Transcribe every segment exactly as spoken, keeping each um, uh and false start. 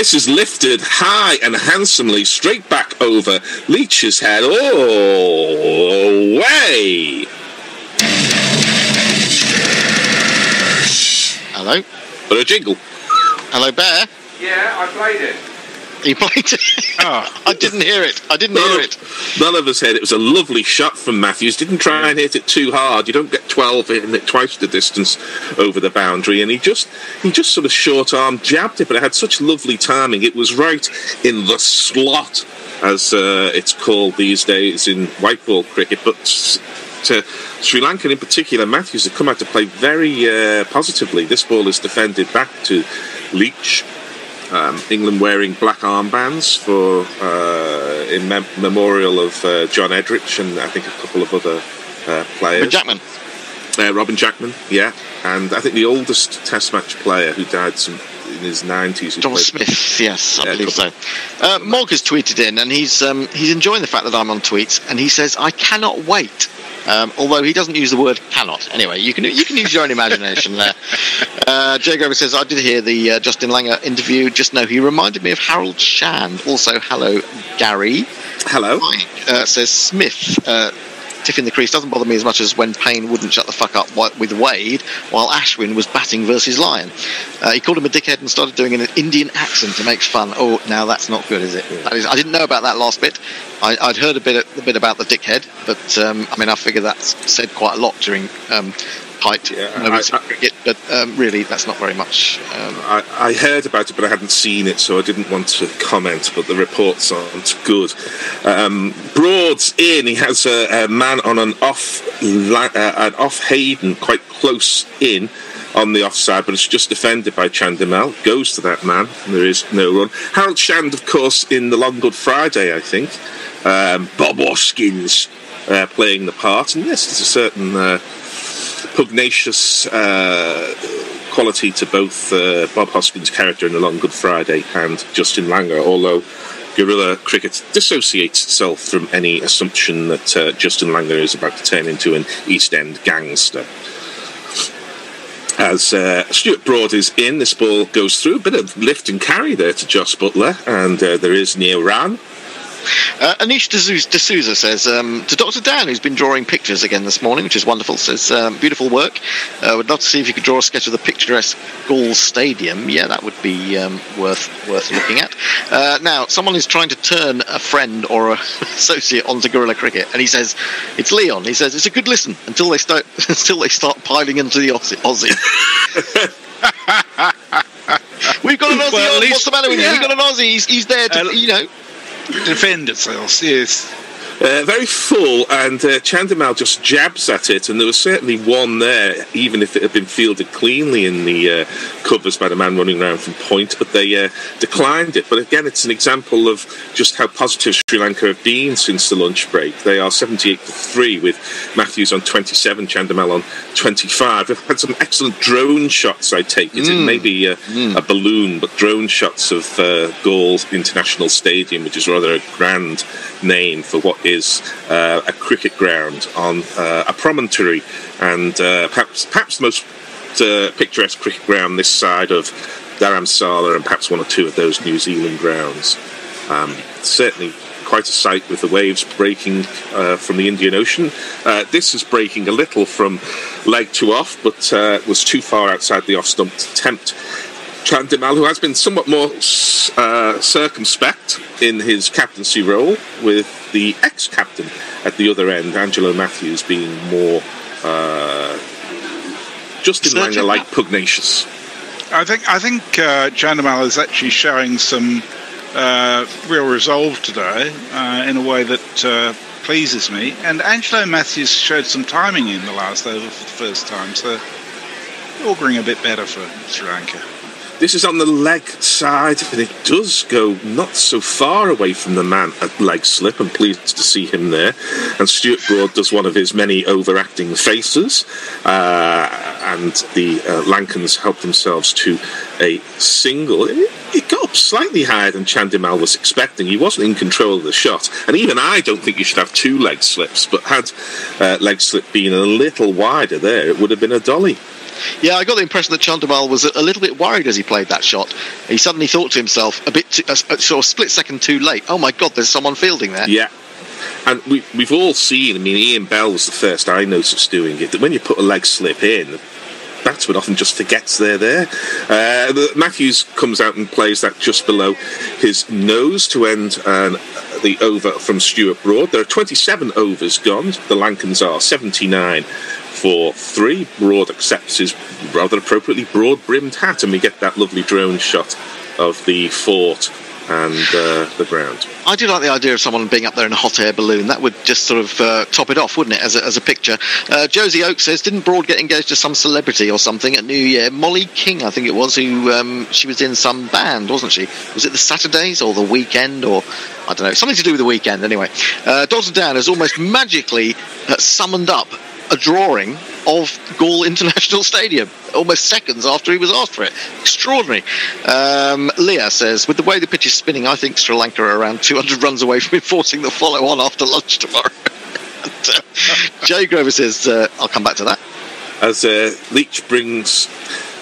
This is lifted high and handsomely straight back over Leach's head. Oh, away! Hello? But a jingle. Hello, Bear? Yeah, I played it. He played it? Oh. I didn't hear it. I didn't none hear it. Of, none of us heard it. It was a lovely shot from Matthews. Didn't try and hit it too hard. You don't get twelve hitting it twice the distance over the boundary. And he just he just sort of short-arm jabbed it, but it had such lovely timing. It was right in the slot, as uh, it's called these days in white ball cricket. But to Sri Lanka in particular, Matthews have come out to play very uh, positively. This ball is defended back to Leach. Um, England wearing black armbands for uh, in mem memorial of uh, John Edrich and I think a couple of other uh, players. Robin Jackman. Uh, Robin Jackman, yeah. And I think the oldest Test match player who died some, in his nineties. John Smith, yes, I yeah, believe so. Uh, Morg has tweeted in and he's, um, he's enjoying the fact that I'm on tweets and he says, I cannot wait. Um, although he doesn't use the word cannot. Anyway, you can you can use your own imagination there. Uh, Jay Grover says, I did hear the uh, Justin Langer interview. Just know he reminded me of Harold Shand. Also, hello, Gary. Hello. Mike uh, says, Smith, uh, tiffing the crease doesn't bother me as much as when Payne wouldn't shut the fuck up with Wade while Ashwin was batting versus Lyon. Uh, he called him a dickhead and started doing an Indian accent to make fun. Oh, now that's not good, is it? That is, I didn't know about that last bit. I, I'd heard a bit a bit about the dickhead, but um, I mean, I figure that's said quite a lot during um, height yeah, moments I, I, of cricket, but um, really, that's not very much. Um, I, I heard about it, but I hadn't seen it, so I didn't want to comment, but the reports aren't good. Um, Broad's in. He has a, a man on an off, uh, an off Hayden, quite close in, on the offside, but it's just defended by Chandimal. Goes to that man, and there is no run. Harold Shand, of course, in the Long Good Friday, I think. Um, Bob Hoskins uh, playing the part, and yes, there's a certain uh, pugnacious uh, quality to both uh, Bob Hoskins' character in the Long Good Friday and Justin Langer, although guerrilla cricket dissociates itself from any assumption that uh, Justin Langer is about to turn into an East End gangster. As uh, Stuart Broad is in, this ball goes through, a bit of lift and carry there to Joss Butler, and uh, there is Neo Ran. Uh, Anish D'Souza says um, to Doctor Dan, who's been drawing pictures again this morning, which is wonderful, says um, beautiful work. I uh, would love to see if you could draw a sketch of the picturesque Gall Stadium. Yeah, that would be um, worth worth looking at. Uh, now, someone is trying to turn a friend or a associate onto guerrilla cricket, and he says it's Leon. He says it's a good listen until they start until they start piling into the Aussie. Aussie. We've got an Aussie. Well, on. Least, what's the matter with yeah. you? We've got an Aussie. He's, he's there to uh, you know. defend itself, yes. Uh, very full, and uh, Chandimal just jabs at it, and there was certainly one there, even if it had been fielded cleanly in the uh, covers by the man running around from point, but they uh, declined it. But again, it's an example of just how positive Sri Lanka have been since the lunch break. They are seventy-eight for three, with Matthews on twenty-seven, Chandimal on twenty-five. They've had some excellent drone shots, I take it, mm. in maybe uh, mm. a balloon, but drone shots of uh, Gall International Stadium, which is rather a grand name for what is uh, a cricket ground on uh, a promontory, and uh, perhaps perhaps the most uh, picturesque cricket ground this side of Dharamsala, and perhaps one or two of those New Zealand grounds. Um, certainly quite a sight with the waves breaking uh, from the Indian Ocean. Uh, this is breaking a little from leg to off, but uh, was too far outside the off stump to tempt Chandimal, who has been somewhat more uh, circumspect in his captaincy role, with the ex-captain at the other end, Angelo Matthews, being more uh, Justin Langer-like, pugnacious. I think I think uh, Chandimal is actually showing some uh, real resolve today uh, in a way that uh, pleases me. And Angelo Matthews showed some timing in the last over for the first time, so auguring a bit better for Sri Lanka. This is on the leg side, and it does go not so far away from the man at leg slip. I'm pleased to see him there. And Stuart Broad does one of his many overacting faces. Uh, and the uh, Lankans help themselves to a single. It, it got up slightly higher than Chandimal was expecting. He wasn't in control of the shot. And even I don't think you should have two leg slips. But had uh, leg slip been a little wider there, it would have been a dolly. Yeah, I got the impression that Chandermal was a little bit worried as he played that shot. He suddenly thought to himself, a bit too, a, a sort of split second too late, oh my God, there's someone fielding there. Yeah. And we, we've all seen, I mean, Ian Bell was the first I noticed doing it, that when you put a leg slip in, the batsman often just forgets they're there. Uh, the, Matthews comes out and plays that just below his nose to end an, the over from Stuart Broad. There are twenty-seven overs gone. The Lancans are seventy-nine for three. Broad accepts his rather appropriately broad-brimmed hat, and we get that lovely drone shot of the fort and uh, the ground. I do like the idea of someone being up there in a hot air balloon. That would just sort of uh, top it off, wouldn't it, as a, as a picture? Uh, Josie Oak says, didn't Broad get engaged to some celebrity or something at New Year? Molly King, I think it was, who um, she was in some band, wasn't she? Was it the Saturdays or the Weekend or, I don't know, something to do with the Weekend anyway. Uh, Doctor Dan has almost magically uh, summoned up a drawing of Gaul International Stadium almost seconds after he was asked for it. Extraordinary. Um, Leah says, with the way the pitch is spinning, I think Sri Lanka are around two hundred runs away from enforcing the follow-on after lunch tomorrow. And, uh, Jay Grover says, uh, I'll come back to that. As uh, Leach brings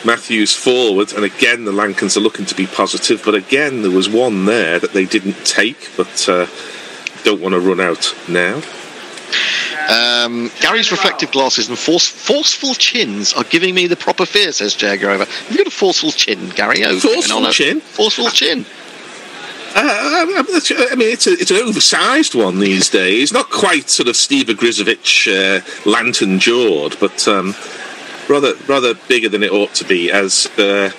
Matthews forward, and again the Lankans are looking to be positive, but again there was one there that they didn't take, but uh, don't want to run out now. Um, Gary's reflective glasses and force, forceful chins are giving me the proper fear, says J. Grover. Have you got a forceful chin, Gary? Oh, forceful on chin? Forceful uh, chin. Uh, I mean, it's, a, it's an oversized one these days. Not quite sort of Steve Agrisovich uh, lantern-jawed, but um, rather rather bigger than it ought to be, as uh,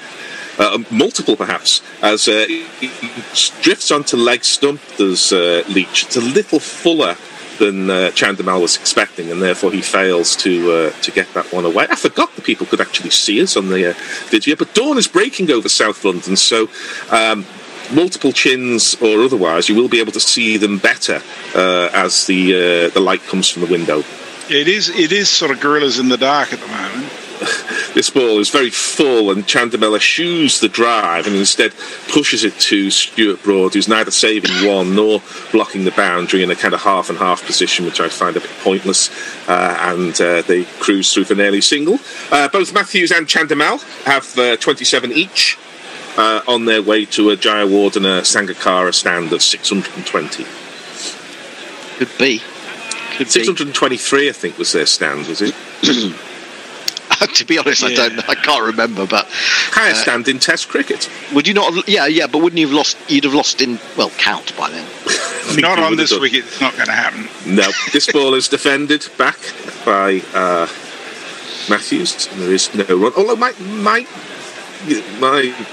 uh, multiple perhaps, as uh, it drifts onto leg stump, there's uh, Leach. It's a little fuller than uh, Chandermal was expecting, and therefore he fails to uh, to get that one away. I forgot that people could actually see us on the uh, video, but dawn is breaking over South London, so um, multiple chins or otherwise, you will be able to see them better uh, as the uh, the light comes from the window. It is it is sort of gorillas in the dark at the moment. This ball is very full, and Chandermal eschews the drive and instead pushes it to Stuart Broad, who's neither saving one nor blocking the boundary in a kind of half and half position, which I find a bit pointless. Uh, and uh, they cruise through for nearly single. Uh, both Matthews and Chandermal have uh, twenty-seven each uh, on their way to a Jayawardena and a Sangakkara stand of six hundred twenty. Could be. Could six hundred twenty-three, be. I think, was their stand, was it? To be honest, yeah. I don't know. I can't remember, but higher uh, stand in Test cricket. Would you not? Have, yeah, yeah, but wouldn't you have lost? You'd have lost in well count by then. Not on this wicket. It's not going to happen. No, this ball is defended back by uh, Matthews. There is no run. Although my my my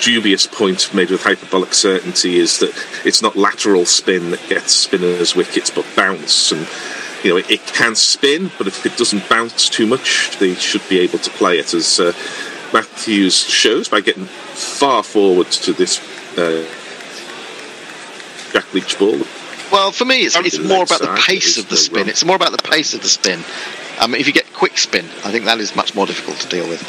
dubious point made with hyperbolic certainty is that it's not lateral spin that gets spinners' wickets, but bounce and. You know, it, it can spin, but if it doesn't bounce too much, they should be able to play it, as uh, Matthews shows by getting far forward to this uh, Jack Leach ball. Well, for me, it's, it's more about the pace of the spin. It's more about the pace of the spin. Um, if you get quick spin, I think that is much more difficult to deal with.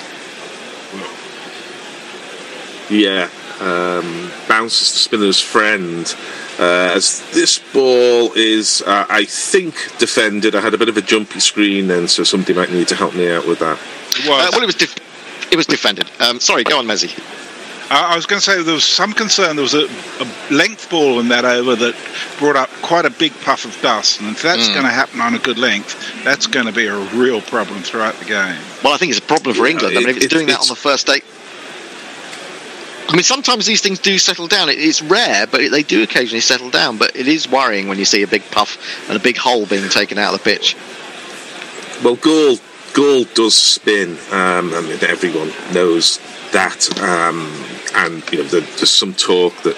Yeah. Um, bounces the spinner's friend uh, as this ball is uh, I think defended. I had a bit of a jumpy screen then, so somebody might need to help me out with that. Well, uh, well it was def it was defended. Um, sorry, go on, Mezzi. I was going to say there was some concern there was a, a length ball in that over that brought up quite a big puff of dust, and if that's mm. going to happen on a good length, that's going to be a real problem throughout the game. Well, I think it's a problem for yeah, England. I mean, it, if it's it, doing that it's on the first day. I mean, sometimes these things do settle down. It's rare, but they do occasionally settle down. But it is worrying when you see a big puff and a big hole being taken out of the pitch. Well, Gaul, Gaul does spin. Um, I mean, everyone knows that. Um, and, you know, there's some talk that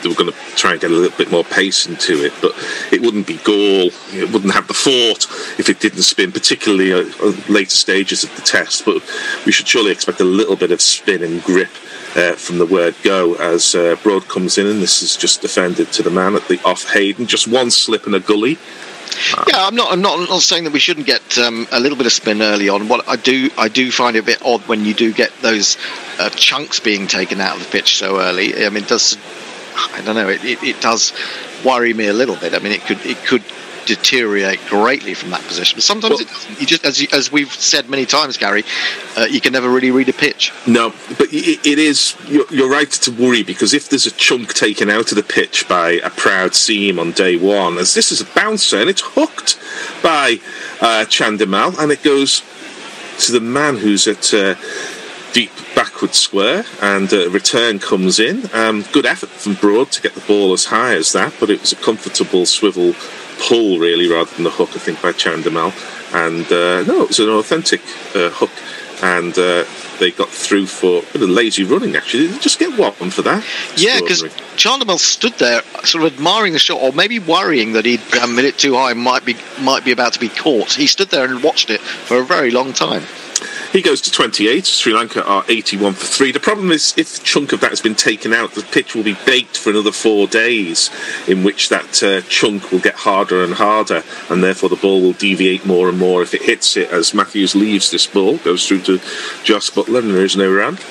they were going to try and get a little bit more pace into it, but it wouldn't be Gaul. It wouldn't have the fort if it didn't spin, particularly at later stages of the test. But we should surely expect a little bit of spin and grip Uh, from the word go, as uh, Broad comes in, and this is just defended to the man at the off Hayden. Just one slip in a gully. Uh, yeah, I'm not. I'm not, I'm not saying that we shouldn't get um, a little bit of spin early on. What I do, I do find it a bit odd when you do get those uh, chunks being taken out of the pitch so early. I mean, it does I don't know? It, it, it does worry me a little bit. I mean, it could it could deteriorate greatly from that position. But sometimes well, it doesn't. You just, as, you, as we've said many times, Gary, uh, you can never really read a pitch. No, but it, it is, you're, you're right to worry, because if there's a chunk taken out of the pitch by a proud seam on day one, as this is a bouncer, and it's hooked by uh, Chandimal, and it goes to the man who's at uh, deep backward square, and a uh, return comes in. Um, good effort from Broad to get the ball as high as that, but it was a comfortable swivel pull, really, rather than the hook, I think, by Chandimal. And uh, no, it was an authentic uh, hook, and uh, they got through for a bit of lazy running, actually. Did they just get one for that? Yeah, because Chandimal stood there sort of admiring the shot, or maybe worrying that he'd a minute too high and might be, might be about to be caught. He stood there and watched it for a very long time. He goes to twenty-eight. Sri Lanka are eighty-one for three. The problem is, if a chunk of that has been taken out, the pitch will be baked for another four days, in which that uh, chunk will get harder and harder, and therefore the ball will deviate more and more if it hits it, as Matthews leaves this ball, goes through to Joss Butler, and there is no round.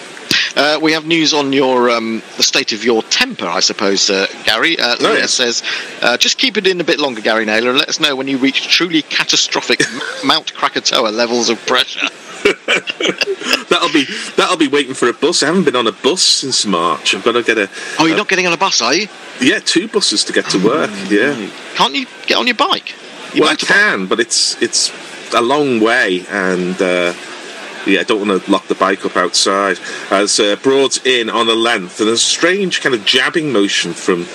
Uh, we have news on your um, the state of your temper, I suppose, uh, Gary. Uh, oh, yeah. says, uh, just keep it in a bit longer, Gary Naylor, and let us know when you reach truly catastrophic Mount Krakatoa levels of pressure. that'll be that'll be waiting for a bus. I haven't been on a bus since March. I've got to get a. Oh, you're a, not getting on a bus, are you? Yeah, two buses to get to oh, work. Yeah, no. Can't you get on your bike? Your well, motorbike? I can, but it's it's a long way, and. Uh, Yeah, I don't want to lock the bike up outside. As uh, Broad's in on a length, and a strange kind of jabbing motion from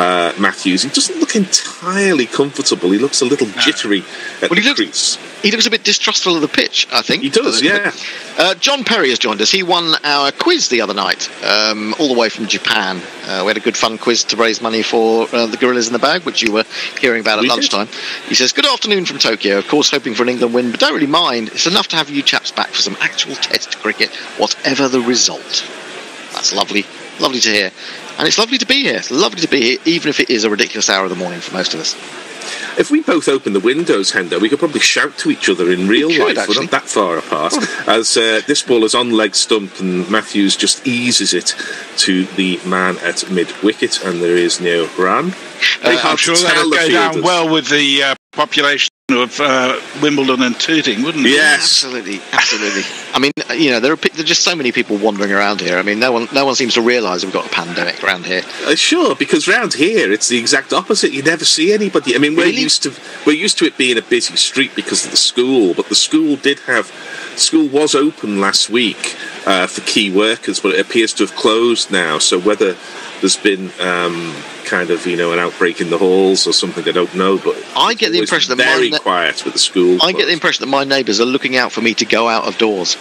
uh, Matthews. He doesn't look entirely comfortable. He looks a little jittery at well, the he looks, crease. He looks a bit distrustful of the pitch, I think. He does, yeah. Uh, John Perry has joined us. He won our quiz the other night, um, all the way from Japan. Uh, we had a good fun quiz to raise money for uh, the Gorillas in the Bag, which you were hearing about at we lunchtime. Did. He says, good afternoon from Tokyo. Of course, hoping for an England win, but don't really mind. It's enough to have you chaps back for some actual test cricket, whatever the result. That's lovely, lovely to hear, and it's lovely to be here. It's lovely to be here, even if it is a ridiculous hour of the morning for most of us. If we both open the windows, Hendo, we could probably shout to each other in real life. Actually. We're not that far apart. As uh, this ball is on leg stump, and Matthews just eases it to the man at mid-wicket, and there is no run. Uh, I'm sure that would go down well with the uh, population of uh, Wimbledon and Tooting, wouldn't it? Yes, absolutely, absolutely. I mean, you know, there are, there are just so many people wandering around here. I mean, no one, no one seems to realise we've got a pandemic around here. Uh, sure, because round here it's the exact opposite. You never see anybody. I mean, we're really? used to we're used to it being a busy street because of the school, but the school did have school was open last week uh, for key workers, but it appears to have closed now. So whether there's been um, kind of, you know, an outbreak in the halls or something, I don't know, but I get the impression that very quiet with the school. I get the impression that my neighbours are looking out for me to go out of doors,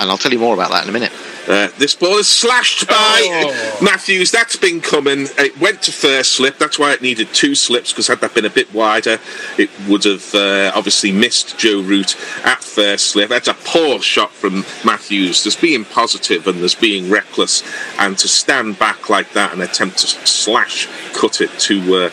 and I'll tell you more about that in a minute. Uh, this ball is slashed by oh. Matthews. That's been coming. It went to first slip. That's why it needed two slips, because had that been a bit wider, it would have uh, obviously missed Joe Root at first slip. That's a poor shot from Matthews. There's being positive and there's being reckless, and to stand back like that and attempt to slash cut it to uh,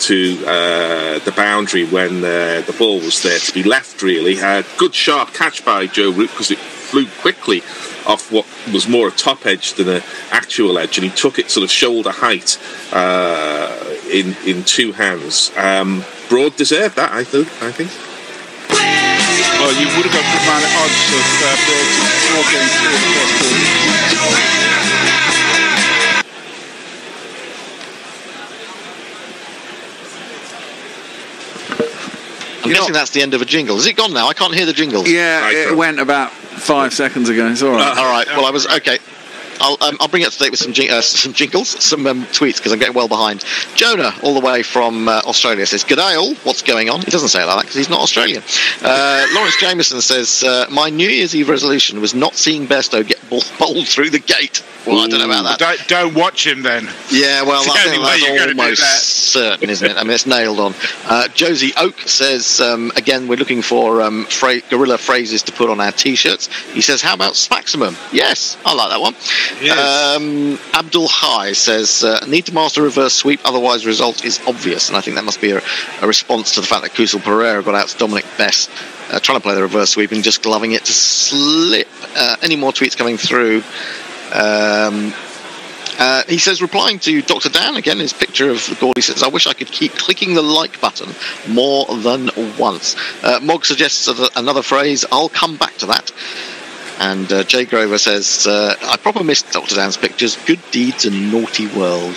to uh, the boundary when uh, the ball was there to be left, really. Uh, good sharp catch by Joe Root, because it flew quickly off what was more a top edge than an actual edge, and he took it sort of shoulder height uh, in in two hands. Um, Broad deserved that, I think. I think. Well, you would have got to find odds of uh, Broad to getting through the first ball. I'm You're guessing not... that's the end of a jingle. Is it gone now? I can't hear the jingle. Yeah, it right. went about. Five seconds ago. It's all right. Uh, all right. Well, I was okay. I'll um, I'll bring you up to date with some jing uh, some jingles, some um, tweets, because I'm getting well behind. Jonah, all the way from uh, Australia, says, "G'day all. What's going on?" He doesn't say it like that because he's not Australian. Uh, Lawrence Jameson says, uh, "My New Year's Eve resolution was not seeing Bairstow get bowled through the gate." Well, Ooh, I don't know about that. Don't, don't watch him then. Yeah, well, that's, that's, that's almost that. certain, isn't it? I mean, it's nailed on. Uh, Josie Oak says, um, again, we're looking for um, phra gorilla phrases to put on our T-shirts. He says, how about Saximum? Yes, I like that one. Yes. Um, Abdul High says, uh, need to master reverse sweep, otherwise result is obvious. And I think that must be a, a response to the fact that Kusal Pereira got out to Dominic Bess, uh, trying to play the reverse sweep and just gloving it to slip. Uh, any more tweets coming through? Um, Uh, he says, replying to Doctor Dan, again, his picture of the Gordy, says, I wish I could keep clicking the like button more than once. Uh, Mog suggests another phrase. I'll come back to that. And uh, Jay Grover says, uh, I probably missed Doctor Dan's pictures. Good deeds and naughty world.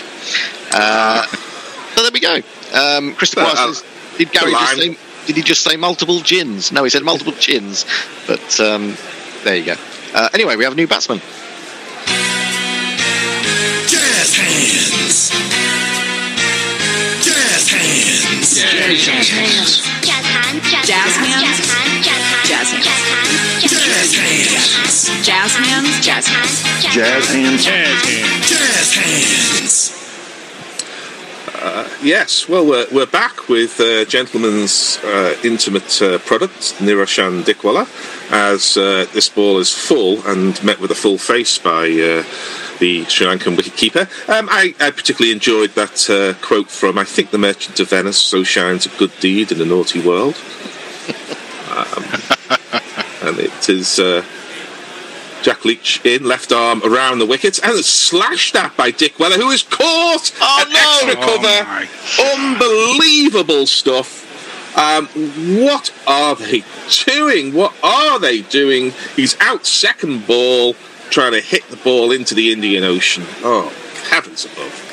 Uh, so there we go. Um, Christopher well, uh, says, did Gary just say, did he just say multiple gins? No, he said multiple chins. But um, there you go. Uh, anyway, we have a new batsman. Jazz hands. Jazz hands. Jazz hands. Jazz hands. Jazz hands. Jazz hands. Jazz hands. Jazz hands. Jazz hands. Jazz hands. Jazz hands. Uh, yes, well, we're, we're back with uh, Gentleman's uh, intimate uh, product, Niroshan Dikwala, as uh, this ball is full and met with a full face by uh, the Sri Lankan wicketkeeper. Um, I, I particularly enjoyed that uh, quote from, I think, The Merchant of Venice, so shines a good deed in a naughty world. Um, and it is... Uh, Jack Leach in, left arm around the wicket, and it's slashed at by Dikwala, who is caught! Oh, an no. extra cover! Oh, unbelievable stuff. Um, what are they doing? What are they doing? He's out second ball, trying to hit the ball into the Indian Ocean. Oh, heavens above.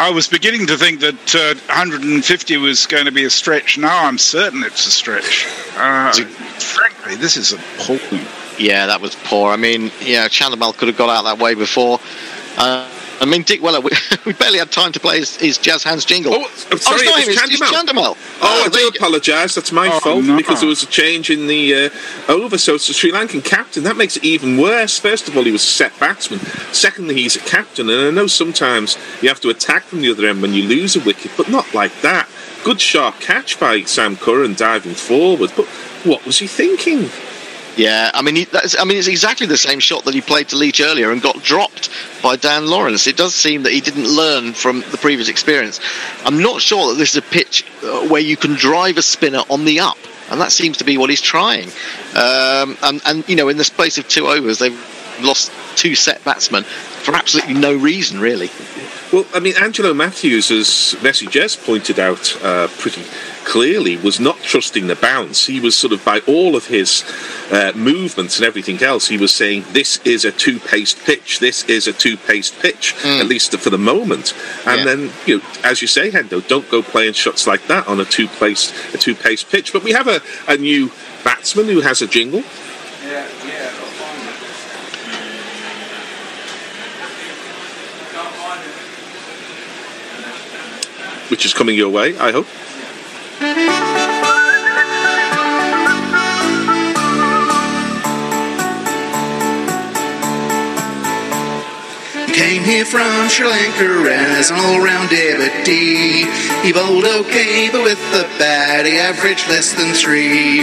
I was beginning to think that uh, one hundred fifty was going to be a stretch. Now I'm certain it's a stretch. Uh, frankly, this is appalling. Yeah, that was poor. I mean, yeah, Chandamal could have got out that way before. Uh, I mean, Dikwala, we, we barely had time to play his, his Jazz Hands jingle. Oh, I'm sorry, oh, it's, it's Chandamal. Oh, uh, I do apologise. That's my oh, fault no. because there was a change in the uh, over. So it's the Sri Lankan captain. That makes it even worse. First of all, he was a set batsman. Secondly, he's a captain. And I know sometimes you have to attack from the other end when you lose a wicket, but not like that. Good sharp catch by Sam Curran diving forward. But what was he thinking? Yeah, I mean, he, that's, I mean, it's exactly the same shot that he played to Leach earlier and got dropped by Dan Lawrence. It does seem that he didn't learn from the previous experience. I'm not sure that this is a pitch uh, where you can drive a spinner on the up, and that seems to be what he's trying. Um, and, and, you know, in the space of two overs, they've lost two set batsmen for absolutely no reason, really. Well, I mean, Angelo Matthews, as Messi Jez pointed out uh, pretty clearly, was not trusting the bounce. He was sort of, by all of his uh, movements and everything else, he was saying, this is a two-paced pitch, this is a two-paced pitch, mm. at least for the moment. And yeah. then, you know, as you say, Hendo, don't go playing shots like that on a two-paced a two-paced pitch. But we have a, a new batsman who has a jingle. Yeah, yeah. Which is coming your way, I hope. Came here from Sri Lanka as an all-round devotee. He bowled okay, but with the bat he averaged less than three.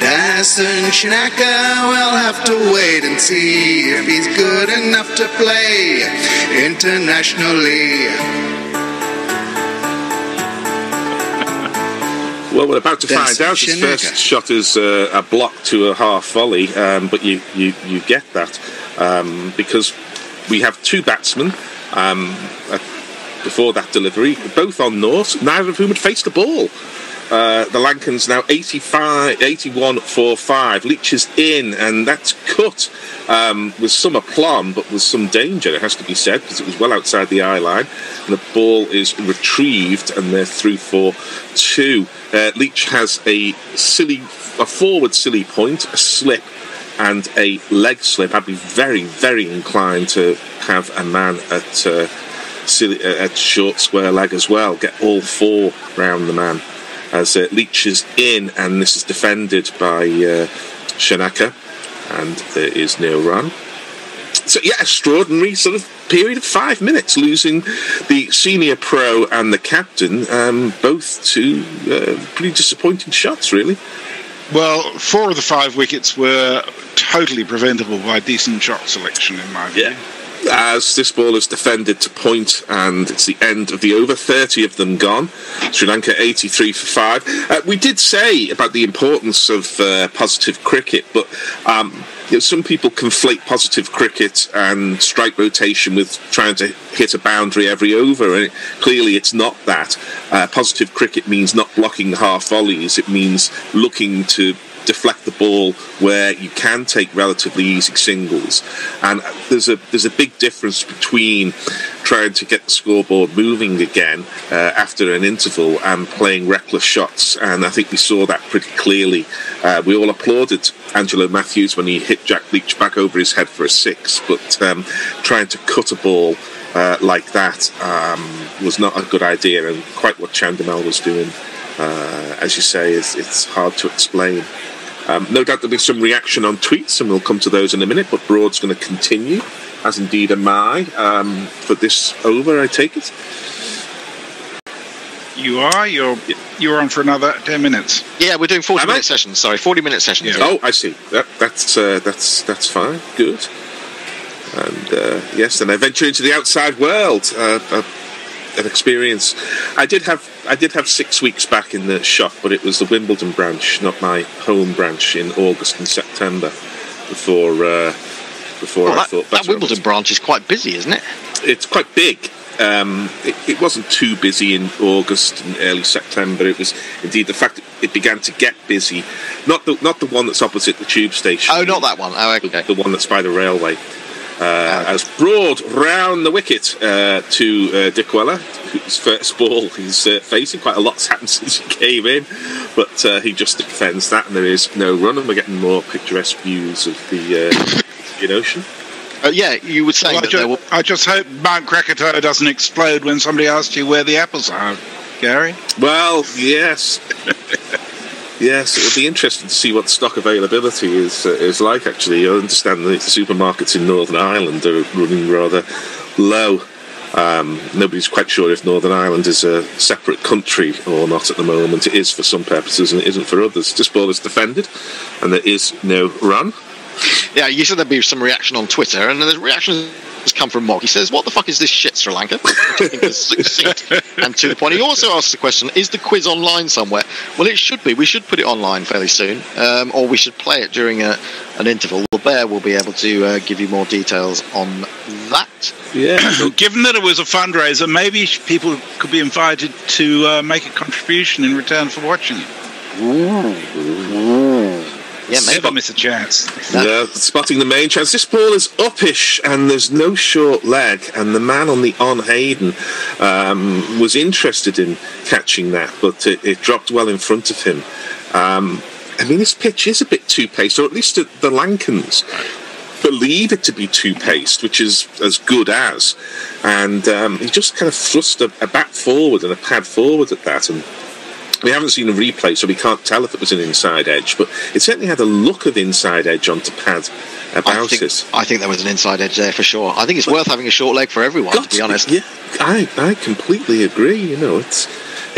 Dyson Shanaka, we'll have to wait and see if he's good enough to play internationally. Well, we're about to find out. His first shot is uh, a block to a half volley, um, but you, you, you get that um, because we have two batsmen um, uh, before that delivery, both on north, neither of whom had faced the ball. Uh, the Lankans now eighty-five, eighty-one for five. Leach is in, and that's cut um, with some aplomb, but with some danger, it has to be said, because it was well outside the eye line. And the ball is retrieved, and they're through for two. Uh, Leach has a silly, a forward silly point, a slip, and a leg slip. I'd be very, very inclined to have a man at uh, silly, uh, at short square leg as well. Get all four round the man. As uh, Leach is in, and this is defended by uh, Shanaka, and there is no run. So, yeah, extraordinary sort of period of five minutes, losing the senior pro and the captain, um, both to uh, pretty disappointing shots, really. Well, four of the five wickets were totally preventable by decent shot selection, in my view. Yeah. as this ball is defended to point, and it's the end of the over. thirty of them gone. Sri Lanka eighty-three for five. Uh, we did say about the importance of uh, positive cricket, but um, you know, some people conflate positive cricket and strike rotation with trying to hit a boundary every over, and it, clearly it's not that. Uh, positive cricket means not blocking half volleys. It means looking to deflect the ball where you can take relatively easy singles, and there's a there's a big difference between trying to get the scoreboard moving again uh, after an interval and playing reckless shots, and I think we saw that pretty clearly. Uh, we all applauded Angelo Matthews when he hit Jack Leach back over his head for a six, but um, trying to cut a ball uh, like that um, was not a good idea, and quite what Chandimal was doing, uh, as you say, is it's hard to explain. Um, no doubt there'll be some reaction on tweets, and we'll come to those in a minute, but Broad's going to continue, as indeed am I, um, for this over, I take it? You are? You're you're on for another ten minutes. Yeah, we're doing forty-minute sessions, sorry, forty-minute sessions. Yeah. Oh, I see. That, that's, uh, that's, that's fine. Good. And, uh, yes, and I venture into the outside world. Uh, uh, an experience. I did have I did have six weeks back in the shop, but it was the Wimbledon branch, not my home branch, in August and September before uh, before oh, I that, thought that Wimbledon branch is quite busy, isn't it? It's quite big. Um, it, it wasn't too busy in August and early September. It was indeed the fact that it began to get busy. Not the not the one that's opposite the tube station. Oh, not that one. Oh, okay. The, the one that's by the railway. Uh, as Broad round the wicket uh, to uh, Dick Weller, whose first ball he's uh, facing. Quite a lot's happened since he came in, but uh, he just defends that, and there is no run, and we're getting more picturesque views of the uh, ocean. Uh, yeah, you would say. Well, that I, just, were... I just hope Mount Krakatoa doesn't explode when somebody asks you where the apples are, Gary. Well, yes. Yes, it would be interesting to see what stock availability is uh, is like, actually. I understand that the supermarkets in Northern Ireland are running rather low. Um, nobody's quite sure if Northern Ireland is a separate country or not at the moment. It is for some purposes and it isn't for others. This ball is defended and there is no run. Yeah, you said there'd be some reaction on Twitter, and the reaction has come from Mog. He says, what the fuck is this shit, Sri Lanka? I think it's succinct and to the point. He also asks the question, is the quiz online somewhere? Well, it should be. We should put it online fairly soon, um, or we should play it during a, an interval. The Bear will be able to uh, give you more details on that. Yeah. Given that it was a fundraiser, maybe people could be invited to uh, make a contribution in return for watching it. Ooh. Ooh. Yeah, maybe Spot, miss a chance. Yeah, spotting the main chance. This ball is uppish, and there's no short leg. And the man on the on Hayden um, was interested in catching that, but it, it dropped well in front of him. Um, I mean, this pitch is a bit two-paced, or at least the, the Lankans believe it to be two-paced, which is as good as. And um, he just kind of thrust a, a bat forward and a pad forward at that, and we haven't seen a replay, so we can't tell if it was an inside edge, but it certainly had a look of inside edge onto pad about I think, it. I think there was an inside edge there for sure. I think it's but worth having a short leg for everyone, to be honest. Yeah, I, I completely agree. You know, it's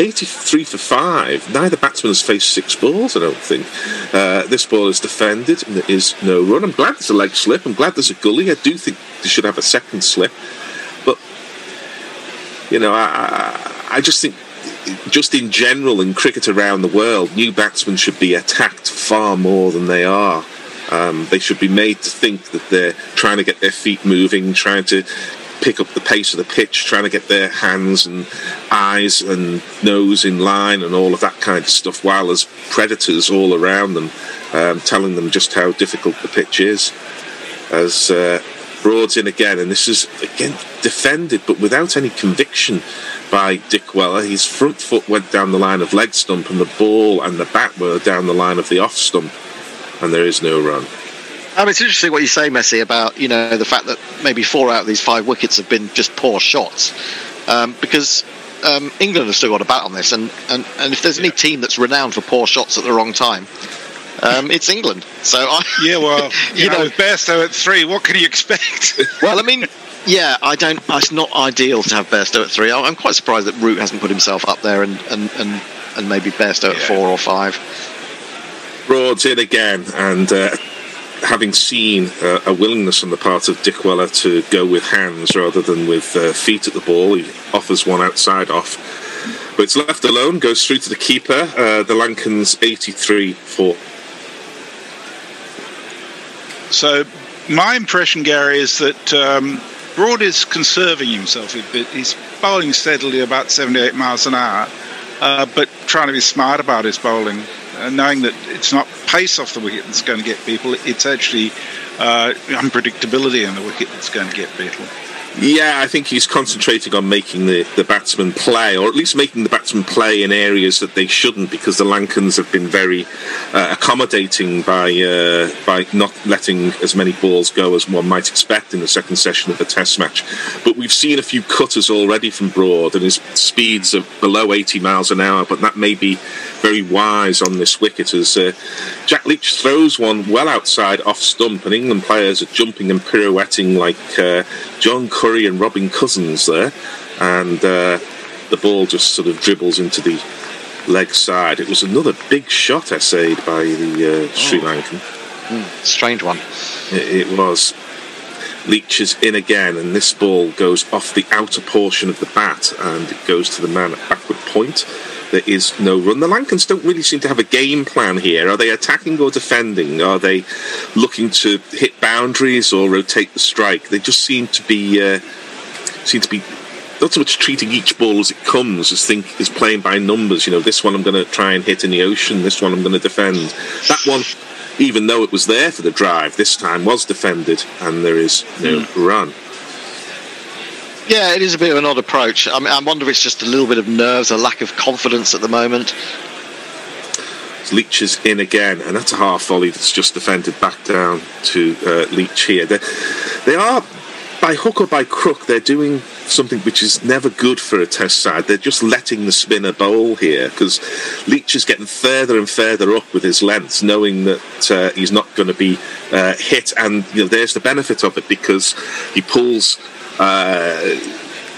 eighty-three for five. Neither batsman has faced six balls, I don't think. Uh, this ball is defended, and there is no run. I'm glad there's a leg slip. I'm glad there's a gully. I do think they should have a second slip. But, you know, I, I, I just think, just in general in cricket around the world, new batsmen should be attacked far more than they are. Um, they should be made to think that they're trying to get their feet moving, trying to pick up the pace of the pitch, trying to get their hands and eyes and nose in line and all of that kind of stuff, while there's predators all around them um, telling them just how difficult the pitch is. As uh, Broad's in again, and this is again defended but without any conviction by Dick Weller. His front foot went down the line of leg stump, and the ball and the bat were down the line of the off stump, and there is no run. Um, it's interesting what you say, Messi, about, you know, the fact that maybe four out of these five wickets have been just poor shots, um, because um, England have still got a bat on this, and, and, and if there's any yeah. team that's renowned for poor shots at the wrong time, Um, it's England, so I, yeah. Well, you, you know, know Bairstow at three. What can you expect? Well, I mean, yeah, I don't. It's not ideal to have Bairstow at three. I'm quite surprised that Root hasn't put himself up there, and and and, and maybe Bairstow yeah. at four or five. Broad's in again, and uh, having seen uh, a willingness on the part of Dick Weller to go with hands rather than with uh, feet at the ball, he offers one outside off. But it's left alone, goes through to the keeper, uh, the Lancans eighty-three four. So my impression, Gary, is that um, Broad is conserving himself a bit. He's bowling steadily about seventy-eight miles an hour, uh, but trying to be smart about his bowling, uh, knowing that it's not pace off the wicket that's going to get people, it's actually uh, unpredictability in the wicket that's going to get people. Yeah, I think he's concentrating on making the, the batsmen play, or at least making the batsmen play in areas that they shouldn't, because the Lancans have been very uh, accommodating by uh, by not letting as many balls go as one might expect in the second session of the Test match. But we've seen a few cutters already from Broad, and his speeds are below eighty miles an hour, but that may be very wise on this wicket, as uh, Jack Leach throws one well outside off stump, and England players are jumping and pirouetting like uh, John Curry and Robin Cousins there, and uh, the ball just sort of dribbles into the leg side. It was another big shot essayed by the uh, oh. Sri Lankan. Mm, strange one. It, it was. Leach is in again, and this ball goes off the outer portion of the bat, and it goes to the man at backward point. There is no run. The Lancans don't really seem to have a game plan here. Are they attacking or defending? Are they looking to hit boundaries or rotate the strike? They just seem to be uh, seem to be not so much treating each ball as it comes, as think is playing by numbers. You know, this one I'm going to try and hit in the ocean. This one I'm going to defend. That one, even though it was there for the drive, this time was defended, and there is no mm. run. Yeah, it is a bit of an odd approach. I mean, I wonder if it's just a little bit of nerves, a lack of confidence at the moment. Leach is in again, and that's a half volley that's just defended back down to uh, Leach here. They're, they are, by hook or by crook, they're doing something which is never good for a Test side. They're just letting the spinner bowl here, because Leach is getting further and further up with his length, knowing that uh, he's not going to be uh, hit, and you know, there's the benefit of it, because he pulls Uh,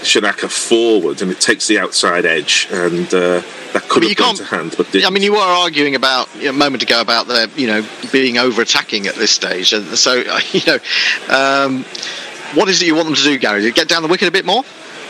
Shanaka forward, and it takes the outside edge, and uh, that could I mean, have gone to hand. But didn't. I mean, you were arguing about you know, a moment ago about their, you know, being over attacking at this stage, and so you know, um, what is it you want them to do, Gary? Get down the wicket a bit more.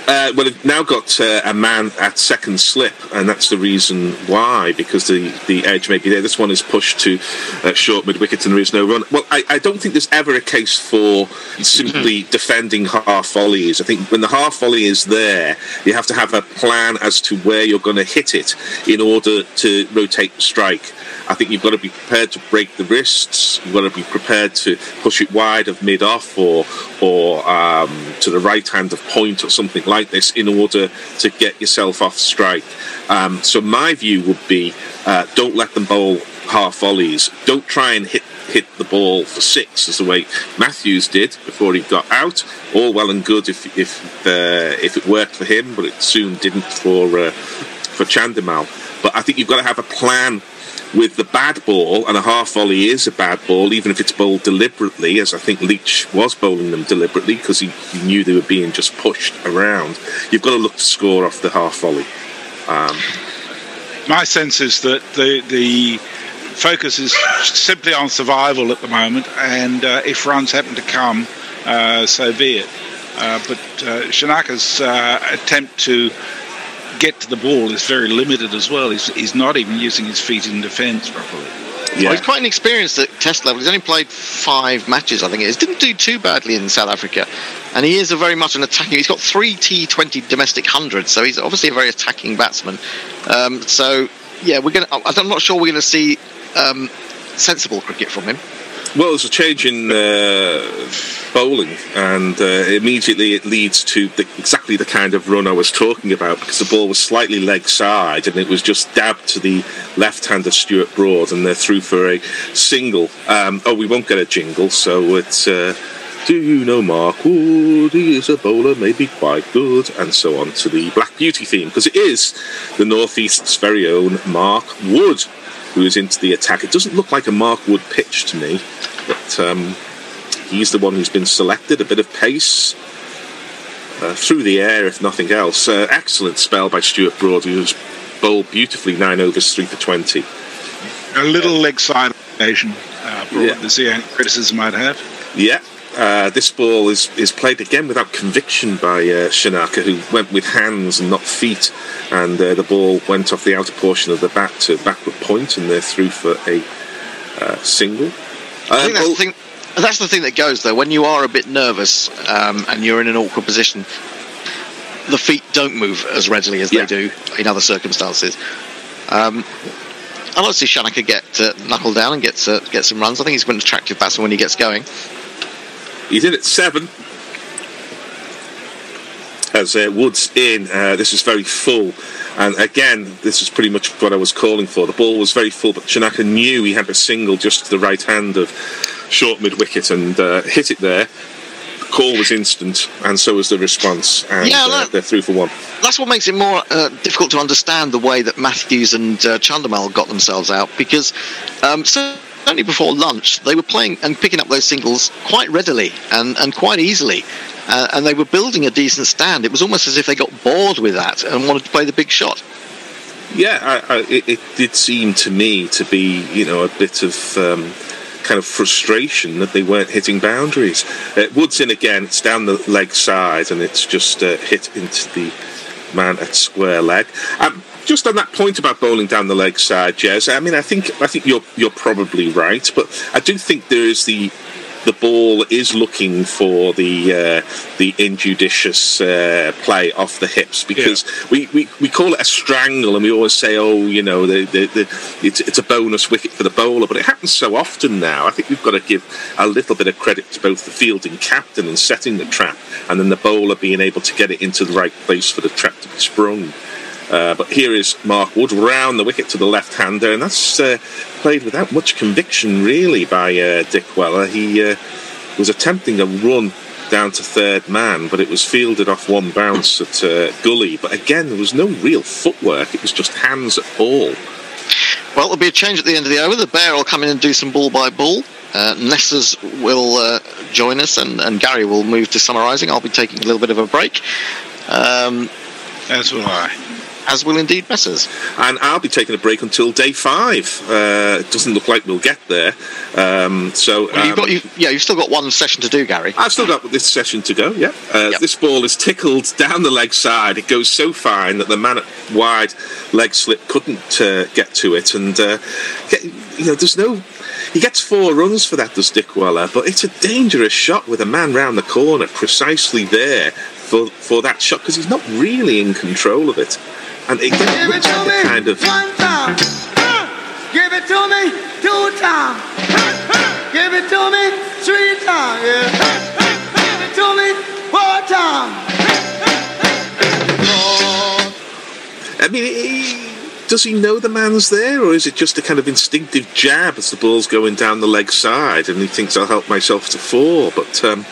Uh, well, they've now got uh, a man at second slip, and that's the reason why, because the, the edge may be there. This one is pushed to uh, short mid-wicket, and there is no run. Well, I, I don't think there's ever a case for simply defending half-volleys. I think when the half-volley is there, you have to have a plan as to where you're going to hit it in order to rotate the strike. I think you've got to be prepared to break the wrists, you've got to be prepared to push it wide of mid-off, or, or um, to the right hand of point, or something like this, in order to get yourself off strike. Um, so my view would be, uh, don't let them bowl half volleys. Don't try and hit hit the ball for six, as the way Matthews did before he got out. All well and good if if uh, if it worked for him, but it soon didn't for uh, for Chandimal. But I think you've got to have a plan with the bad ball, and a half volley is a bad ball, even if it's bowled deliberately, as I think Leach was bowling them deliberately, because he, he knew they were being just pushed around. You've got to look to score off the half volley. Um, My sense is that the the focus is simply on survival at the moment, and uh, if runs happen to come, uh, so be it. Uh, but uh, Shanaka's uh, attempt to get to the ball is very limited as well. He's, he's not even using his feet in defence properly. Yeah. Well, he's quite inexperienced at Test level. He's only played five matches, I think it is. Didn't do too badly in South Africa. And he is a very much an attacking... He's got three T twenty domestic hundreds, so he's obviously a very attacking batsman. Um, so, yeah, we're going. I'm not sure we're going to see um, sensible cricket from him. Well, there's a change in uh, bowling, and uh, immediately it leads to the, exactly the kind of run I was talking about, because the ball was slightly leg side, and it was just dabbed to the left hand of Stuart Broad, and they're through for a single. Um, oh, we won't get a jingle, so it's uh, do you know Mark Wood? He is a bowler, maybe quite good, and so on, to the Black Beauty theme, because it is the North East's very own Mark Wood who is into the attack. It doesn't look like a Mark Wood pitch to me, but um, he's the one who's been selected. A bit of pace uh, through the air, if nothing else. Uh, excellent spell by Stuart Broad, who's bowled beautifully, nine overs, three for twenty. A little leg side presentation uh, brought yeah. Is there any criticism I'd have? Yeah. Uh, this ball is, is played again without conviction by uh, Shanaka, who went with hands and not feet, and uh, the ball went off the outer portion of the bat to backward point, and they're through for a uh, single. I think uh, that's, the thing, that's the thing that goes, though. When you are a bit nervous um, and you're in an awkward position, the feet don't move as readily as yeah. they do in other circumstances. Um, I'd like to see Shanaka get uh, knuckled down and get, uh, get some runs. I think he's an attractive batsman when he gets going. He's in at seven. As uh, Wood's in, uh, this is very full. And again, this is pretty much what I was calling for. The ball was very full, but Shanaka knew he had a single just to the right hand of short mid-wicket and uh, hit it there. The call was instant, and so was the response. And yeah, that, uh, they're through for one. That's what makes it more uh, difficult to understand the way that Matthews and uh, Chandermal got themselves out, because... Um, so Only before lunch, they were playing and picking up those singles quite readily and, and quite easily. Uh, and they were building a decent stand. It was almost as if they got bored with that and wanted to play the big shot. Yeah, I, I, it, it did seem to me to be, you know, a bit of um, kind of frustration that they weren't hitting boundaries. Uh, Wood's in again. It's down the leg side, and it's just uh, hit into the man at square leg. Um, Just on that point about bowling down the leg side, Jez, I mean, I think I think you're you're probably right, but I do think there is the the ball is looking for the uh, the injudicious uh, play off the hips, because yeah. we, we, we call it a strangle, and we always say, oh, you know, the, the, the, it's, it's a bonus wicket for the bowler, but it happens so often now. I think we've got to give a little bit of credit to both the fielding captain in setting the trap, and then the bowler being able to get it into the right place for the trap to be sprung. Uh, but here is Mark Wood round the wicket to the left-hander, and that's uh, played without much conviction, really, by uh, Dick Weller. He uh, was attempting a run down to third man, but it was fielded off one bounce at uh, Gully. But again, there was no real footwork. It was just hands at ball. Well, there'll be a change at the end of the over. The Bear will come in and do some ball by ball. Uh, Nessers will uh, join us, and, and Gary will move to summarising. I'll be taking a little bit of a break. Um, As will I. As will indeed Messrs. And I'll be taking a break until day five. Uh, it doesn't look like we'll get there. Um, so well, you've um, got, you've, yeah, you've still got one session to do, Gary. I've still got this session to go, yeah. Uh, yep. This ball is tickled down the leg side. It goes so fine that the man at wide leg slip couldn't uh, get to it. And, uh, get, you know, there's no... He gets four runs for that, does Dick Weller, but it's a dangerous shot with a man round the corner precisely there for, for that shot, because he's not really in control of it. And it gives Give it to me kind of one time. Give it to me two times. Give it to me three times. Yeah. Give it to me four times. I mean, he, does he know the man's there, or is it just a kind of instinctive jab as the ball's going down the leg side, and he thinks I'll help myself to four? But um,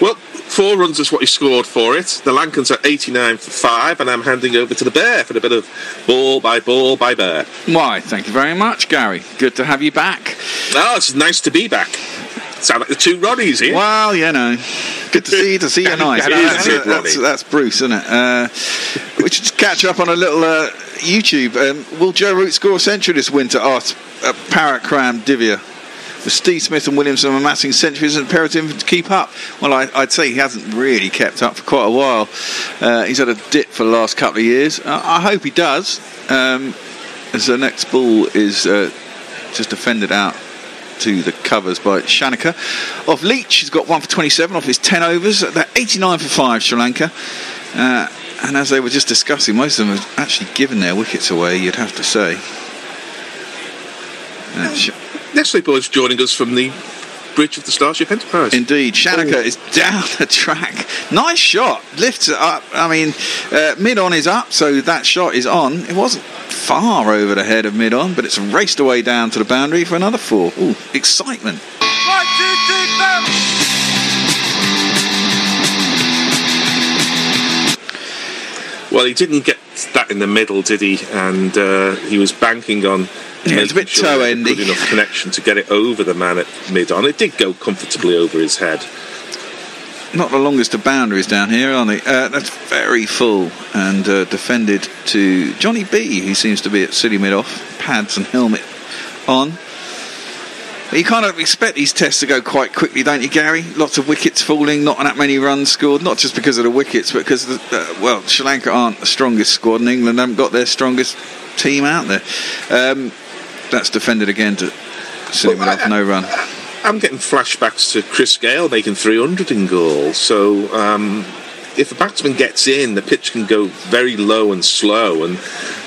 well. Four runs is what he scored for it. The Lankans are eighty-nine for five, and I'm handing over to the Bear for a bit of ball by ball by Bear. Why, thank you very much, Gary. Good to have you back. Oh, it's nice to be back. Sound like the two Roddies here. Well, you know, good to see you, to see you nice. That's, that's, that's Bruce, isn't it? Uh, we should just catch up on a little uh, YouTube. Um, will Joe Root score a century this winter? Asked uh, Parrot Cram Divya. With Steve Smith and Williamson amassing centuries, and imperative to keep up. Well, I, I'd say he hasn't really kept up for quite a while. Uh, he's had a dip for the last couple of years. Uh, I hope he does. Um, as the next ball is uh, just defended out to the covers by Shanaka. Off Leach, he's got one for twenty-seven off his ten overs. They're eighty-nine for five, Sri Lanka. Uh, and as they were just discussing, most of them have actually given their wickets away, you'd have to say. Uh, Sh Nestle boys joining us from the bridge of the Starship Enterprise. Indeed, Shanaka oh. is down the track. Nice shot, lifts it up. I mean, uh, mid-on is up, so that shot is on. It wasn't far over the head of mid-on, but it's raced away down to the boundary for another four. Ooh, excitement. One, two, three, four. Well, he didn't get that in the middle, did he? And uh, he was banking on... Yeah, it's a bit sure toe-endy. Good enough connection to get it over the man at mid-on. It did go comfortably over his head. Not the longest of boundaries down here, aren't they? Uh, that's very full and uh, defended to Johnny B, who seems to be at silly mid-off. Pads and helmet on. You kind of expect these tests to go quite quickly, don't you, Gary? Lots of wickets falling, not that many runs scored, not just because of the wickets, but because, the, uh, well, Sri Lanka aren't the strongest squad and England haven't got their strongest team out there. Um, that's defended again to Suman well, off no run. I'm getting flashbacks to Chris Gayle making three hundred in goal, so um, if a batsman gets in, the pitch can go very low and slow, and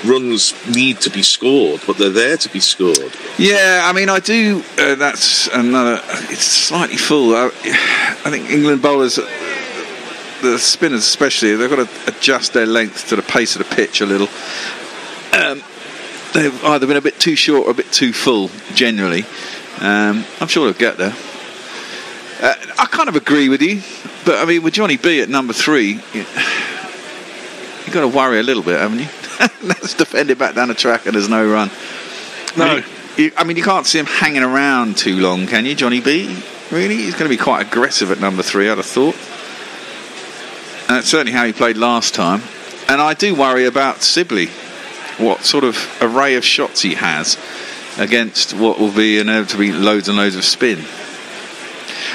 runs need to be scored, but they're there to be scored. Yeah, I mean, I do, uh, that's another, it's slightly full. I, I think England bowlers, the spinners especially, they've got to adjust their length to the pace of the pitch a little. Um, they've either been a bit too short or a bit too full, generally. Um, I'm sure they'll get there. Uh, I kind of agree with you, but I mean, with Johnny B at number three, you, you've got to worry a little bit, haven't you? That's defended back down the track and there's no run. No, you, you, I mean, you can't see him hanging around too long, can you, Johnny B? Really, he's going to be quite aggressive at number three, I'd have thought. And that's certainly how he played last time. And I do worry about Sibley, what sort of array of shots he has against what will be inevitably loads and loads of spin.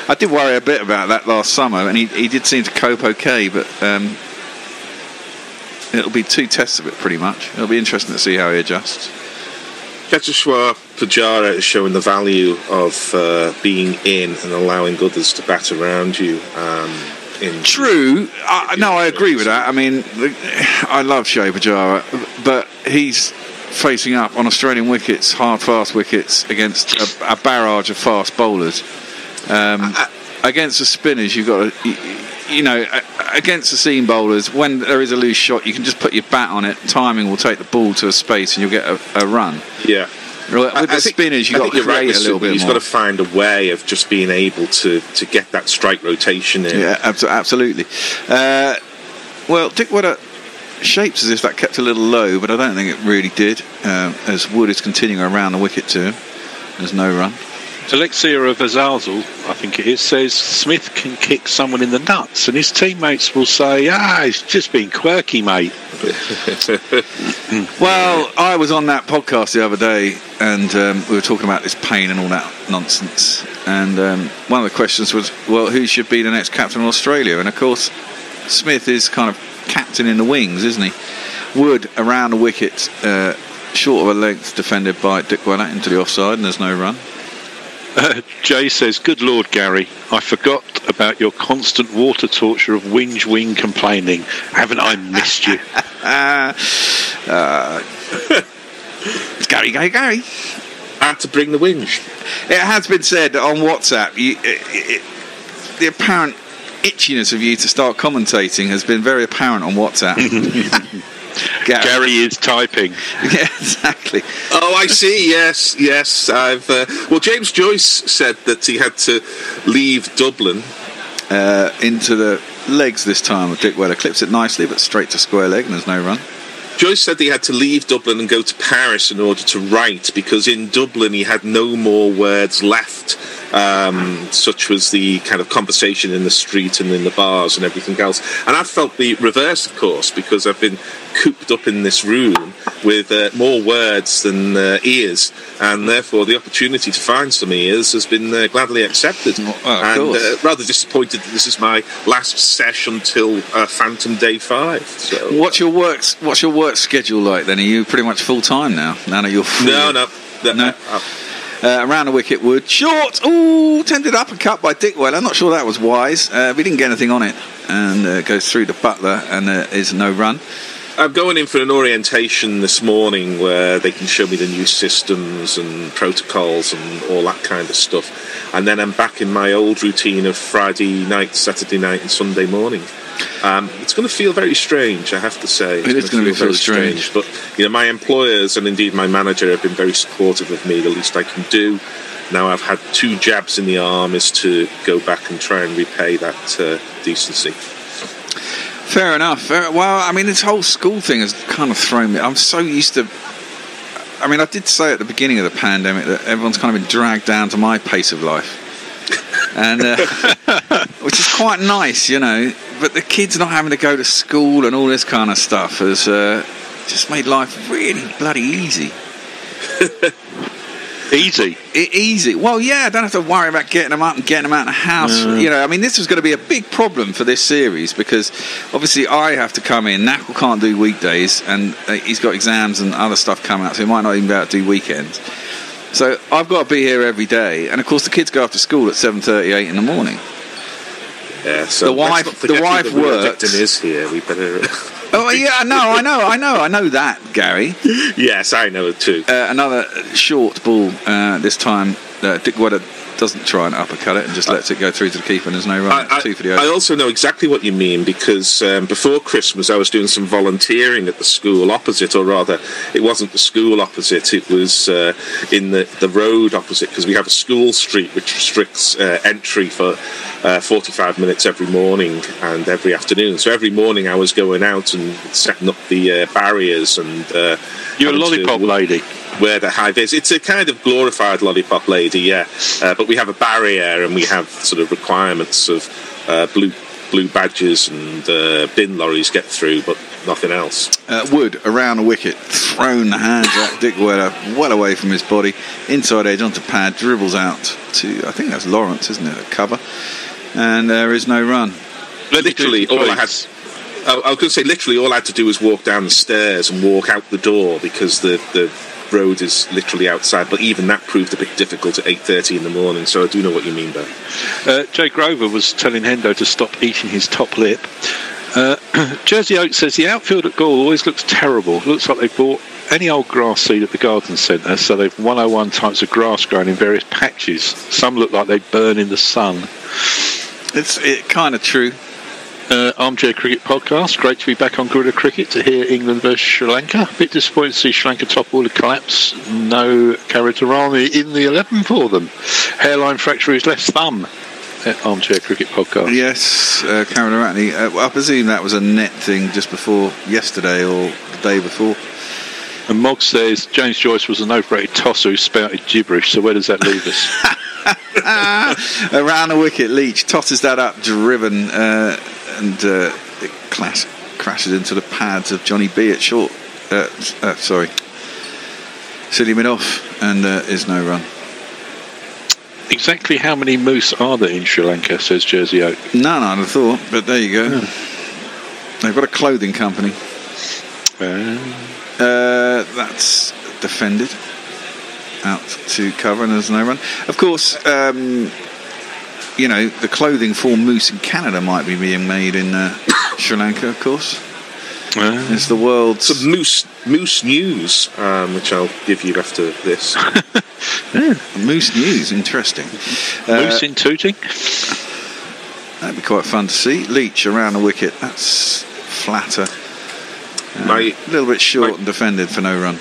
I did worry a bit about that last summer, and he, he did seem to cope okay, but um, it'll be two tests of it pretty much. It'll be interesting to see how he adjusts. Jageshwar Pujara is showing the value of uh, being in and allowing others to bat around you. Um, in True. I, no, I agree with that. I mean, the, I love Shea Pujara, but he's facing up on Australian wickets, hard fast wickets, against a, a barrage of fast bowlers. Um, I, I, against the spinners, you've got to, you, you know, against the seam bowlers, when there is a loose shot, you can just put your bat on it. Timing will take the ball to a space, and you'll get a, a run. Yeah. With I, the I spinners, you've got to create right, a little bit he's more. He's got to find a way of just being able to to get that strike rotation in. Yeah, absolutely. Uh, well, Dick Woodder shapes as if that kept a little low, but I don't think it really did, uh, as Wood is continuing around the wicket to him. There's no run. Alexia of Azalzal, I think it is, says Smith can kick someone in the nuts and his teammates will say, ah, he's just been quirky, mate. Well, I was on that podcast the other day and um, we were talking about this pain and all that nonsense, and um, one of the questions was, well, who should be the next captain of Australia? And of course Smith is kind of captain in the wings, isn't he? Wood around the wicket, uh, short of a length, defended by Dick Wennett into the offside, and there's no run. Uh, Jay says, good Lord, Gary, I forgot about your constant water torture of whinge wing complaining. Haven't I missed you? uh, uh, it's Gary, Gary, Gary. I had to bring the whinge. It has been said on WhatsApp, you, it, it, the apparent itchiness of you to start commentating has been very apparent on WhatsApp. Gary. Gary is typing. Yeah, exactly. Oh, I see. Yes, yes. I've uh, well, James Joyce said that he had to leave Dublin uh, into the legs this time. Dick Weller clips it nicely, but straight to square leg, and there's no run. Joyce said he had to leave Dublin and go to Paris in order to write, because in Dublin he had no more words left. Um, such was the kind of conversation in the street and in the bars and everything else. And I felt the reverse, of course, because I've been cooped up in this room with uh, more words than uh, ears, and therefore the opportunity to find some ears has been uh, gladly accepted. Well, and uh, rather disappointed that this is my last sesh until uh, Phantom Day five. So. What's your works? What's your work schedule like then? Are you pretty much full time now? Now that you're free? No, no, no. no? Uh, Uh, around the wicket, Wood short. Ooh, tended up and cut by Dick Weller. I'm not sure that was wise. Uh, we didn't get anything on it, and uh, goes through to Butler, and there is no run. I'm going in for an orientation this morning where they can show me the new systems and protocols and all that kind of stuff, and then I'm back in my old routine of Friday night, Saturday night, and Sunday morning. Um, it's going to feel very strange, I have to say. It's it is going to be very strange. strange. But you know, my employers and indeed my manager have been very supportive of me. The least I can do now I've had two jabs in the arm is to go back and try and repay that uh, decency. Fair enough. Uh, well, I mean, this whole school thing has kind of thrown me. I'm so used to. I mean, I did say at the beginning of the pandemic that everyone's kind of been dragged down to my pace of life, and uh, which is quite nice, you know. But the kids not having to go to school and all this kind of stuff has uh, just made life really bloody easy. Easy. Easy. Well, yeah, I don't have to worry about getting them up and getting them out of the house. No. You know, I mean, this was going to be a big problem for this series because obviously I have to come in. Knackle can't do weekdays, and he's got exams and other stuff coming up, so he might not even be able to do weekends. So I've got to be here every day, and of course the kids go after school at seven thirty, eight in the morning. Yeah, so the wife, the wife works. The victim is here. We better. Oh yeah, I know, I know, I know, I know that, Gary. Yes, I know it too. Uh, another short ball uh, this time. Uh, Dick Wedder doesn't try and uppercut it and just lets it go through to the keeper, and there's no run. I, I, two for the over. I also know exactly what you mean because um, before Christmas I was doing some volunteering at the school opposite, or rather it wasn't the school opposite, it was uh, in the, the road opposite, because we have a school street which restricts uh, entry for uh, forty-five minutes every morning and every afternoon. So every morning I was going out and setting up the uh, barriers and uh, you're a lollipop lady. Where the hive is, it's a kind of glorified lollipop lady, yeah. Uh, but we have a barrier, and we have sort of requirements of uh, blue blue badges and uh, bin lorries get through, but nothing else. Uh, Wood around the wicket, thrown the hands at Dick Wedder, well away from his body, inside edge onto pad, dribbles out to I think that's Lawrence, isn't it? A cover, and there is no run. Literally, all I had. I, I was going to say, literally, all I had to do was walk down the stairs and walk out the door because the the. road is literally outside, but even that proved a bit difficult at eight thirty in the morning, so I do know what you mean by it. Uh, Jay Grover was telling Hendo to stop eating his top lip. Uh, Jersey Oak says the outfield at Gaul always looks terrible. Looks like they've bought any old grass seed at the garden centre, so they've one oh one types of grass grown in various patches. Some look like they burn in the sun. It's it, kind of true. Uh, Armchair Cricket Podcast, great to be back on Gorilla Cricket to hear England versus Sri Lanka. A bit disappointed to see Sri Lanka top order collapse, no Karitarami in the eleven for them. Hairline fracture his left thumb. Uh, Armchair Cricket Podcast. Yes, uh, Karitarami, uh, I presume that was a net thing just before yesterday or the day before. And Mog says James Joyce was an overrated tosser who spouted gibberish, so where does that leave us? Around the wicket, Leach tosses that up, driven, uh, and uh, it clash, crashes into the pads of Johnny B at short. Uh, uh, sorry, Silliman off, and uh, is no run. Exactly how many moose are there in Sri Lanka? Says Jersey Oak. None, I'd have thought, but there you go. Yeah. They've got a clothing company. Um. Uh, that's defended. Out to cover, and there's no run. Of course, um, you know, the clothing for moose in Canada might be being made in uh, Sri Lanka, of course. Uh, it's the world's... Some moose, moose news, um, which I'll give you after this. Yeah. Moose news, interesting. Moose uh, in tooting. That'd be quite fun to see. Leach around the wicket, that's flatter. Um, my, a little bit short my, and defended for no run.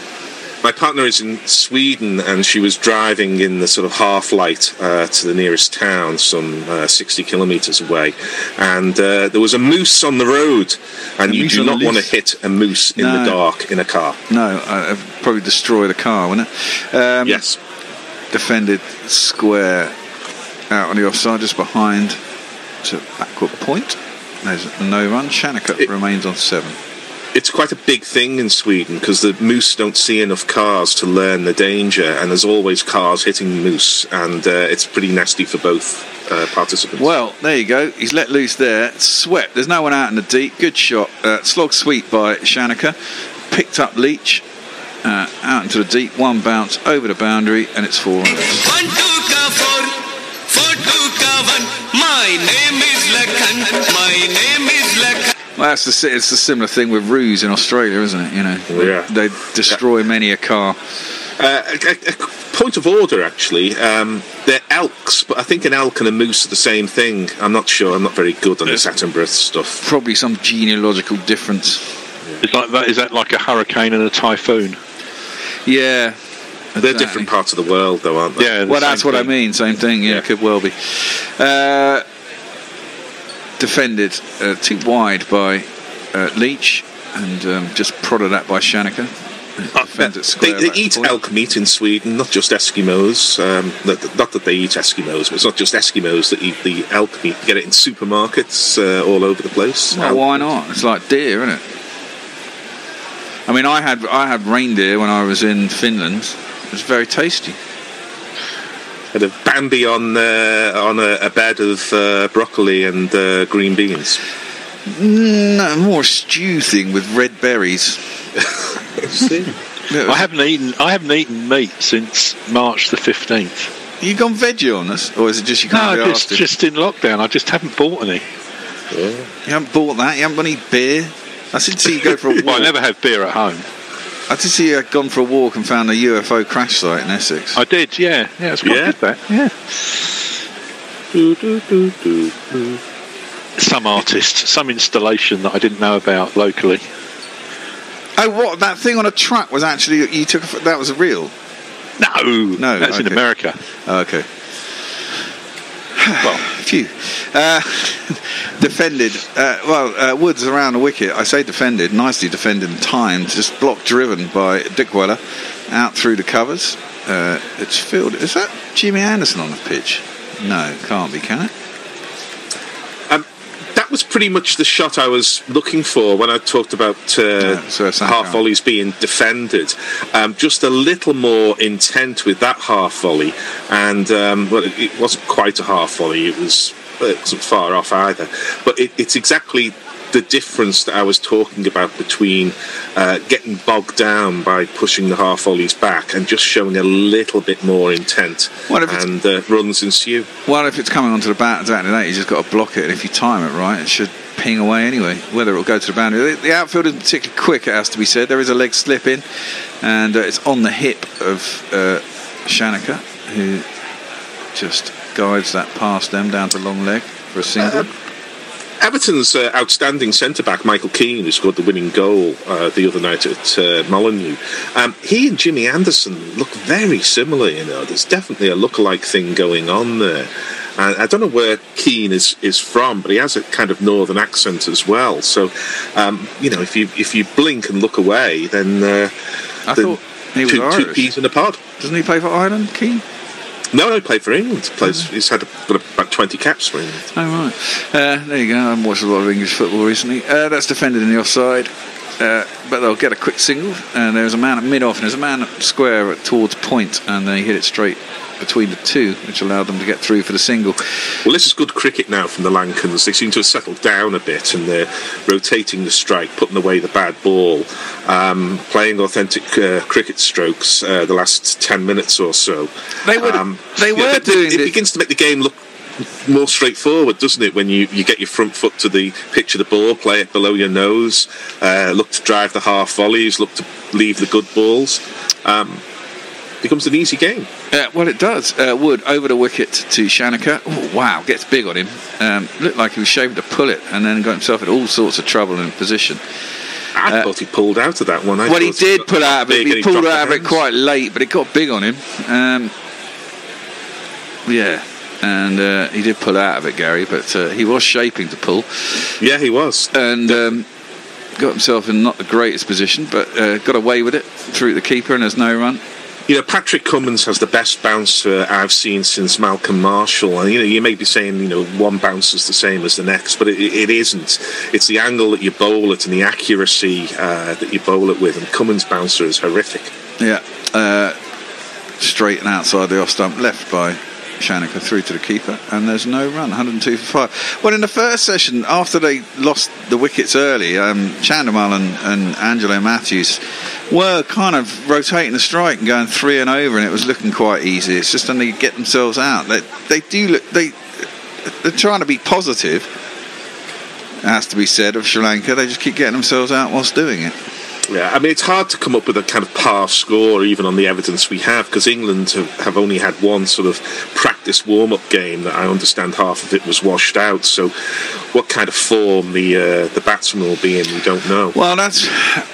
My partner is in Sweden, and she was driving in the sort of half light uh, to the nearest town, some uh, sixty kilometres away, and uh, there was a moose on the road, and you do not want to hit a moose in the dark in a car. No, I'd probably destroy the car, wouldn't it? Um, yes. Defended square out on the offside, just behind to backward point. There's no run. Shanaka remains on seven. It's quite a big thing in Sweden because the moose don't see enough cars to learn the danger, and there's always cars hitting moose, and uh, it's pretty nasty for both uh, participants. Well, there you go. He's let loose there. Swept. There's no one out in the deep. Good shot. Uh, slog sweep by Shanaka. Picked up Leach. Uh, out into the deep. One bounce over the boundary, and it's four runs. One, two, ka, four. Four, two, ka, one. My name is Lakhan. My name is Lakhan. Well, that's the, it's a similar thing with roos in Australia, isn't it? You know, yeah. They destroy many a car. Uh, a, a point of order, actually. Um, they're elks, but I think an elk and a moose are the same thing. I'm not sure. I'm not very good on this Attenborough stuff. Probably some genealogical difference. Yeah. It's like that. Is that like a hurricane and a typhoon? Yeah. Exactly. They're different parts of the world, though, aren't they? Yeah. Well, that's thing. What I mean. Same thing. Yeah, yeah. Could well be. Uh... Defended uh, too wide by uh, Leach, and um, just prodded at by Shanaka. Uh, they they eat point. elk meat in Sweden, not just Eskimos. Um, not, not that they eat Eskimos, but it's not just Eskimos that eat the elk meat. You get it in supermarkets uh, all over the place. Well, elk why not? It's like deer, isn't it? I mean, I had I had reindeer when I was in Finland. It was very tasty. kind of Bambi on uh, on a, a bed of uh, broccoli and uh, green beans. No, more a stew thing with red berries. See? No. I haven't eaten. I haven't eaten meat since March the fifteenth. You gone veggie on us, or is it just you can't? No, just, just in lockdown. I just haven't bought any. Yeah. You haven't bought that. You haven't bought any beer. I did see you go for a walk. Well, I never have beer at home. I did see you had gone for a walk and found a U F O crash site in Essex. I did. Yeah, yeah, it's quite yeah. good. That yeah. Do, do, do, do, do. Some artist, some installation that I didn't know about locally. Oh, what, that thing on a truck was actually, you took a, that was a real? No, no, that's okay. In America. Oh, okay. Well, phew. Uh, defended, uh, well, uh, Woods around the wicket. I say defended, nicely defended in time, just block driven by Dickweller out through the covers. Uh, it's filled. Is that Jimmy Anderson on the pitch? No, can't be, can it? That was pretty much the shot I was looking for when I talked about uh, yeah, half volleys being defended. Um, just a little more intent with that half volley, and um, well, it, it wasn't quite a half volley. It was it wasn't far off either, but it, it's exactly the difference that I was talking about between uh, getting bogged down by pushing the half volleys back and just showing a little bit more intent, well, and uh, runs ensue. Well, if it's coming onto the bat exactly that, you just got to block it, and if you time it right, it should ping away anyway, whether it will go to the boundary. The outfield isn't particularly quick, it has to be said. There is a leg slip in, and uh, it's on the hip of uh, Shanaka, who just guides that past them down to long leg for a single. Uh, Everton's uh, outstanding centre-back, Michael Keane, who scored the winning goal uh, the other night at uh, Molineux, um, he and Jimmy Anderson look very similar, you know. There's definitely a lookalike thing going on there. And I don't know where Keane is, is from, but he has a kind of northern accent as well. So, um, you know, if you if you blink and look away, then, uh, I then thought he was two, Irish. Two peas in a pod. Doesn't he play for Ireland, Keane? No, no, he played for England. He plays, he's had got about twenty caps for England. Oh, right. Uh, there you go. I haven't watched a lot of English football recently. Uh, that's defended in the offside, uh, but they'll get a quick single. And there's a man at mid-off, and there's a man square towards point, and they hit it straight between the two, which allowed them to get through for the single. Well, this is good cricket now from the Lancans. They seem to have settled down a bit, and they're rotating the strike, putting away the bad ball, um, playing authentic uh, cricket strokes uh, the last ten minutes or so. They were, um, they were you know, doing it. It begins to make the game look more straightforward, doesn't it, when you, you get your front foot to the pitch of the ball, play it below your nose, uh, look to drive the half volleys, look to leave the good balls. Um becomes an easy game. Uh, well, it does. Uh, Wood over the wicket to Shanaka. Oh, wow, gets big on him. Um, looked like he was ashamed to pull it, and then got himself in all sorts of trouble in position. I uh, thought he pulled out of that one. I well, he did he pull out of it. He pulled he out of it quite late, but it got big on him. Um, yeah, and uh, he did pull out of it, Gary, but uh, he was shaping to pull. Yeah, he was. And... Um, got himself in not the greatest position, but uh, got away with it through the keeper, and there's no run. You know, Patrick Cummins has the best bouncer I've seen since Malcolm Marshall. And, you know, you may be saying, you know, one bouncer's the same as the next, but it, it isn't. It's the angle that you bowl it and the accuracy uh, that you bowl it with. And Cummins' bouncer is horrific. Yeah. Uh, straight and outside the off stump, left by Shanaka through to the keeper. And there's no run. one oh two for five. Well, in the first session, after they lost the wickets early, um, Chandramal and, and Angelo Matthews were kind of rotating the strike and going three and over, and it was looking quite easy. It's just when they get themselves out, they they do look, they they're trying to be positive, has to be said, of Sri Lanka. They just keep getting themselves out whilst doing it. Yeah, I mean, it's hard to come up with a kind of par score even on the evidence we have, because England have, have only had one sort of practice warm-up game that I understand half of it was washed out. So what kind of form the uh, the batsman will be in, we don't know. Well, that's...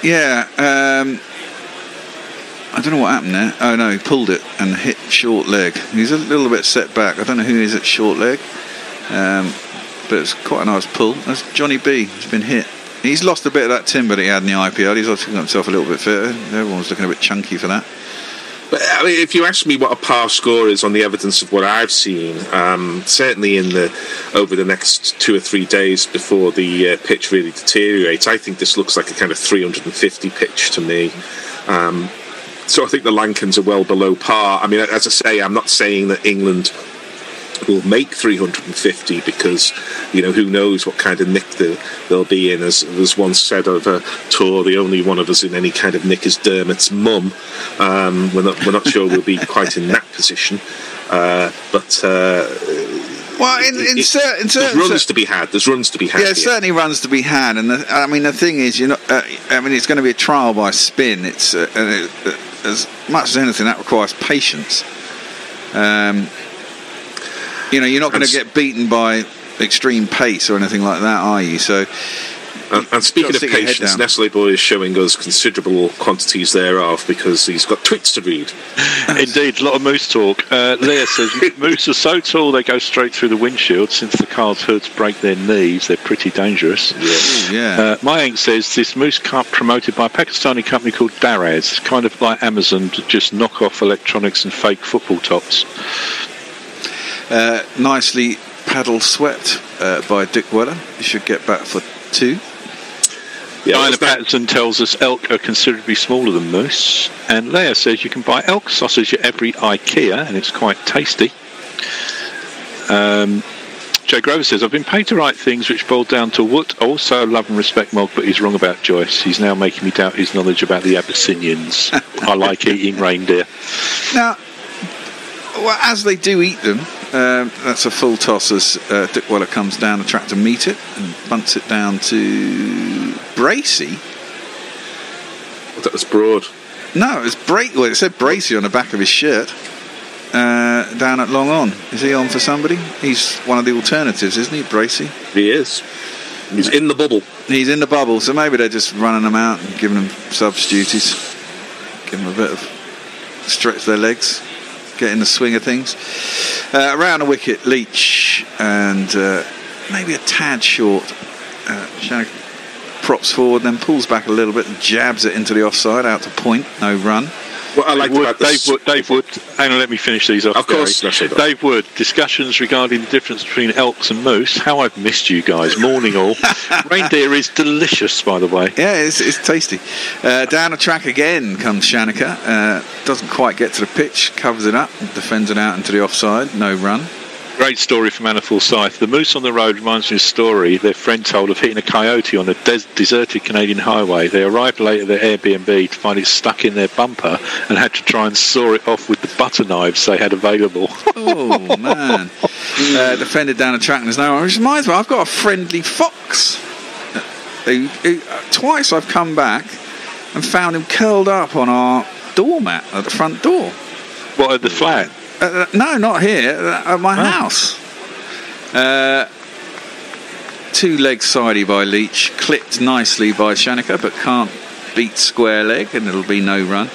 Yeah. Um, I don't know what happened there. Oh, no, he pulled it and hit short leg. He's a little bit set back. I don't know who he is at short leg, um, but it's quite a nice pull. That's Johnny B. He's been hit. He's lost a bit of that timber that he had in the I P L. He's obviously got himself a little bit fitter. Everyone's looking a bit chunky for that. But I mean, if you ask me what a par score is on the evidence of what I've seen, um, certainly in the over the next two or three days before the uh, pitch really deteriorates, I think this looks like a kind of three hundred and fifty pitch to me. Um, So I think the Lancans are well below par. I mean, as I say, I'm not saying that England will make three hundred fifty, because, you know, who knows what kind of nick the, they'll be in. As was once said of a tour, the only one of us in any kind of nick is Dermot's mum. Um, we're not, we're not sure we'll be quite in that position. Uh, but... Uh, Well, in, in, it, cer in certain there's runs to be had. There's runs to be had. Yeah, certainly runs to be had. And the, I mean, the thing is, you know, uh, I mean, it's going to be a trial by spin. It's uh, and it, uh, as much as anything that requires patience. Um, you know, you're not going to get beaten by extreme pace or anything like that, are you? So. And, and speaking of patience, Nestle Boy is showing us considerable quantities thereof, because he's got tweets to read. Indeed, a lot of moose talk. Uh, Leah says, moose are so tall they go straight through the windshield. Since the car's hoods break their knees, they're pretty dangerous. Yeah. Yeah. Uh, Mayank says, this moose carp promoted by a Pakistani company called Daraz, kind of like Amazon, to just knock off electronics and fake football tops. Uh, nicely paddle swept uh, by Dick Weller. You should get back for two. Yeah, Diana Patterson tells us elk are considerably smaller than moose. And Leia says you can buy elk sausage at every IKEA, and it's quite tasty. Um, Joe Grover says, I've been paid to write things which boil down to what. I also love and respect Mog, but he's wrong about Joyce. He's now making me doubt his knowledge about the Abyssinians. I like eating reindeer. Now, well, as they do eat them, um, that's a full toss as uh, Dick Weller comes down the track to meet it and bunts it down to... Bracey? Well, that was Broad. No, it was Bracey. Well, it said Bracey on the back of his shirt. Uh, down at Long On. Is he on for somebody? He's one of the alternatives, isn't he, Bracey? He is. He's in the bubble. He's in the bubble, so maybe they're just running him out and giving him substitutes. Giving him a bit of stretch their legs. Get in the swing of things. Uh, around the wicket, Leach. And uh, maybe a tad short. Uh, Shag props forward, then pulls back a little bit and jabs it into the offside, out to point, no run. What I like about this, Dave Wood, Dave Wood, hang on, let me finish these off. Of course. Dave Wood, discussions regarding the difference between elks and moose. How I've missed you guys. Morning all. Reindeer is delicious, by the way. Yeah, it's, it's tasty. Uh, down the track again comes Shanaka. Uh, doesn't quite get to the pitch, covers it up, defends it out into the offside, no run. Great story from Anna Forsyth. The moose on the road reminds me of a story their friend told of hitting a coyote on a des deserted Canadian highway. They arrived late at their Airbnb to find it stuck in their bumper and had to try and saw it off with the butter knives they had available. Oh, man. Uh, defended down a track and there's no one. Which reminds me, I've got a friendly fox. Who, who, twice I've come back and found him curled up on our doormat at the front door. What, at the flat? Uh, no, not here. At my oh. house. Uh, two legs sidey by Leach, clipped nicely by Shanaka, but can't beat square leg, and it'll be no run.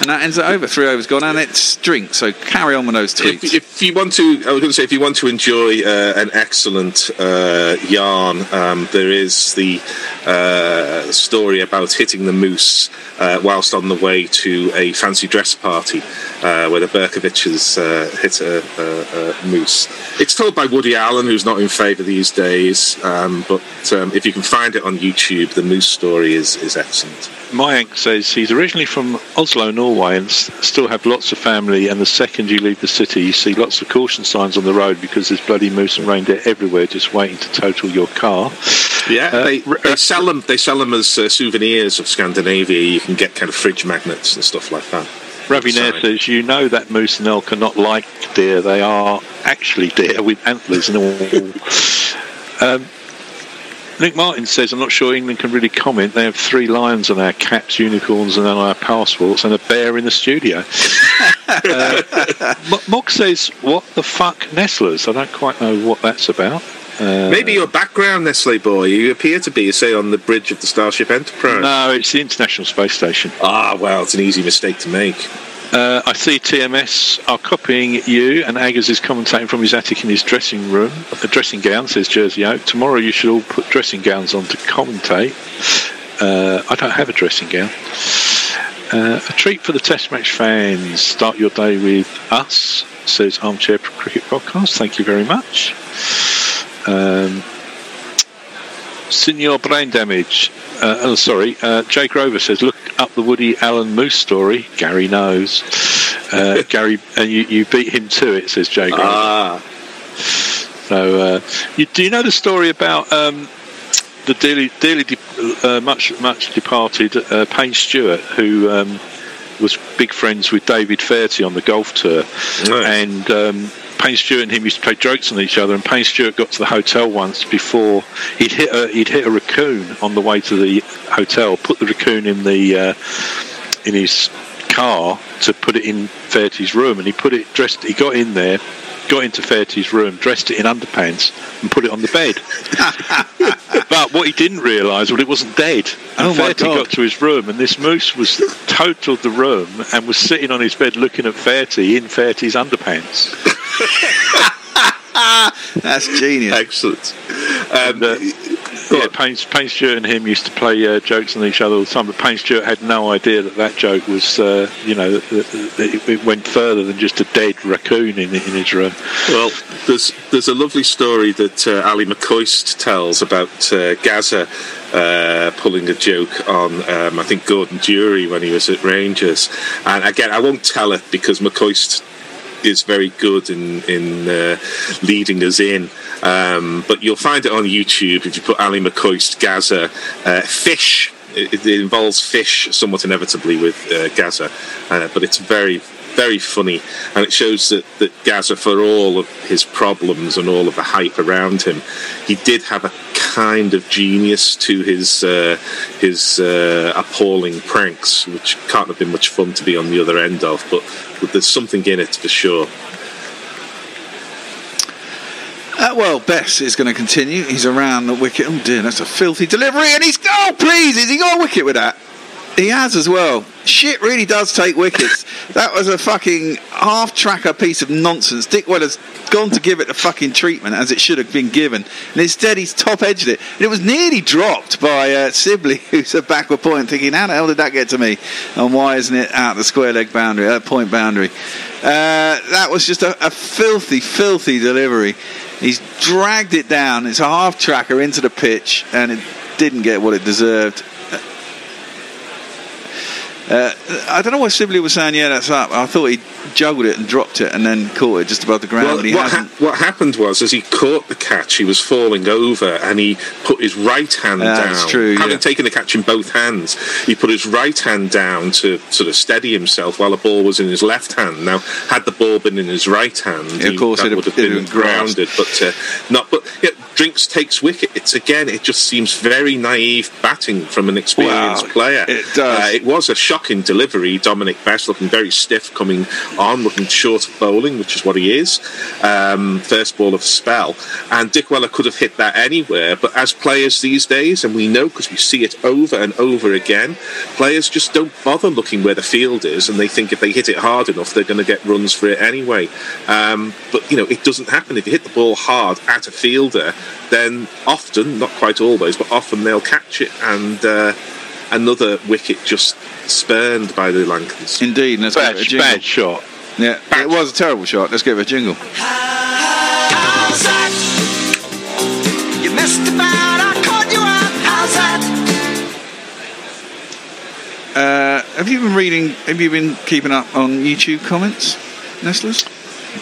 And that ends it over. Three overs gone, and it's drink. So carry on with those tweets. If, if you want to, I was going to say, if you want to enjoy uh, an excellent uh, yarn, um, there is the uh, story about hitting the moose uh, whilst on the way to a fancy dress party, uh, where the Berkoviches uh, hit a, a, a moose. It's told by Woody Allen, who's not in favour these days. Um, but um, if you can find it on YouTube, the moose story is is excellent. Mayank says he's originally from Oslo, Norway, and still have lots of family, and the second you leave the city you see lots of caution signs on the road because there's bloody moose and reindeer everywhere just waiting to total your car. Yeah, uh, they, they sell them they sell them as uh, souvenirs of Scandinavia. You can get kind of fridge magnets and stuff like that. Ravi Nair says, you know that moose and elk are not like deer, they are actually deer with antlers and all. um Nick Martin says, I'm not sure England can really comment. They have three lions on our caps, unicorns, and on our passports, and a bear in the studio. uh, Mog says, what the fuck, Nestlers? I don't quite know what that's about. Uh, Maybe your background, Nestle Boy. You appear to be, say, on the bridge of the Starship Enterprise. No, it's the International Space Station. Ah, well, it's an easy mistake to make. Uh, I see T M S are copying you, and Aggers is commentating from his attic in his dressing room. A dressing gown, says Jersey Oak. Tomorrow you should all put dressing gowns on to commentate. Uh, I don't have a dressing gown. Uh, a treat for the Test match fans. Start your day with us, says Armchair Cricket Podcast. Thank you very much. Um, Signor Brain Damage. Uh, oh, sorry. Uh, Jake Rover says, look up the Woody Allen Moose story, Gary knows. Uh, Gary, and you, you beat him to it, says Jay Grant. Ah. So, uh, you, do you know the story about um, the dearly, dearly de- uh, much, much departed uh, Payne Stewart, who um, was big friends with David Fairtie on the golf tour, right. and um, Payne Stewart and him used to play jokes on each other. And Payne Stewart got to the hotel once before he'd hit a, he'd hit a raccoon on the way to the hotel. Put the raccoon in the uh, in his car to put it in Fairtie's room, and he put it dressed. He got in there. Got into Fairtie's room, dressed it in underpants, and put it on the bed. But what he didn't realise was well, it wasn't dead. And oh Fairtie got to his room, and this moose was totaled the room and was sitting on his bed looking at Fairtie in Fairtie's underpants. That's genius. Excellent. Um, and, uh, yeah, Payne, Payne Stewart and him used to play uh, jokes on each other all the time, but Payne Stewart had no idea that that joke was, uh, you know, that, that it went further than just a dead raccoon in, in his room. Well, there's there's a lovely story that uh, Ali McCoist tells about uh, Gazza uh, pulling a joke on, um, I think, Gordon Dury when he was at Rangers. And again, I won't tell it because McCoist is very good in in uh, leading us in, um, but you'll find it on YouTube if you put Ali McCoist Gazza uh, fish. It, it involves fish somewhat inevitably with uh, Gazza, uh, but it's very very funny, and it shows that that Gazza, for all of his problems and all of the hype around him, he did have a kind of genius to his uh, his uh, appalling pranks, which can't have been much fun to be on the other end of, but there's something in it for sure. Uh, well, Bess is going to continue. He's around the wicket. Oh dear, that's a filthy delivery, and he's oh please, has he got a wicket with that? He has as well. Shit really does take wickets. That was a fucking half-tracker piece of nonsense. Dick Weller's gone to give it the fucking treatment as it should have been given. And instead he's top-edged it. And it was nearly dropped by uh, Sibley, who's a backward point, thinking, how the hell did that get to me? And why isn't it out the square-leg boundary, uh, point boundary? Uh, that was just a, a filthy, filthy delivery. He's dragged it down. It's a half-tracker into the pitch, and it didn't get what it deserved. Uh, I don't know why Sibley was saying, yeah, that's up. I thought he juggled it and dropped it and then caught it just above the ground. Well, he what, ha- what happened was, as he caught the catch, he was falling over and he put his right hand uh, down. That's true. Having yeah. taken the catch in both hands, he put his right hand down to sort of steady himself while the ball was in his left hand. Now, had the ball been in his right hand, yeah, he, of course, that would have been grounded. But uh, not. But yeah, Drinks takes wicket. It's again, it just seems very naive batting from an experienced wow, player. It does. Uh, it was a shot. Shocking delivery. Dominic Best looking very stiff coming on, looking short of bowling, which is what he is. Um, first ball of spell. And Dick Weller could have hit that anywhere, but as players these days, and we know because we see it over and over again, players just don't bother looking where the field is, and they think if they hit it hard enough, they're going to get runs for it anyway. Um, but, you know, it doesn't happen. If you hit the ball hard at a fielder, then often, not quite always, but often they'll catch it, and uh, another wicket just spurned by the Lancans. Indeed, let's bad, give it a jingle. Bad shot. Yeah, bad. It was a terrible shot. Let's give it a jingle. How's that? You missed the bat. I caught you out. How's that? Uh, have you been reading? Have you been keeping up on YouTube comments, Nestlers?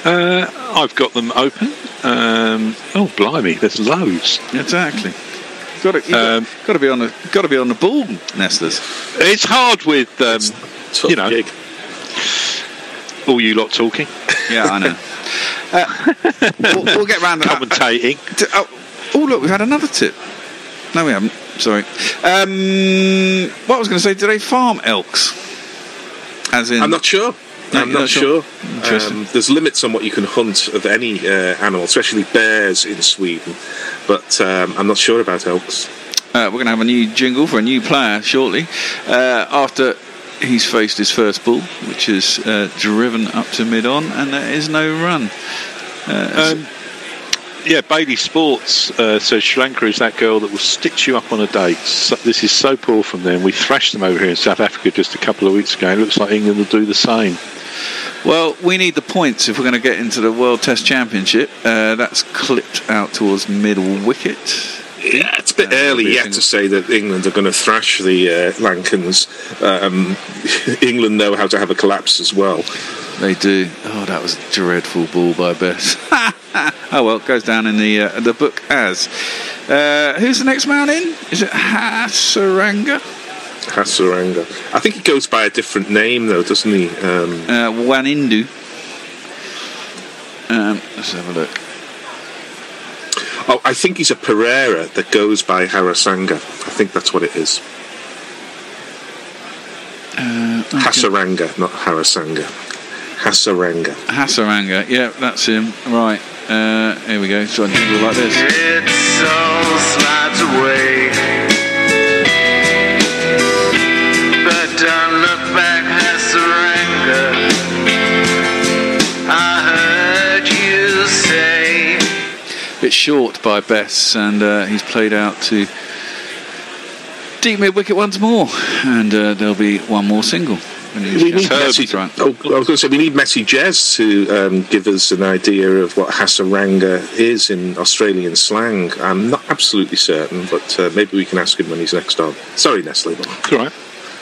Uh, I've got them open. Um, oh blimey, there's loads. Exactly. Got to, um, got, got to be on the got to be on the ball, Nestlers. It's hard with um, it's you know gig. All you lot talking. Yeah, I know. uh, we'll, we'll get round to commentating. Uh, uh, oh look, we've had another tip. No, we haven't. Sorry. Um, what I was going to say? Do they farm elks? As in, I'm not sure. No, I'm not sure. sure. Um, there's limits on what you can hunt of any uh, animal, especially bears in Sweden. But um, I'm not sure about elks. Uh, we're going to have a new jingle for a new player shortly. Uh, after he's faced his first ball, which is uh, driven up to mid-on, and there is no run. Uh, um, yeah, Bailey Sports uh, says Sri Lanka is that girl that will stitch you up on a date. So, this is so poor from them. We thrashed them over here in South Africa just a couple of weeks ago. It looks like England will do the same. Well, we need the points if we're going to get into the World Test Championship. Uh, that's clipped out towards middle wicket. be. Yeah, it's a bit um, early yet to say that England are going to thrash the uh, Lankans. Um, England know how to have a collapse as well. They do. Oh, that was a dreadful ball by Bess. Oh well, it goes down in the uh, the book as. Uh, who's the next man in? Is it Hasaranga? Hasaranga. I think he goes by a different name though, doesn't he? Um, uh, Wanindu. Um, let's have a look. Oh, I think he's a Pereira that goes by Harasanga. I think that's what it is. Uh, okay. Hasaranga, not Harasanga. Hasaranga. Hasaranga, yeah, that's him. Right, uh, here we go. So I think we're like this. It all slides away, but don't look back, Hasaranga. I heard you say. Bit short by Bess, and uh, he's played out to deep mid wicket once more, and uh, there'll be one more single. We need Messi, oh, I was going to say we need Messi Jez to um, give us an idea of what Hasaranga is in Australian slang. I'm not absolutely certain, but uh, maybe we can ask him when he's next on. Sorry, Nestle. All right.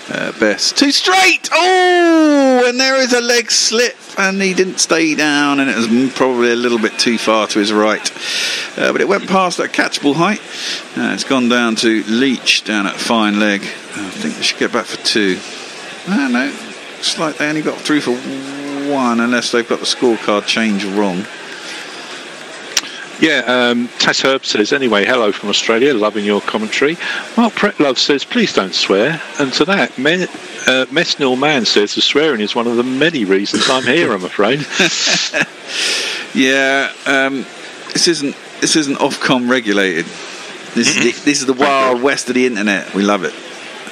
Uh, Best too straight. Oh, and there is a leg slip, and he didn't stay down, and it was probably a little bit too far to his right, uh, but it went past that catchable height. Uh, it's gone down to Leach down at fine leg. I think they should get back for two. No, no, looks like they only got through for one, unless they've got the scorecard change wrong. Yeah, um, Tass Herb says, anyway, hello from Australia, loving your commentary. Mark Pretlove says, please don't swear. And to that, Me uh, Mesnil Mann says, the swearing is one of the many reasons I'm here, I'm afraid. Yeah, um, this isn't this isn't Ofcom regulated. This is the, this is the wild west of the internet. We love it.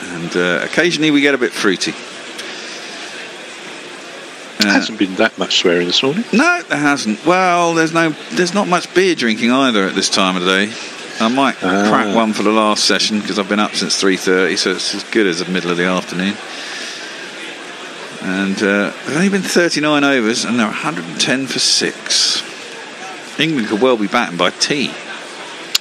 And uh, occasionally we get a bit fruity. There uh, hasn't been that much swearing this morning. No, there hasn't. Well, there's no, there's not much beer drinking either at this time of the day. I might uh, crack one for the last session because I've been up since three thirty, so it's as good as the middle of the afternoon. And uh, there's only been thirty-nine overs, and they're one hundred and ten for six. England could well be batting by tea.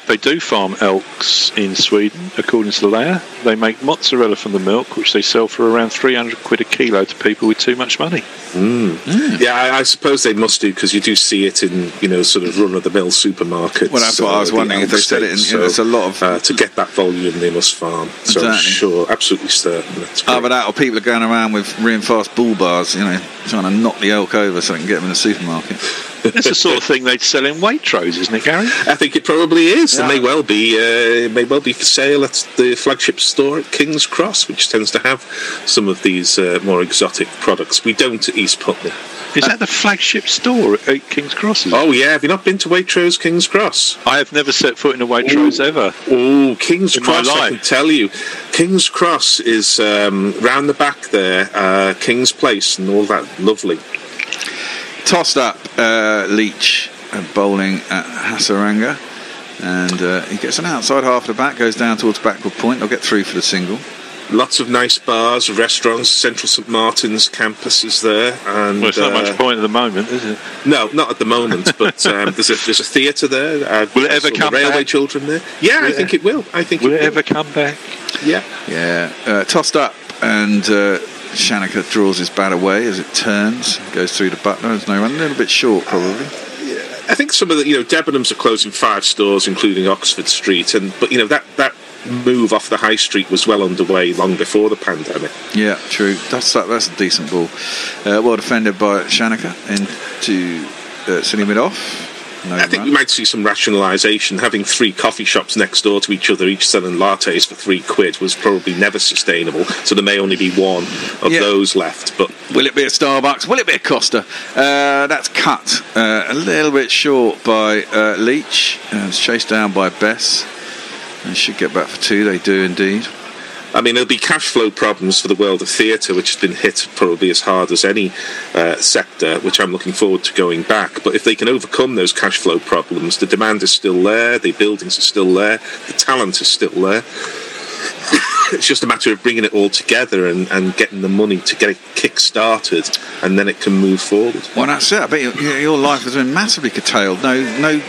They do farm elks in Sweden, according to the layer. They make mozzarella from the milk, which they sell for around three hundred quid a kilo to people with too much money. Mm. Mm. Yeah, I, I suppose they must do, because you do see it in, you know, sort of run-of-the-mill supermarkets. Well, that's what uh, I was wondering, if they sell it in, so, you know, there's a lot of... Uh, to get that volume, they must farm. So exactly. I'm sure, absolutely certain. Oh, but that, or people are going around with reinforced bull bars, you know, trying to knock the elk over so they can get them in the supermarket. That's the sort of thing they'd sell in Waitrose, isn't it, Gary? I think it probably is. Yeah. It may well be. Uh, it may well be for sale at the flagship store at King's Cross, which tends to have some of these uh, more exotic products. We don't at East Putney. Is that the flagship store at King's Cross? Oh yeah. Have you not been to Waitrose, King's Cross? I have never set foot in a Waitrose Ooh. ever. Oh, King's in Cross! I can tell you, King's Cross is um, round the back there, uh, King's Place, and all that lovely. Tossed up uh, Leach bowling at Hasaranga, and uh, he gets an outside half of the bat, goes down towards backward point. They'll get through for the single. Lots of nice bars, restaurants. Central St Martin's campus is there, and well, it's not uh, much point at the moment, is it? No, not at the moment. But um, there's a there's a theatre there. Uh, will it ever come back? Railway children there. Yeah, yeah, I think it will. I think will it, it will. ever come back? Yeah, yeah. Uh, tossed up and. Uh, Shanaka draws his bat away as it turns, goes through the butler. There's no run, a little bit short probably. Uh, yeah. I think some of the, you know, Debenhams are closing five stores, including Oxford Street, and but you know that that move off the high street was well underway long before the pandemic. Yeah, true. That's that, that's a decent ball. Uh, well defended by Shanaka into uh, silly mid off. No I think run. we might see some rationalisation. Having three coffee shops next door to each other, each selling lattes for three quid, was probably never sustainable. So there may only be one of yeah. those left. But will it be a Starbucks? Will it be a Costa? Uh, that's cut uh, a little bit short by uh, Leach. Uh, it's chased down by Bess. They should get back for two. They do indeed. I mean, there'll be cash flow problems for the world of theatre, which has been hit probably as hard as any uh, sector, which I'm looking forward to going back. But if they can overcome those cash flow problems, the demand is still there, the buildings are still there, the talent is still there. It's just a matter of bringing it all together and, and getting the money to get it kick-started, and then it can move forward. Well, that's it. I bet your, your life has been massively curtailed. No, no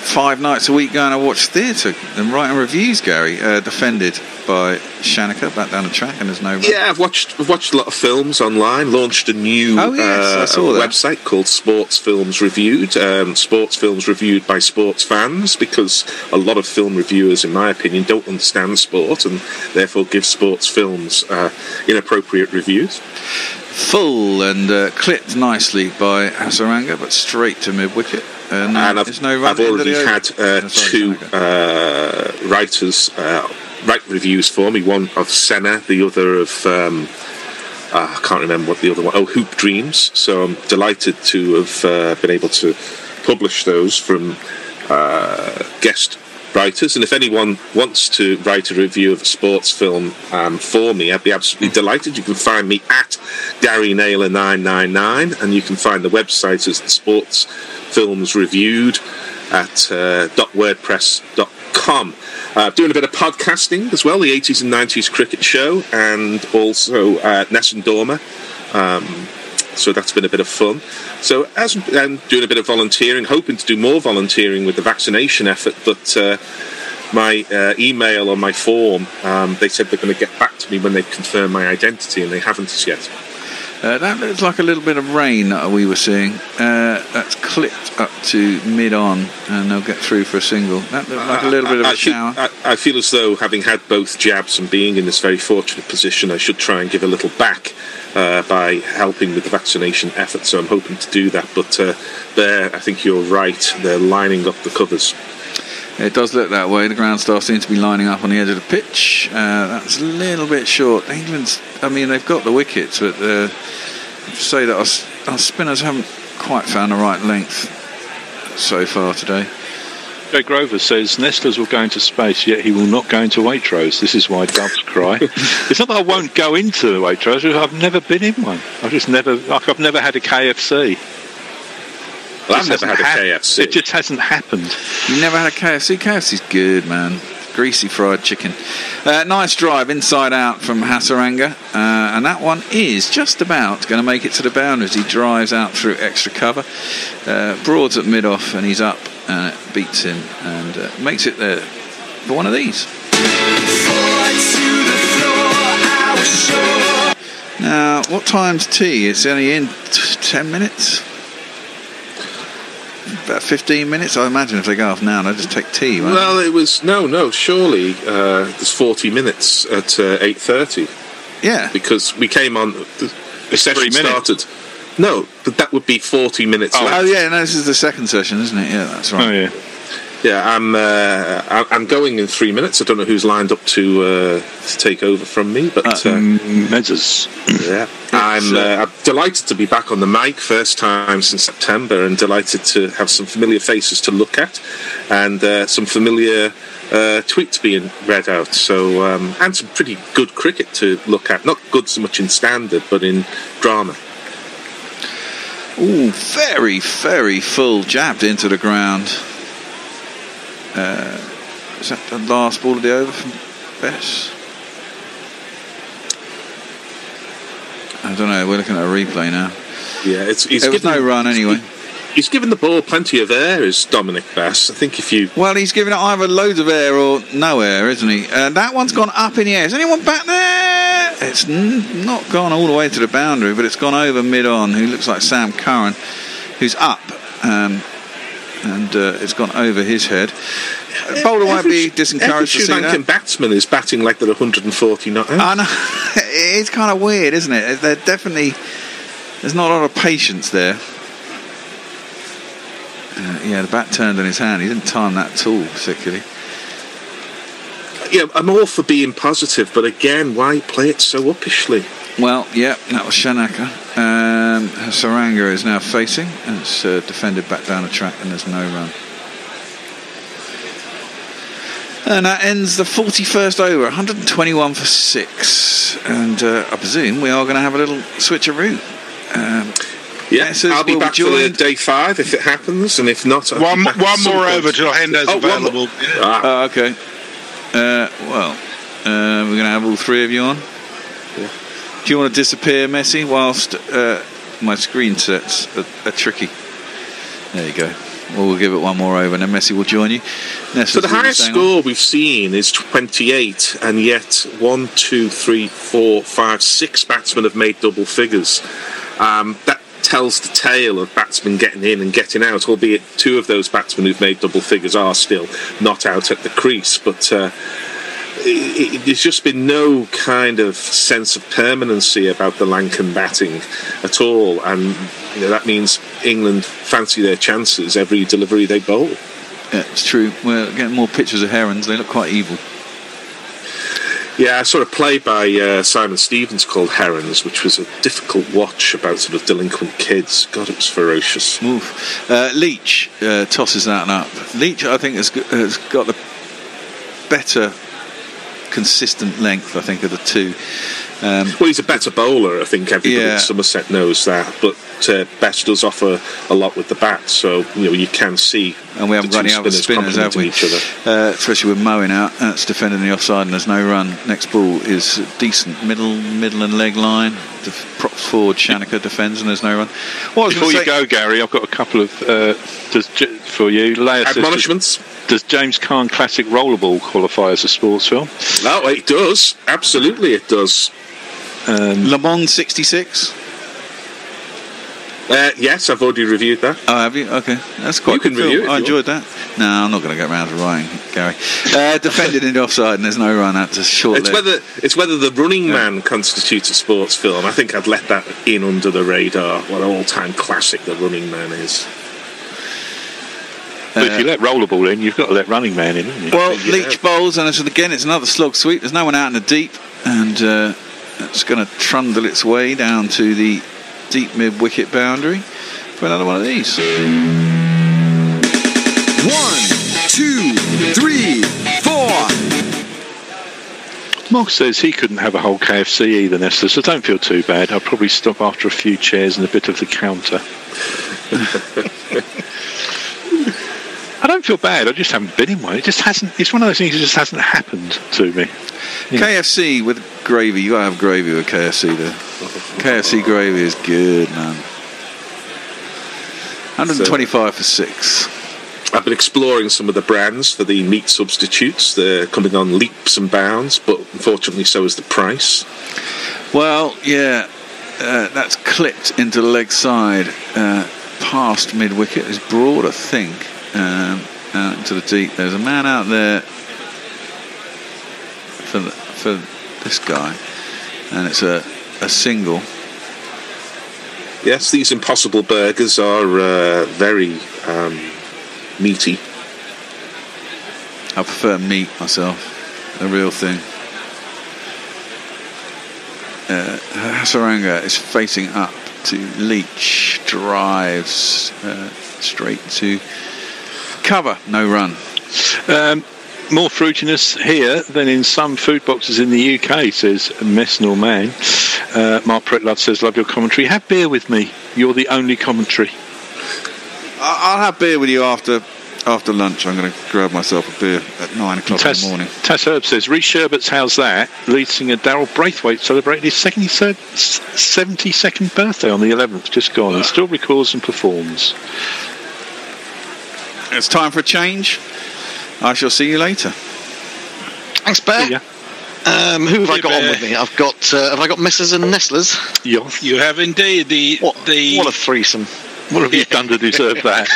five nights a week going to watch theatre and writing reviews, Gary, uh, defended by Shanika back down the track, and there's no... Yeah, I've watched, I've watched a lot of films online, launched a new oh, yes, uh, I saw that. website called Sports Films Reviewed, um, Sports Films Reviewed by sports fans, because a lot of film reviewers, in my opinion, don't understand sport and therefore give sports films uh, inappropriate reviews. Full and uh, clipped nicely by Hasaranga, but straight to mid-wicket. Uh, no, and I've, no I've already had uh, no, sorry, two uh, writers uh, write reviews for me, one of Senna, the other of, um, uh, I can't remember what the other one, oh, Hoop Dreams. So I'm delighted to have uh, been able to publish those from uh, guest writers, and if anyone wants to write a review of a sports film um, for me, I'd be absolutely delighted. You can find me at Gary Naylor nine nine nine, and you can find the website as Sports Films Reviewed at uh, dot wordpress dot com. Uh, doing a bit of podcasting as well, the eighties and nineties cricket show, and also uh, Ness and Dormer. Um, So that's been a bit of fun. So as I'm doing a bit of volunteering, hoping to do more volunteering with the vaccination effort, but uh, my uh, email or my form, um, they said they're going to get back to me when they've confirmed my identity, and they haven't as yet. Uh, that looks like a little bit of rain that we were seeing. Uh, that's clipped up to mid-on, and they'll get through for a single. That looked like a little I, bit of I a feel, shower. I, I feel as though, having had both jabs and being in this very fortunate position, I should try and give a little back uh, by helping with the vaccination effort, so I'm hoping to do that. But uh, there, I think you're right, they're lining up the covers. It does look that way. The ground staff seem to be lining up on the edge of the pitch. Uh, that's a little bit short. England's, I mean, they've got the wickets, but uh, I'd say that our, our spinners haven't quite found the right length so far today. Jake Grover says, Nestlers will go into space, yet he will not go into Waitrose. This is why doves cry. It's not that I won't go into Waitrose. I've never been in one. I've just never, like, I've never had a K F C. Well, I've never had a K F C. It just hasn't happened. You never had a K F C? K F C's good, man. Greasy fried chicken. Uh, nice drive inside out from Hasaranga. Uh, and that one is just about going to make it to the boundaries. He drives out through extra cover. Uh, Broad's at mid-off and he's up. And it beats him and uh, makes it there for one of these. Now, what time's tea? It's only in ten minutes. About fifteen minutes, I imagine. If they go off now, they'll just take tea, won't well, they? It was... No, no, surely uh, there's forty minutes at uh, eight thirty. Yeah. Because we came on... The, the session started... No, but that would be forty minutes oh. left. Oh, yeah, no, this is the second session, isn't it? Yeah, that's right. Oh, yeah. Yeah, I'm, uh, I'm going in three minutes. I don't know who's lined up to, uh, to take over from me, but... Uh, um, Mezzers. Yeah. I'm, uh, I'm delighted to be back on the mic, first time since September, and delighted to have some familiar faces to look at, and uh, some familiar uh, tweets being read out. So, um, and some pretty good cricket to look at. Not good so much in standard, but in drama. Ooh, very, very full, jabbed into the ground. Uh, is that the last ball of the over from Bess? I don't know, we're looking at a replay now. Yeah, it's, it's there was given, no run anyway. He, he's given the ball plenty of air, is Dominic Bass. I think if you... Well, he's given it either loads of air or no air, isn't he? Uh, that one's gone up in the air. Is anyone back there? It's n not gone all the way to the boundary, but it's gone over mid-on, who looks like Sam Curran, who's up. Um... And uh, it's gone over his head. Bowler won't be disencouraged to see that. Every batsman is batting like they're one hundred forty not out. I know. It's kind of weird, isn't it? They're definitely... There's not a lot of patience there. Uh, yeah, the bat turned in his hand. He didn't time that at all, particularly. Yeah, I'm all for being positive, but again, why play it so uppishly? Well, yeah, that was Shanaka. Um, Hasaranga is now facing, and it's uh, defended back down the track, and there's no run. And that ends the forty-first over, one hundred twenty-one for six. And uh, I presume we are going to have a little switcheroo. Um, yeah, I'll be back for day five if it happens, and if not... I'll one one more over till Hendo's oh, available. Oh, ah. uh, OK. Uh, well, uh, we're going to have all three of you on. Yeah. Do you want to disappear, Messi, whilst uh, my screen sets are, are tricky? There you go. Well, we'll give it one more over and then Messi will join you. Ness, so the highest score on. We've seen is twenty-eight, and yet one, two, three, four, five, six batsmen have made double figures. Um, that tells the tale of batsmen getting in and getting out, albeit two of those batsmen who've made double figures are still not out at the crease. But uh, it, it, there's just been no kind of sense of permanency about the Lankan batting at all, and you know, that means England fancy their chances every delivery they bowl. Yeah, it's true. We're getting more pictures of herons. They look quite evil. Yeah, I saw a play by uh, Simon Stevens called Herons, which was a difficult watch about sort of delinquent kids. God, it was ferocious. Oof. Uh, Leach uh, tosses that and up. Leach, I think, has, has got the better consistent length, I think, of the two. Um, well, he's a better bowler, I think. Everybody yeah. in Somerset knows that. But uh, Best does offer a lot with the bat, so you know you can see. And we haven't run out of spinners, have we? Each other. Uh, especially with Moen out, that's defending the offside, and there's no run. Next ball is decent middle, middle and leg line. The props forward, Shanaka defends, and there's no run. Well, before you go, Gary, I've got a couple of uh, does, for you. Layer admonishments. Does, does James Caan Classic Rollerball qualify as a sports film? No, it does. Absolutely, it does. Um, Le Mans sixty-six. Uh, yes, I've already reviewed that. Oh, have you? Okay, that's quite. You can review it. I enjoyed that. No, I'm not going to get round to writing, Gary. Uh, defended in the offside, and there's no run out to short. It's whether it's whether the Running yeah. Man constitutes a sports film. I think I'd let that in under the radar. What an all-time classic the Running Man is. But uh, if you let Rollerball in, you've got to let Running Man in, haven't you? Well, Leach have. bowls, and again, it's another slog sweep. There's no one out in the deep, and. Uh, It's going to trundle its way down to the deep mid-wicket boundary for another one of these. One, two, three, four. Mark says he couldn't have a whole K F C either, Nesta, so don't feel too bad. I'll probably stop after a few chairs and a bit of the counter. I don't feel bad. I just haven't been in one. It just hasn't. It's one of those things that just hasn't happened to me. Yeah. K F C with gravy. You gotta have gravy with K F C there. K F C gravy is good, man. one hundred twenty-five so, for six. I've been exploring some of the brands for the meat substitutes. They're coming on leaps and bounds, but unfortunately, so is the price. Well, yeah, uh, that's clipped into the leg side, uh, past mid wicket. It's broad, I think. Um, out into the deep. There's a man out there for the, for this guy, and it's a a single. Yes, these Impossible Burgers are uh, very um, meaty. I prefer meat myself, the real thing. Uh, Hasaranga is facing up to Leach, drives uh, straight to. Cover, no run. Um, more fruitiness here than in some food boxes in the U K, says Mesnor Man. Uh, Mark Pretlove says, love your commentary. Have beer with me. You're the only commentary. I'll have beer with you after after lunch. I'm going to grab myself a beer at nine o'clock in the morning. Tass Herb says, Rhys Sherbets, how's that? Lead singer Daryl Braithwaite celebrated his second, seventy-second birthday on the eleventh, just gone, and still records and performs. It's time for a change. I shall see you later. Thanks, Bear. Um, who have I got on with me? I've got. Uh, have I got Missus and Nestlers? Yeah. You have indeed. The what, the what a threesome. What have you done to deserve that?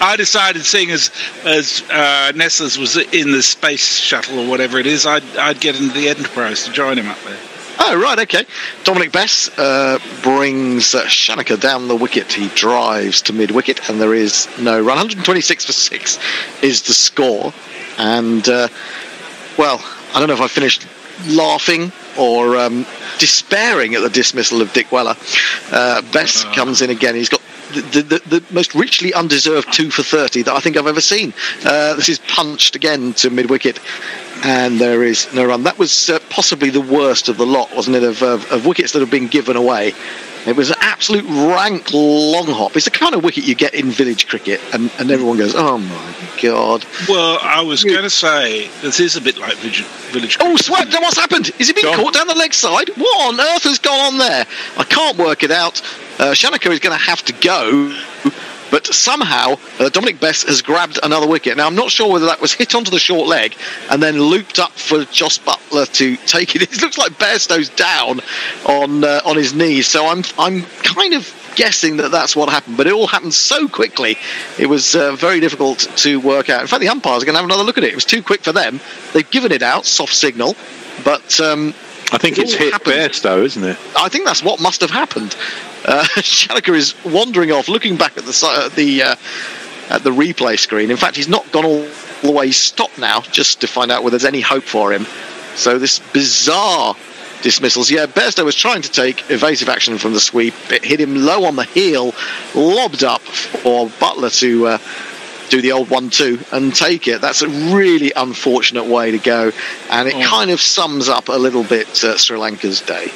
I decided, seeing as as uh, Nestlers was in the space shuttle or whatever it is, I'd I'd get into the Enterprise to join him up there. Oh, right, okay. Dominic Bess uh, brings uh, Shanaka down the wicket. He drives to mid-wicket, and there is no run. one hundred twenty-six for six is the score. And, uh, well, I don't know if I finished laughing or um, despairing at the dismissal of Dick Weller. Uh, Bess comes in again. He's got the, the, the most richly undeserved two for thirty that I think I've ever seen. Uh, this is punched again to mid-wicket. And there is no run. That was uh, possibly the worst of the lot, wasn't it, of, of, of wickets that have been given away It was an absolute rank long hop. It's the kind of wicket you get in village cricket, and, and everyone goes, oh, my God. Well, I was going to say, this is a bit like village, village cricket. Oh, sweat! What's happened? Is he being caught down the leg side? What on earth has gone on there? I can't work it out. Uh, Shanaka is going to have to go, but somehow uh, Dominic Best has grabbed another wicket. Now, I'm not sure whether that was hit onto the short leg and then looped up for Jos Buttler to take it. It looks like Bairstow's down on uh, on his knees, so I'm I'm kind of guessing that that's what happened. But it all happened so quickly, it was uh, very difficult to work out. In fact, the umpires are going to have another look at it. It was too quick for them. They've given it out, soft signal, but... Um, I think it's hit Bairstow, isn't it? I think that's what must have happened. Uh, Shanaka is wandering off, looking back at the uh, the uh, at the replay screen. In fact, he's not gone all the way stop now, just to find out whether there's any hope for him. So this bizarre dismissals. Yeah, Bairstow was trying to take evasive action from the sweep. It hit him low on the heel, lobbed up for Buttler to... Uh, do the old one two and take it. That's a really unfortunate way to go, and it oh. kind of sums up a little bit uh, Sri Lanka's day.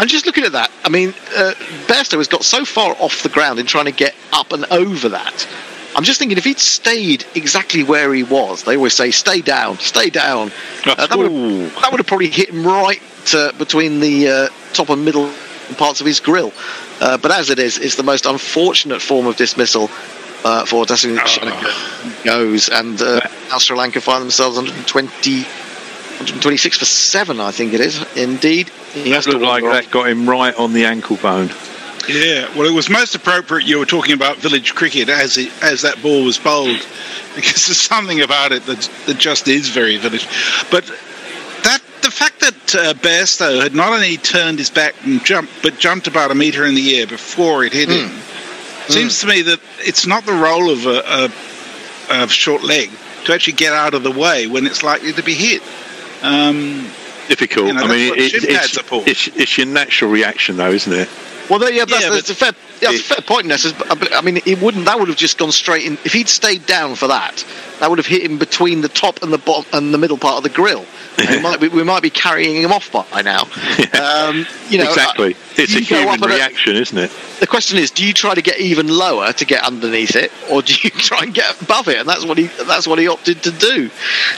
I'm just looking at that. I mean, uh, Bairstow has got so far off the ground in trying to get up and over that. I'm just thinking if he'd stayed exactly where he was, they always say, stay down, stay down. Uh, that would have probably hit him right uh, between the uh, top and middle parts of his grill. Uh, but as it is, it's the most unfortunate form of dismissal uh, for Dasun Shanaka oh. goes. And uh, now Sri Lanka find themselves one hundred twenty, one hundred twenty-six for seven, I think it is, indeed. He that looked like that got him right on the ankle bone. Yeah, well, it was most appropriate you were talking about village cricket as it, as that ball was bowled, because there's something about it that, that just is very village. But that the fact that uh, Bairstow had not only turned his back and jumped, but jumped about a metre in the air before it hit mm. him, seems mm. to me that it's not the role of a, a, a short leg to actually get out of the way when it's likely to be hit. Um... Difficult. You know, I mean, it, it's, it's, it's your natural reaction, though, isn't it? Well, yeah, that's, yeah, that's, a, fair, yeah, that's it, a fair point, Ness. I mean, it wouldn't. That would have just gone straight in. If he'd stayed down for that, that would have hit him between the top and the bottom and the middle part of the grill. Yeah. We, might be, we might be carrying him off by now. Yeah. Um, you know, exactly. It's a human reaction, a, isn't it? The question is, do you try to get even lower to get underneath it, or do you try and get above it? And that's what he that's what he opted to do.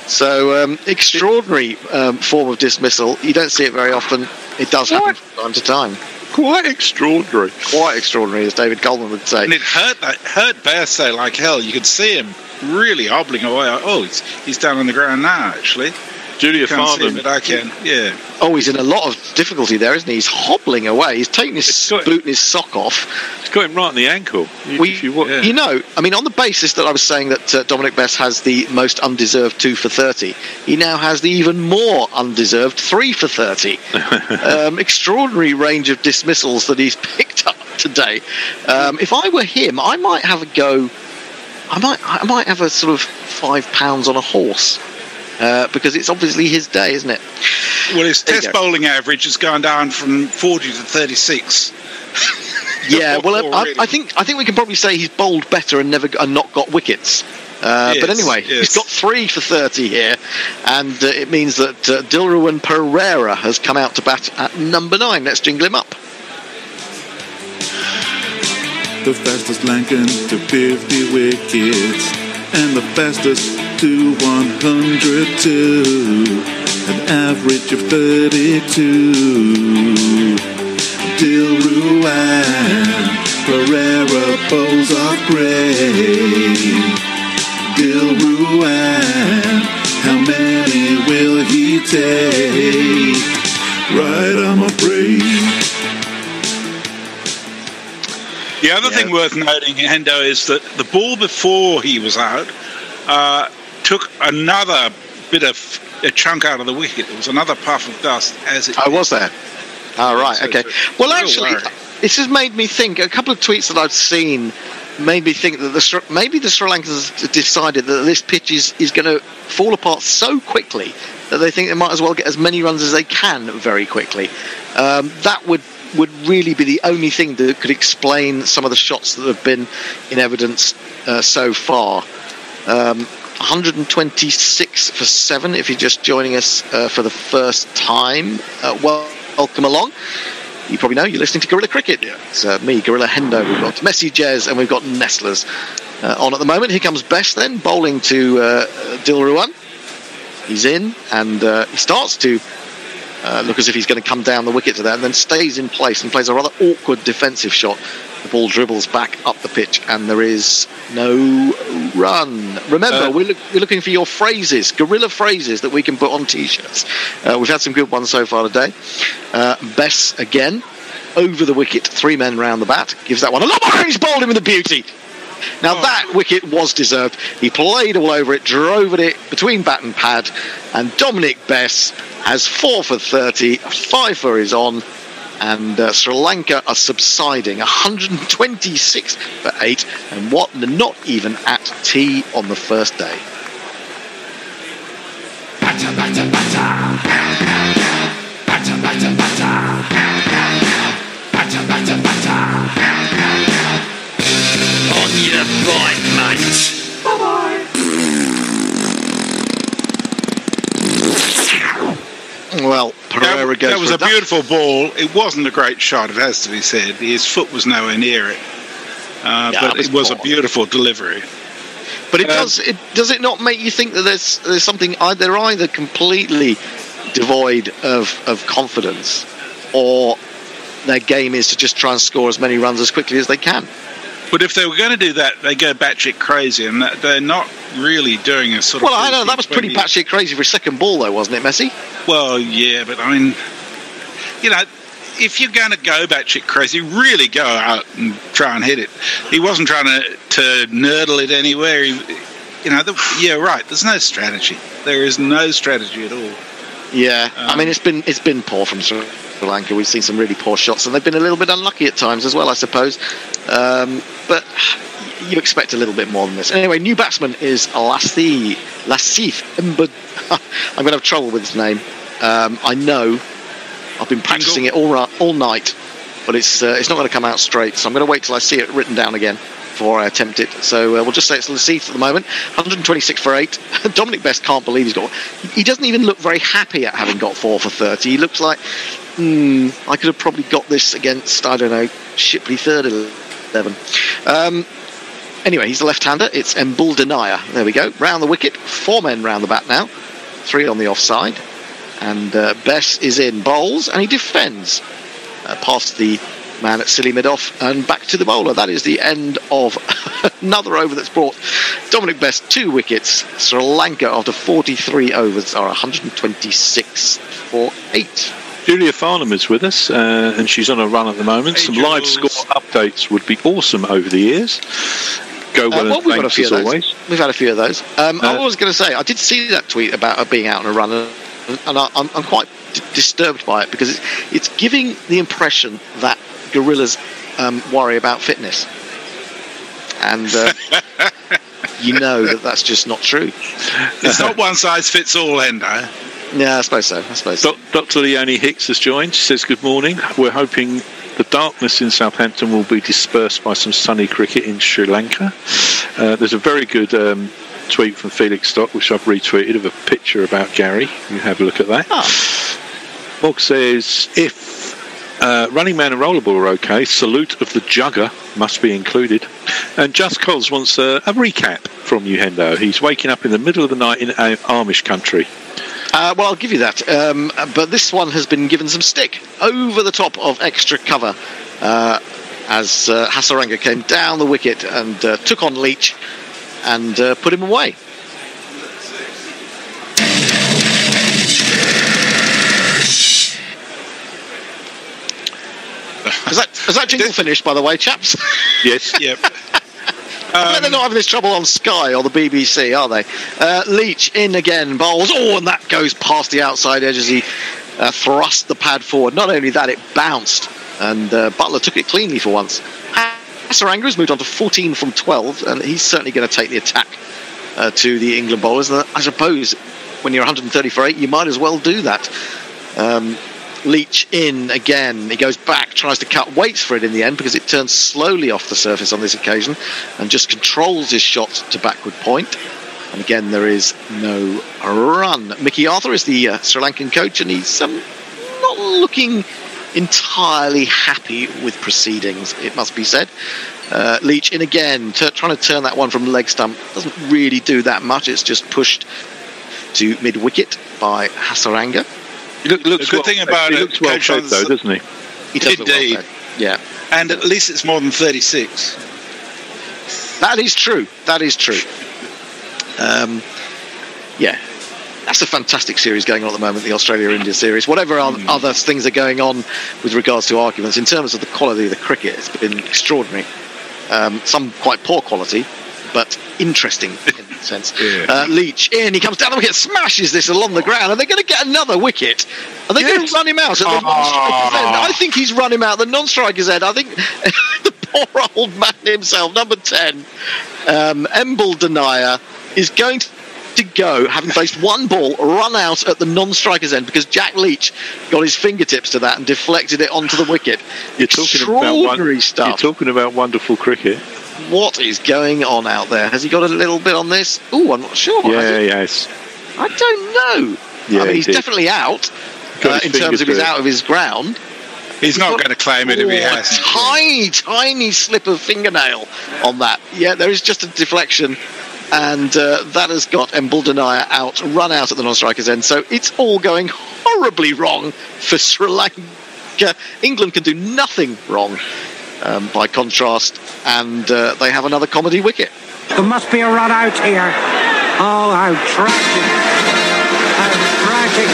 So um, extraordinary um, form of dismissal. You don't see it very often. It does happen what? from time to time. Quite extraordinary. Quite extraordinary, as David Coleman would say. And it hurt, it hurt Bairstow like hell. You could see him really hobbling away. Oh, he's, he's down on the ground now, actually. Julia Farnham. But I can, yeah. Oh, he's in a lot of difficulty there, isn't he? He's hobbling away. He's taking his boot and his sock off. It's got him right on the ankle. We, you, yeah. you know, I mean, on the basis that I was saying that uh, Dominic Best has the most undeserved two for thirty, he now has the even more undeserved three for thirty. um, extraordinary range of dismissals that he's picked up today. Um, if I were him, I might have a go. I might, I might have a sort of five pounds on a horse. Uh, because it's obviously his day, isn't it? Well, his test bowling average has gone down from forty to thirty-six. Yeah, or, well, I, I think I think we can probably say he's bowled better and never and not got wickets. Uh, yes, but anyway, yes. he's got three for thirty here, and uh, it means that uh, Dilruwan Pereira has come out to bat at number nine. Let's jingle him up. The fastest Lankan to fifty wickets, and the fastest to one hundred two, an average of thirty-two. Dilruwan Pereira bowls off grade. Dilruwan, how many will he take? Right, I'm afraid. The other yeah. thing worth noting, Hendo, is that the ball before he was out uh, took another bit of a chunk out of the wicket. There was another puff of dust as it. I was there. All oh, right. So okay. Well, actually, this has made me think. A couple of tweets that I've seen made me think that the maybe the Sri Lankans decided that this pitch is, is going to fall apart so quickly that they think they might as well get as many runs as they can very quickly. Um, that would would really be the only thing that could explain some of the shots that have been in evidence uh, so far. Um, one hundred twenty-six for seven, if you're just joining us uh, for the first time. Uh, well, welcome along. You probably know you're listening to Guerrilla Cricket. It's uh, me, Guerrilla Hendo. We've got Messi Jez and we've got Nestlers uh, on at the moment. Here comes Best then, bowling to uh, Dilruwan. He's in and uh, he starts to uh, look as if he's going to come down the wicket to that, and then stays in place and plays a rather awkward defensive shot. The ball dribbles back up the pitch and there is no run. Remember, uh, we're, look, we're looking for your phrases, guerrilla phrases that we can put on T-shirts. Uh, we've had some good ones so far today. Uh, Bess again, over the wicket, three men round the bat, gives that one a lob. He's bowled him with a beauty. Now oh. That wicket was deserved. He played all over it, drove at it between bat and pad, and Dominic Bess has four for thirty, five for his on. And uh, Sri Lanka are subsiding, one hundred twenty-six for eight, and what not even at tea on the first day. Batter, batter, batter. Batter, batter, batter. Batter, batter, batter. On your bike, mate. Bye-bye. Well, Pereira goes. That was a beautiful ball. It wasn't a great shot, it has to be said. His foot was nowhere near it, uh, yeah, but it was a beautiful delivery. But it um, does it does it not make you think that there's there's something? They're either completely devoid of of confidence, or their game is to just try and score as many runs as quickly as they can. But if they were going to do that, they go batshit crazy, and that they're not really doing a sort of... Well, I know, that was pretty batshit crazy for a second ball, though, wasn't it, Messi? Well, yeah, but, I mean, you know, if you're going to go batshit crazy, really go out and try and hit it. He wasn't trying to, to nerdle it anywhere. He, you know, the, yeah, right, there's no strategy. There is no strategy at all. Yeah, um, I mean, it's been it's been poor from Sri Lanka. We've seen some really poor shots, and they've been a little bit unlucky at times as well, I suppose. Um, but you expect a little bit more than this. Anyway, new batsman is Lasith. Lasith. I'm going to have trouble with his name. Um, I know. I've been practicing it all, right, all night, but it's uh, it's not going to come out straight, so I'm going to wait till I see it written down again before I attempt it. So uh, we'll just say it's Lasith at the moment. one hundred twenty-six for eight. Dominic Best can't believe he's got... He doesn't even look very happy at having got four for thirty. He looks like, hmm, I could have probably got this against, I don't know, Shipley third eleven. Um, anyway, he's a left-hander. It's Embuldeniya. There we go. Round the wicket. Four men round the bat now. Three on the offside. And uh, Bess is in, bowls, and he defends uh, past the man at silly mid-off and back to the bowler. That is the end of another over that's brought Dominic Best two wickets. Sri Lanka, after forty-three overs, are one hundred twenty-six for eight. Julia Farnham is with us, uh, and she's on a run at the moment. Hey, some Jules. Live score updates would be awesome over the years. Go well, uh, well and we've got a few of those. Always. We've had a few of those. Um, uh, I was going to say, I did see that tweet about her being out on a run, and, and I, I'm, I'm quite d disturbed by it, because it's, it's giving the impression that gorillas um, worry about fitness, and uh, you know that that's just not true. It's not one size fits all, Endo. Yeah, I suppose so. I suppose so. Doctor Leonie Hicks has joined. She says, "Good morning. We're hoping the darkness in Southampton will be dispersed by some sunny cricket in Sri Lanka." Uh, there's a very good um, tweet from Felix Stock, which I've retweeted, of a picture about Gary. You have a look at that. Oh. Bog says, "If uh, Running Man and Rollerball are okay, Salute of the Jugger must be included." And Just Coz wants uh, a recap from you, Hendo. He's waking up in the middle of the night in uh, Amish country. Uh, well, I'll give you that, um, but this one has been given some stick over the top of extra cover uh, as uh, Hasaranga came down the wicket and uh, took on Leach and uh, put him away. Is that, is that jingle finished, by the way, chaps? Yes. Yep. I bet they're not having this trouble on Sky or the B B C, are they? Uh, Leach in again, bowls. Oh, and that goes past the outside edge as he uh, thrust the pad forward. Not only that, it bounced, and uh, Butler took it cleanly for once. Asaranga's moved on to fourteen from twelve, and he's certainly going to take the attack uh, to the England bowlers. And I suppose when you're one hundred thirty for eight, you might as well do that. Um, Leach in again. He goes back, tries to cut, waits for it in the end because it turns slowly off the surface on this occasion, and just controls his shot to backward point. And again, there is no run. Mickey Arthur is the uh, Sri Lankan coach, and he's um, not looking entirely happy with proceedings, it must be said. Uh, Leach in again, trying to turn that one from leg stump. Doesn't really do that much. It's just pushed to mid-wicket by Hasaranga. He look, looks the good well, thing about he it, looks well fed though, doesn't he? He does indeed. Well yeah, and at least it's more than thirty-six. That is true. That is true. Um, yeah, that's a fantastic series going on at the moment, the Australia-India series. Whatever mm. other things are going on with regards to arguments, in terms of the quality of the cricket, it's been extraordinary. Um, some quite poor quality, but interesting in that sense. Yeah. Uh, Leach in, he comes down the wicket, smashes this along the ground, and they're going to get another wicket. Are they yes. going to run him out at the oh. non-striker's end? I think he's run him out at the non-striker's end. I think the poor old man himself, number ten, um, Embal Denier, is going to go, having faced one ball, run out at the non-striker's end because Jack Leach got his fingertips to that and deflected it onto the wicket. You're talking Extraordinary about stuff. You're talking about wonderful cricket. What is going on out there? Has he got a little bit on this? Oh, I'm not sure. Yeah, yes. I don't know. Yeah, I mean, he's he definitely out uh, in terms of he's out of his ground. He's, he's not going to claim it if he has. A tiny, tiny slip of fingernail on that. Yeah, there is just a deflection, and uh, that has got Embal Denier out, run out at the non-striker's end. So it's all going horribly wrong for Sri Lanka. England can do nothing wrong. Um, by contrast, and uh, they have another comedy wicket. There must be a run out here. Oh, how tragic. How tragic,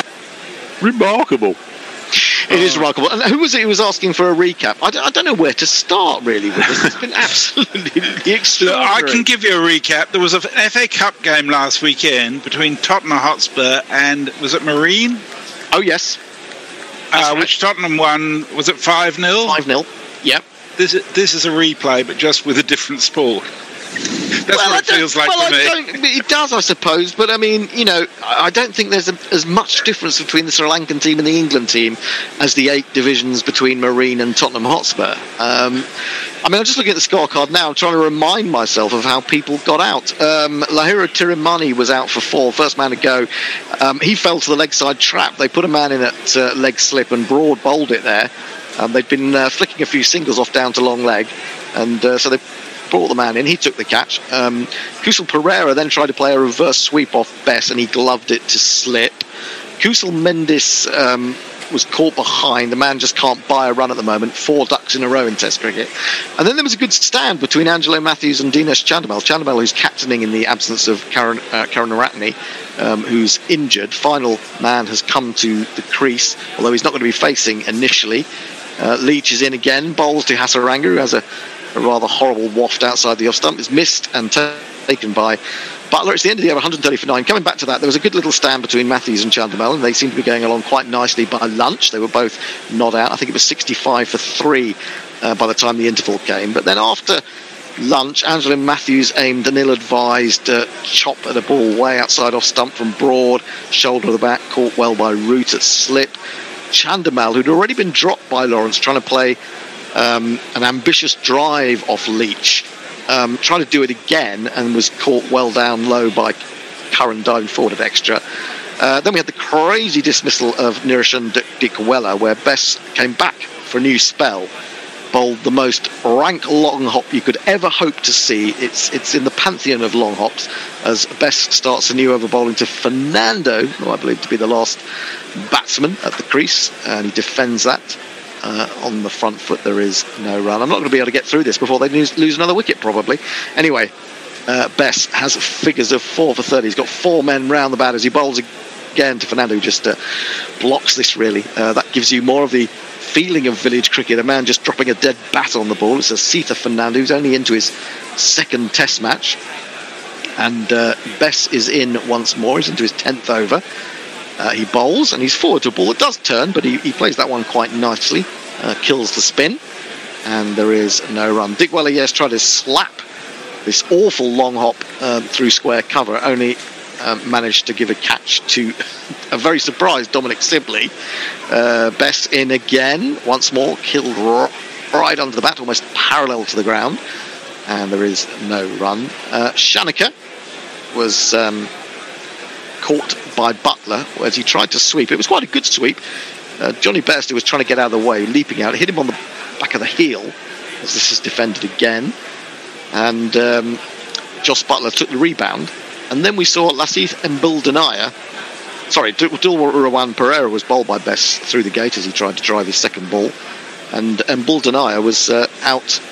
how tragic, how tragic. Remarkable. It is remarkable. And who was it who was asking for a recap? I don't, I don't know where to start, really, with this. It's been absolutely extraordinary. Look, I can give you a recap. There was an F A Cup game last weekend between Tottenham Hotspur and, was it Marine? Oh, yes. Uh, which Tottenham won, was it five nil? five nil, yep. This, this is a replay, but just with a different sport. That's well, what it feels like well, to me. It does, I suppose, but I mean, you know, I don't think there's a, as much difference between the Sri Lankan team and the England team as the eight divisions between Marine and Tottenham Hotspur. Um, I mean, I'm just looking at the scorecard now. I'm trying to remind myself of how people got out. Um, Lahira Tirimani was out for four, first man to go. Um, he fell to the leg side trap. They put a man in at uh, leg slip and Broad bowled it there. Um, they'd been uh, flicking a few singles off down to long leg, and uh, so they brought the man in, he took the catch. Um, Kusal Pereira then tried to play a reverse sweep off Bess and he gloved it to slip. Kusal Mendes um, was caught behind. The man just can't buy a run at the moment. Four ducks in a row in Test cricket. And then there was a good stand between Angelo Matthews and Dinesh Chandimal. Chandimal, who's captaining in the absence of Karan, uh, Karunaratne, um, who's injured. Final man has come to the crease, although he's not going to be facing initially. Uh, Leach is in again. Bowls to Hasaranga, who has a A rather horrible waft outside the off stump. It's missed and taken by Butler. It's the end of the over, one hundred thirty for nine. Coming back to that, there was a good little stand between Matthews and Chandimal, and they seemed to be going along quite nicely by lunch. They were both not out. I think it was sixty-five for three uh, by the time the interval came. But then after lunch, Angelo Matthews aimed an ill-advised uh, chop at a ball way outside off stump from Broad. Shoulder of the back, caught well by Root at slip. Chandimal, who'd already been dropped by Lawrence, trying to play Um, an ambitious drive off Leach, um, trying to do it again, and was caught well down low by Curran diving forward at extra. Uh, then we had the crazy dismissal of Nirishan Dikwela, where Bess came back for a new spell, bowled the most rank long hop you could ever hope to see. It's it's in the pantheon of long hops, as Bess starts a new over bowling to Fernando, who I believe to be the last batsman at the crease, and he defends that. Uh, on the front foot, there is no run. I'm not going to be able to get through this before they lose, lose another wicket, probably. Anyway, uh, Bess has figures of four for thirty. He's got four men round the bat as he bowls again to Fernando, who just uh, blocks this, really. Uh, that gives you more of the feeling of village cricket, a man just dropping a dead bat on the ball. It's a Sita Fernando, who's only into his second Test match. And uh, Bess is in once more. He's into his tenth over. Uh, he bowls, and he's forward to a ball that does turn, but he, he plays that one quite nicely. Uh, kills the spin, and there is no run. Dick Weller, yes, tried to slap this awful long hop um, through square cover, only um, managed to give a catch to a very surprised Dominic Sibley. Uh, Best in again, once more, killed right under the bat, almost parallel to the ground, and there is no run. Uh, Shanika was um, caught by Butler as he tried to sweep. It was quite a good sweep. Uh, Johnny Best, who was trying to get out of the way, leaping out, hit him on the back of the heel as this is defended again. And um, Jos Buttler took the rebound. And then we saw Lassith Mbuldenaya. Sorry, Dilruwan Pereira was bowled by Best through the gate as he tried to drive his second ball. And Mbuldenaya was uh, out,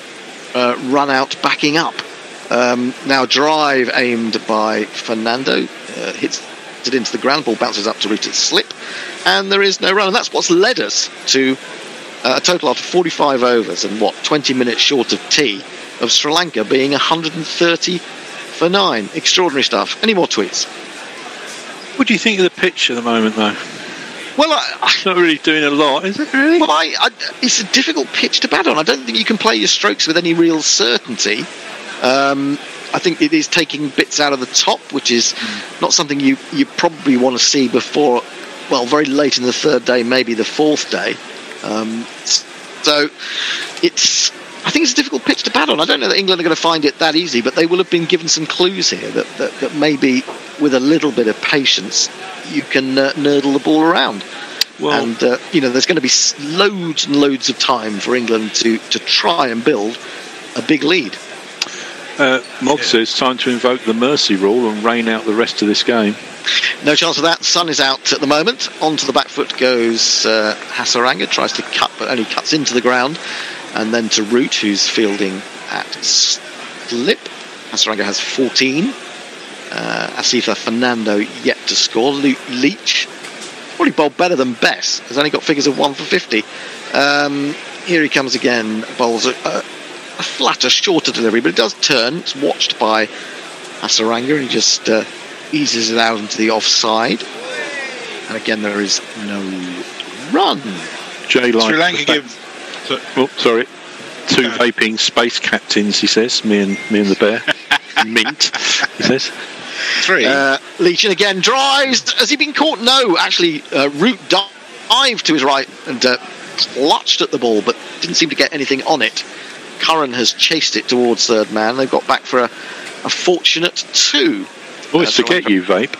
uh, run out, backing up. Um, now drive aimed by Fernando. Uh, hits it into the ground, ball bounces up to reach its slip, and there is no run. And that's what's led us to uh, a total after forty-five overs and what, twenty minutes short of tea, of Sri Lanka being one hundred thirty for nine. Extraordinary stuff. Any more tweets? What do you think of the pitch at the moment, though? Well, I, I, it's not really doing a lot, is it, really? Well, I, I, it's a difficult pitch to bat on. I don't think you can play your strokes with any real certainty. Um, I think it is taking bits out of the top, which is mm. not something you, you probably want to see before, well, very late in the third day, maybe the fourth day. Um, so it's... I think it's a difficult pitch to bat on. I don't know that England are going to find it that easy, but they will have been given some clues here that, that, that maybe with a little bit of patience you can uh, nurdle the ball around. Well, and, uh, you know, there's going to be loads and loads of time for England to, to try and build a big lead. Uh, Mod yeah. says it's time to invoke the mercy rule and rain out the rest of this game. No chance of that. Sun is out at the moment. Onto the back foot goes uh, Hasaranga. Tries to cut, but only cuts into the ground. And then to Root, who's fielding at slip. Hasaranga has fourteen. Uh, Asifa Fernando yet to score. Le Leach, probably bowled better than Bess. Has only got figures of one for fifty. Um, here he comes again. Bowls a, a, a flatter, shorter delivery, but it does turn. It's watched by Hasaranga, and he just uh, eases it out into the offside. And again, there is no run. Jay Sri Lanka gives... So, oh, sorry. Two uh, vaping space captains, he says. Me and me and the bear. Mint, he says. Three. Uh, Leach again drives. Has he been caught? No. Actually, uh, Root dived to his right and uh, clutched at the ball, but didn't seem to get anything on it. Curran has chased it towards third man. They've got back for a, a fortunate two. Always uh, forget you, vape.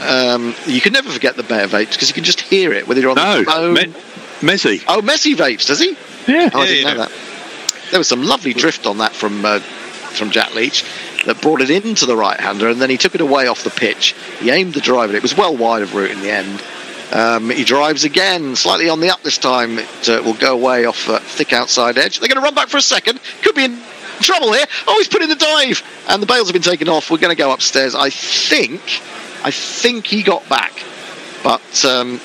Um, you can never forget the bear vapes because you can just hear it whether you're on no, the phone. Me Messi. Oh, Messi vapes, does he? Yeah. Oh, I yeah, didn't know, know that. There was some lovely drift on that from uh, from Jack Leach that brought it into the right-hander, and then he took it away off the pitch. He aimed the drive, and it was well wide of Root in the end. Um, he drives again, slightly on the up this time. It uh, will go away off a uh, thick outside edge. They're going to run back for a second. Could be in trouble here. Oh, he's put in the dive, and the bails have been taken off. We're going to go upstairs. I think, I think he got back, but... Um,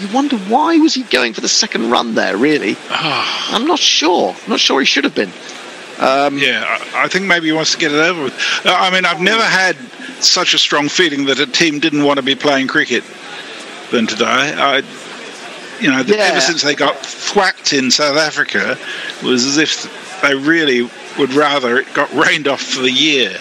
you wonder why was he going for the second run there, really? Oh. I'm not sure. I'm not sure he should have been. Um, yeah, I think maybe he wants to get it over with. I mean, I've never had such a strong feeling that a team didn't want to be playing cricket than today. I, you know, yeah. Ever since they got thwacked in South Africa, it was as if they really would rather it got rained off for the year.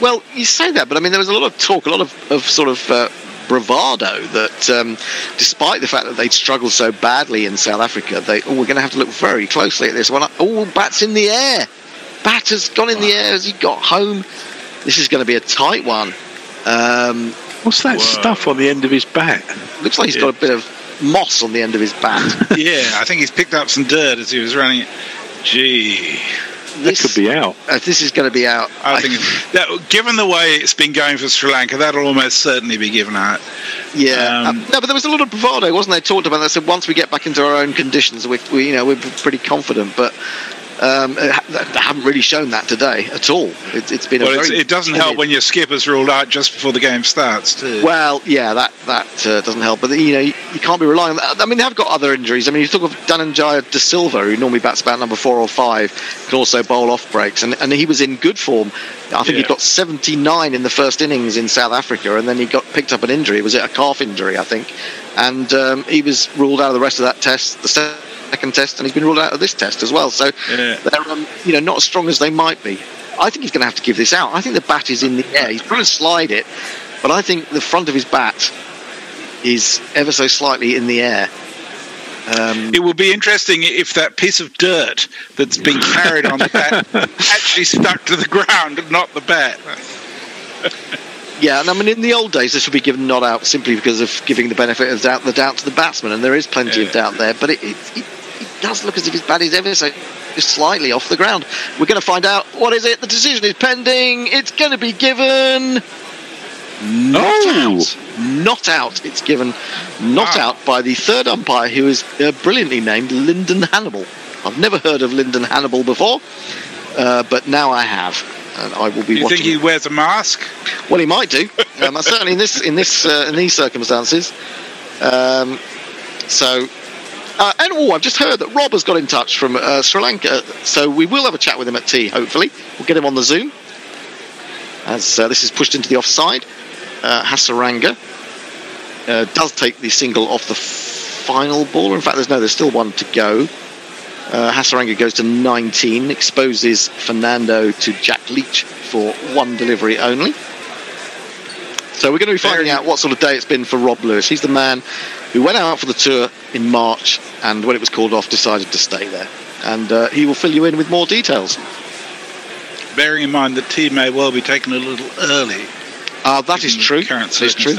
Well, you say that, but I mean, there was a lot of talk, a lot of, of sort of... Uh, bravado that um, despite the fact that they'd struggled so badly in South Africa, they oh, we're going to have to look very closely at this one. Oh, bat's in the air. Bat has gone in the air as he got home. This is going to be a tight one. Um, What's that whoa. stuff on the end of his bat? Looks like he's yeah. got a bit of moss on the end of his bat. Yeah, I think he's picked up some dirt as he was running it. Gee... This, that could be out. Uh, this is going to be out. I, I think, that, given the way it's been going for Sri Lanka, that'll almost certainly be given out. Yeah, um, um, no, but there was a lot of bravado, wasn't there? Talked about that. Said once we get back into our own conditions, we, we you know, we're pretty confident. But Um, they haven't really shown that today at all. It, it's been. Well, a very it's, it doesn't timid... help when your skipper's ruled out just before the game starts, too. Well, yeah, that that uh, doesn't help. But you know, you, you can't be relying on that. I mean, they have got other injuries. I mean, you talk of Dananjaya De Silva, who normally bats about number four or five, can also bowl off breaks, and and he was in good form. I think yeah. he got seventy-nine in the first innings in South Africa, and then he got picked up an injury. Was it a calf injury, I think? And um, he was ruled out of the rest of that test. The second second test, and he's been ruled out of this test as well, so yeah. they're um, you know, not as strong as they might be. I think he's going to have to give this out. I think the bat is in the air. He's trying to slide it, but I think the front of his bat is ever so slightly in the air. Um, it will be interesting if that piece of dirt that's been carried on the bat actually stuck to the ground and not the bat. Yeah, and I mean, in the old days, this would be given not out simply because of giving the benefit of doubt, the doubt to the batsman, and there is plenty yeah. of doubt there, but it, it, it does look as if his bat is ever so slightly off the ground. We're going to find out. What is it? The decision is pending. It's going to be given not no. out. Not out. It's given not wow. out by the third umpire, who is uh, brilliantly named Lyndon Hannibal. I've never heard of Lyndon Hannibal before, uh, but now I have. And I will be. Do you think he it. wears a mask? Well, he might do. Um, certainly in this, in this, uh, in these circumstances. Um, so, uh, and oh, I've just heard that Rob has got in touch from uh, Sri Lanka. So we will have a chat with him at tea. Hopefully, we'll get him on the Zoom. As uh, this is pushed into the offside, uh, Hasaranga uh, does take the single off the final ball. In fact, there's no, there's still one to go. Uh, Hasaranga goes to nineteen, exposes Fernando to Jack Leach for one delivery only. So we're going to be finding out what sort of day it's been for Rob Lewis. He's the man who went out for the tour in March and, when it was called off, decided to stay there. And uh, he will fill you in with more details. Bearing in mind that tea may well be taken a little early. Uh, that is true. That is true.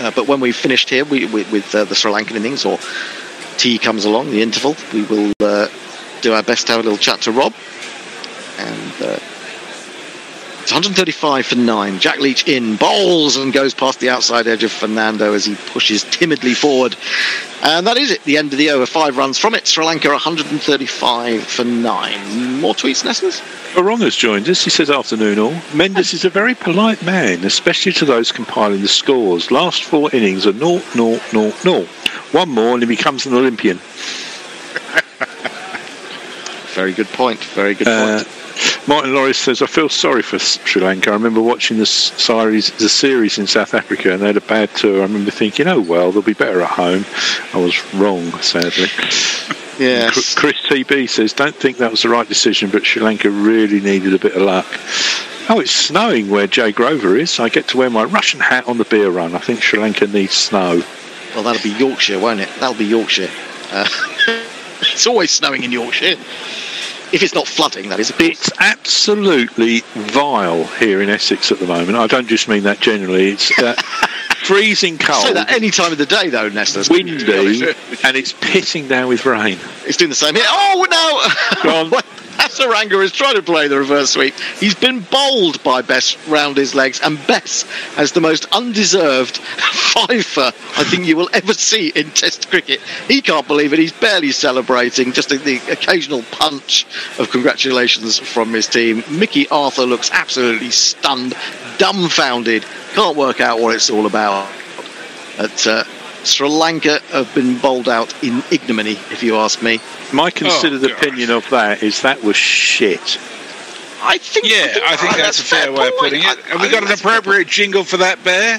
Uh, but when we've finished here we, we, with uh, the Sri Lankan innings, or tea comes along, the interval, we will uh, do our best to have a little chat to Rob. And uh, it's one thirty-five for nine. Jack Leach in, bowls and goes past the outside edge of Fernando as he pushes timidly forward. And that is it, the end of the over. Five runs from it. Sri Lanka one thirty-five for nine. More tweets, Nessens? Aronga's joined us. He says, afternoon all. Mendes is a very polite man, especially to those compiling the scores. Last four innings are nought, nought, nought, nought. One more and he becomes an Olympian. Very good point. Very good point. Uh, Martin Lawrence says, I feel sorry for Sri Lanka. I remember watching the series, the series in South Africa, and they had a bad tour. I remember thinking, oh, well, they'll be better at home. I was wrong, sadly. Yes. Chris T B says, don't think that was the right decision, but Sri Lanka really needed a bit of luck. Oh, it's snowing where Jay Grover is. I get to wear my Russian hat on the beer run. I think Sri Lanka needs snow. Well, that'll be Yorkshire, won't it? That'll be Yorkshire. Uh, it's always snowing in Yorkshire. If it's not flooding, that is. It's absolutely vile here in Essex at the moment. I don't just mean that generally. It's uh, freezing cold. Say that any time of the day, though, Nesta. Windy, and it's pissing down with rain. It's doing the same here. Oh, no! Go on. Hasaranga is trying to play the reverse sweep. He's been bowled by Bess round his legs, and Bess has the most undeserved fifer I think you will ever see in Test cricket. He can't believe it. He's barely celebrating, just the occasional punch of congratulations from his team. Mickey Arthur looks absolutely stunned, dumbfounded, can't work out what it's all about. But uh, Sri Lanka have been bowled out in ignominy, if you ask me. My considered oh, opinion of that is that was shit. I think. Yeah, I think, I think oh, that's, that's a fair, fair way of putting it. I, Have I we got an appropriate jingle for that, Bear?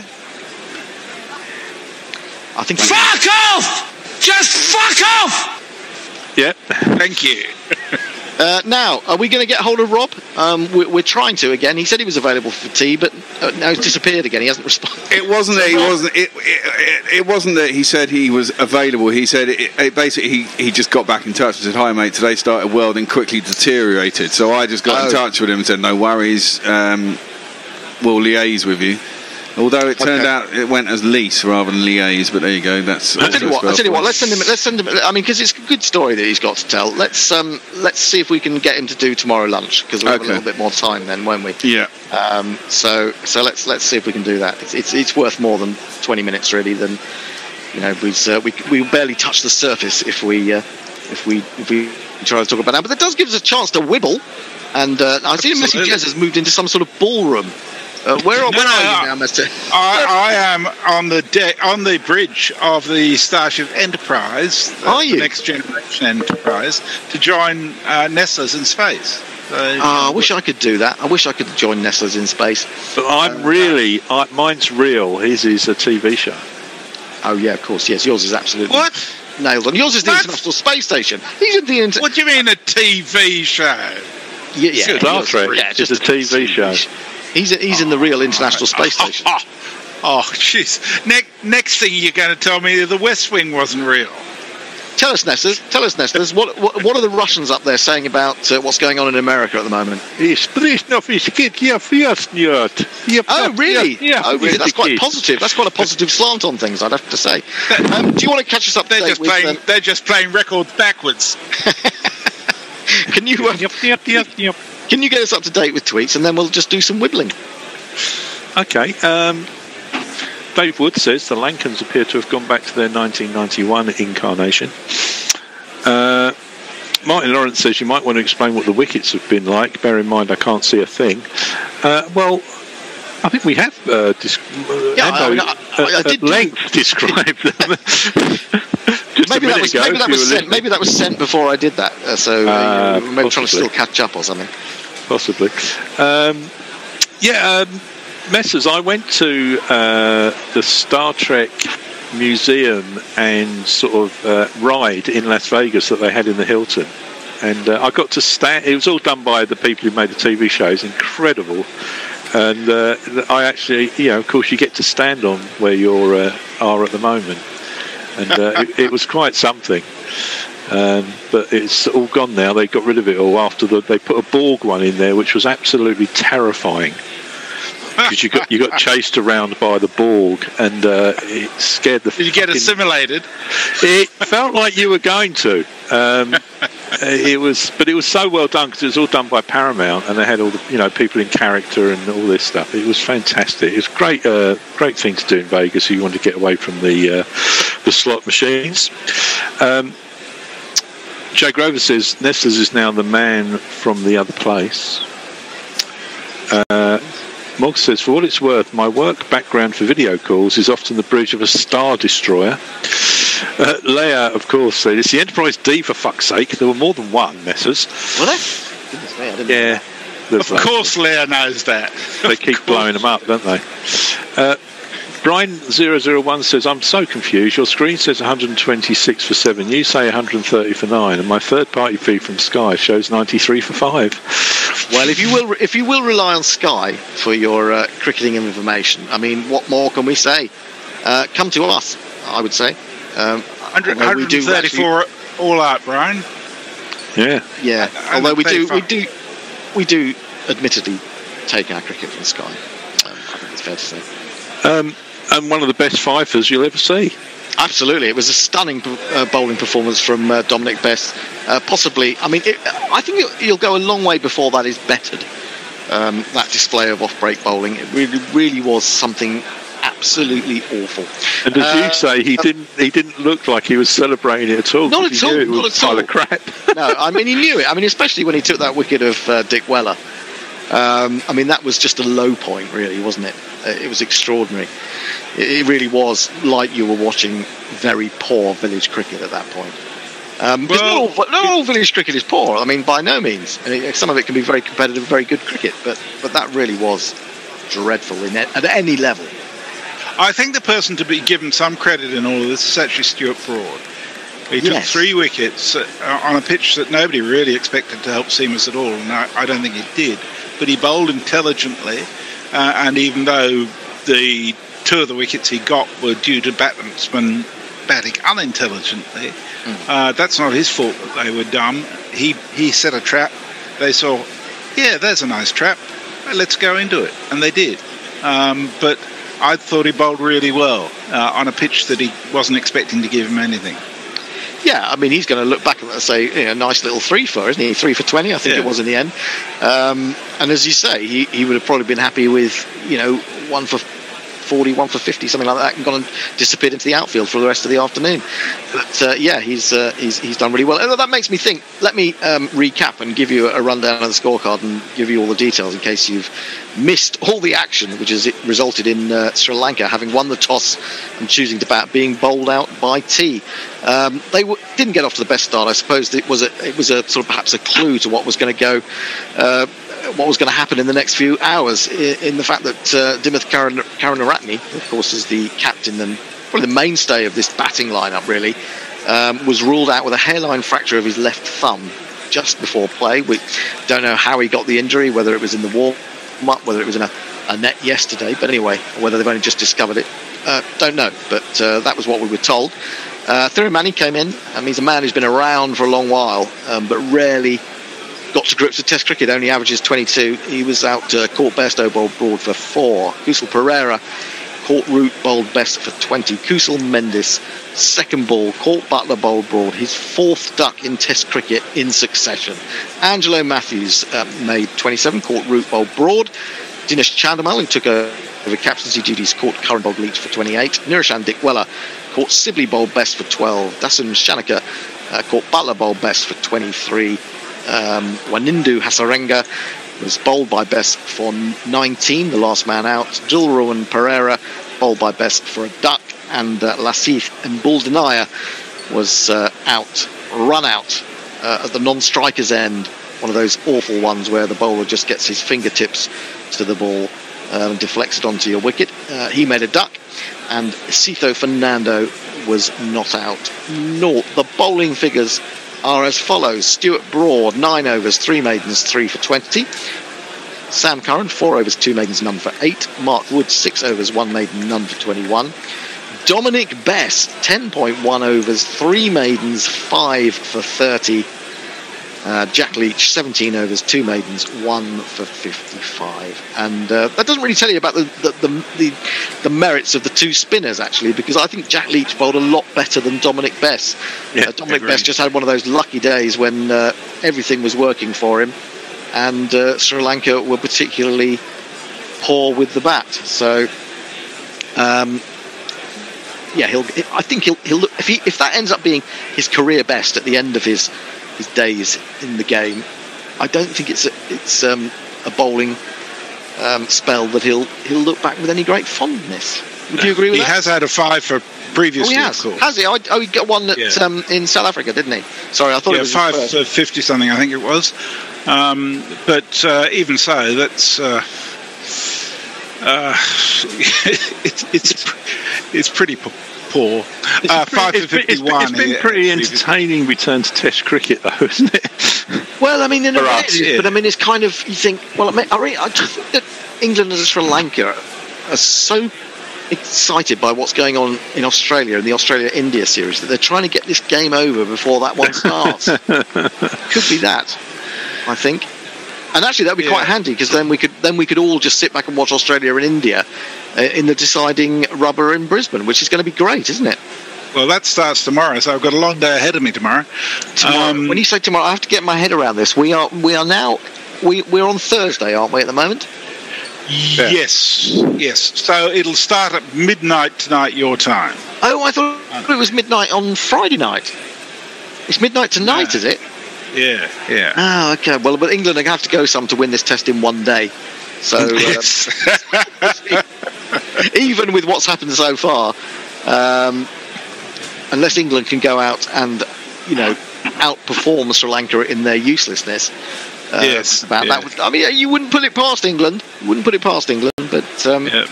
I think. Fuck off! Just fuck off! Yep. Thank you. uh, now, are we going to get hold of Rob? Um, we're, we're trying to again. He said he was available for tea, but uh, now he's disappeared again. He hasn't responded. It wasn't that he wasn't. It, it, it wasn't that he said he was available. He said it, it basically he, he just got back in touch and said, "Hi mate, today started well and quickly deteriorated." So I just got oh. in touch with him and said, "No worries, um, we'll liaise with you." Although it turned okay. out it went as lease rather than liaise, but there you go. That's. I tell you what. I tell you what. Let's send him. Let's send him. I mean, because it's a good story that he's got to tell. Let's um, let's see if we can get him to do tomorrow lunch, because we'll okay. have a little bit more time then, won't we? Yeah. Um. So so let's let's see if we can do that. It's it's, it's worth more than twenty minutes, really. Than you know, we've, uh, we we barely touch the surface if we uh, if we if we which I'll talk about now, but that does give us a chance to wibble. And uh, I see Messy Jez has moved into some sort of ballroom. Uh, where are, no, where are you now, Mister? I, I am on the deck, on the bridge of the Starship Enterprise. Are you? The Next Generation Enterprise, to join uh, Nessa's in space. So, uh, I wish I could do that. I wish I could join Nessa's in space. But I'm um, really, I, mine's real. His is a T V show. Oh yeah, of course. Yes, yours is absolutely what nailed on. Yours is the what? International Space Station. He's at the inter- What do you mean a T V show? Yeah, yeah, Star Trek. Yeah, just it's a T V show. He's a, he's oh, in the real International oh, Space oh, Station. Oh, jeez. Oh, oh, next, next thing you're going to tell me the West Wing wasn't real. Tell us, Nesters. Tell us, Nesters. What, what what are the Russians up there saying about uh, what's going on in America at the moment? Oh, really? Yeah. Oh, really? That's quite positive. That's quite a positive slant on things, I'd have to say. Um, do you want to catch us up? They're just with, playing. Um, they're just playing records backwards. Can you? Uh, yep, yep, yep, yep. Can you get us up to date with tweets, and then we'll just do some whittling? Okay. Um, Dave Wood says the Lankans appear to have gone back to their nineteen ninety-one incarnation. Uh, Martin Lawrence says you might want to explain what the wickets have been like. Bear in mind, I can't see a thing. Uh, well, I think we have uh, dis yeah, I mean, I, I, I did length described them. Just maybe, that was, ago, maybe, that was sent, maybe that was sent before I did that, uh, so uh, uh, maybe possibly. Trying to still catch up or something. Possibly. Um, yeah, um, Messrs, I went to uh, the Star Trek Museum and sort of uh, ride in Las Vegas that they had in the Hilton. And uh, I got to stand. It was all done by the people who made the T V shows. Incredible. And uh, I actually, you know, of course you get to stand on where you uh, are at the moment. And uh, it, it was quite something. Um, but it's all gone now. They got rid of it all after the, they put a Borg one in there, which was absolutely terrifying. Because you got, you got chased around by the Borg, and uh, it scared the... Did you get assimilated? It felt like you were going to. Um, it was, but it was so well done, because it was all done by Paramount, and they had all the, you know, people in character and all this stuff. It was fantastic. It was great, uh, great thing to do in Vegas if you want to get away from the uh, the slot machines. Um, Jay Grover says Nestors is now the man from the other place. Uh, Mog says, for what it's worth, my work background for video calls is often the bridge of a Star Destroyer. Uh, Leia, of course, said, it's the Enterprise D, for fuck's sake. There were more than one, Messrs. Were there? Goodness, Leia, I didn't yeah. Know that. Of course Leia knows that. They keep blowing them up, don't they? Uh, Brian zero zero one says, I'm so confused. Your screen says one hundred twenty-six for seven. You say one hundred thirty for nine. And my third-party feed from Sky shows ninety-three for five. Well, if you will if you will rely on Sky for your uh, cricketing information, I mean, what more can we say? Uh, come to us, I would say. Um, one hundred thirty-four actually... all out, Brian. Yeah. Yeah, and although we do, we, do, we do admittedly take our cricket from Sky. Um, I think it's fair to say. Um, and one of the best fifers you'll ever see. Absolutely, it was a stunning uh, bowling performance from uh, Dominic Best. Uh, possibly, I mean, it, I think it, you'll go a long way before that is bettered. Um, that display of off-break bowling, it really, really was something absolutely awful. And as uh, you say, he uh, didn't he didn't look like he was celebrating it at all. Not at all. It was not at all. A pile of crap. No, I mean he knew it. I mean, especially when he took that wicket of uh, Dick Weller. Um, I mean, that was just a low point, really, wasn't it? It was extraordinary. It really was like you were watching very poor village cricket at that point. Um, well, not, all, not all village cricket is poor. I mean, by no means. I mean, some of it can be very competitive, very good cricket, but but that really was dreadful in it, at any level. I think the person to be given some credit in all of this is actually Stuart Broad. He yes. took three wickets on a pitch that nobody really expected to help Seamers at all, and I, I don't think he did. But he bowled intelligently. Uh, and even though the two of the wickets he got were due to batsmen batting unintelligently, mm. uh, that's not his fault that they were dumb. He he set a trap. They saw, yeah, there's a nice trap. Let's go into it, and they did. Um, but I thought he bowled really well uh, on a pitch that he wasn't expecting to give him anything. Yeah, I mean, he's going to look back and say, you know, nice little three for, isn't he? Three for twenty, I think yeah. it was in the end. Um, and as you say, he, he would have probably been happy with, you know, one for forty, one for fifty, something like that, and gone and disappeared into the outfield for the rest of the afternoon. But uh, yeah, he's, uh, he's he's done really well. And that makes me think, let me um, recap and give you a rundown of the scorecard and give you all the details in case you've missed all the action, which has resulted in uh, Sri Lanka having won the toss and choosing to bat, being bowled out by T. Um, they w didn't get off to the best start. I suppose it was a, it was a sort of perhaps a clue to what was going to go, uh, what was going to happen in the next few hours. In, in the fact that uh, Dimuth Karunaratne, of course, is the captain and probably the mainstay of this batting lineup, really, um, was ruled out with a hairline fracture of his left thumb just before play. We don't know how he got the injury, whether it was in the warm-up, whether it was in a, a net yesterday, but anyway, whether they've only just discovered it, uh, don't know. But uh, that was what we were told. Uh, Thirumanni came in. Um, he's a man who's been around for a long while, um, but rarely got to grips with Test cricket, only averages twenty-two. He was out, uh, caught best, oh, bowled broad for four. Kusal Pereira caught root, bowled best for twenty. Kusal Mendis, second ball, caught Butler, bowled broad. His fourth duck in Test cricket in succession. Angelo Matthews uh, made twenty-seven, caught root, bowled broad. Dinesh Chandimal, who took a, over captaincy duties, caught Curran bowled leach for twenty-eight. Nirashan Dikwela caught Sibley bowled best for twelve. Dasun Shanaka uh, caught Butler bowled best for twenty-three. Um, Wanindu Hasarenga was bowled by best for nineteen, the last man out. Dilruwan Pereira bowled by best for a duck. And uh, Lasith Mbuldenaya was uh, out, run out uh, at the non-striker's end. One of those awful ones where the bowler just gets his fingertips to the ball uh, and deflects it onto your wicket. Uh, he made a duck, and Sito Fernando was not out. Naught. The bowling figures are as follows. Stuart Broad, nine overs, three maidens, three for twenty. Sam Curran, four overs, two maidens, none for eight. Mark Wood, six overs, one maiden, none for twenty-one. Dominic Best, ten point one overs, three maidens, five for thirty. Uh, Jack Leach, seventeen overs, two maidens, one for fifty-five. And uh, that doesn't really tell you about the the, the, the the merits of the two spinners, actually, because I think Jack Leach bowled a lot better than Dominic Best. Yeah, uh, Dominic agreed. Best just had one of those lucky days when uh, everything was working for him, and uh, Sri Lanka were particularly poor with the bat. So, um, yeah, he'll. I think he'll. He'll look, if he if that ends up being his career best at the end of his. his days in the game, I don't think it's a, it's um, a bowling um, spell that he'll he'll look back with any great fondness. Would no, you agree with he that? He has had a five for previously. Oh, he has. Of course. Has he? Oh, oh, he got one at, yeah. um, in South Africa, didn't he? Sorry, I thought yeah, it was five for fifty something. I think it was. Um, but uh, even so, that's uh, uh, it's it's it's pretty poor. Uh, it's, five it's, it's, been, it's been pretty entertaining return to Test cricket, though, isn't it? Well, I mean, in a way it is, yeah. But I mean, it's kind of, you think, well, I, mean, I, really, I just think that England and Sri Lanka are so excited by what's going on in Australia in the Australia-India series that they're trying to get this game over before that one starts. Could be that, I think. And actually, that would be yeah. quite handy, because then we could then we could all just sit back and watch Australia and India uh, in the deciding rubber in Brisbane, which is going to be great, isn't it? Well, that starts tomorrow, so I've got a long day ahead of me tomorrow. Tomorrow. Um, when you say tomorrow, I have to get my head around this. We are we are now we we're on Thursday, aren't we, at the moment? Yeah. Yes, yes. So it'll start at midnight tonight, your time. Oh, I thought it was midnight on Friday night. It's midnight tonight, yeah. is it? Yeah, yeah. Oh, okay. Well, but England are going to have to go some to win this Test in one day. So, uh, even with what's happened so far, um, unless England can go out and, you know, outperform Sri Lanka in their uselessness, uh, yes, about yeah. that. Would, I mean, you wouldn't put it past England. You wouldn't put it past England, but um, yeah.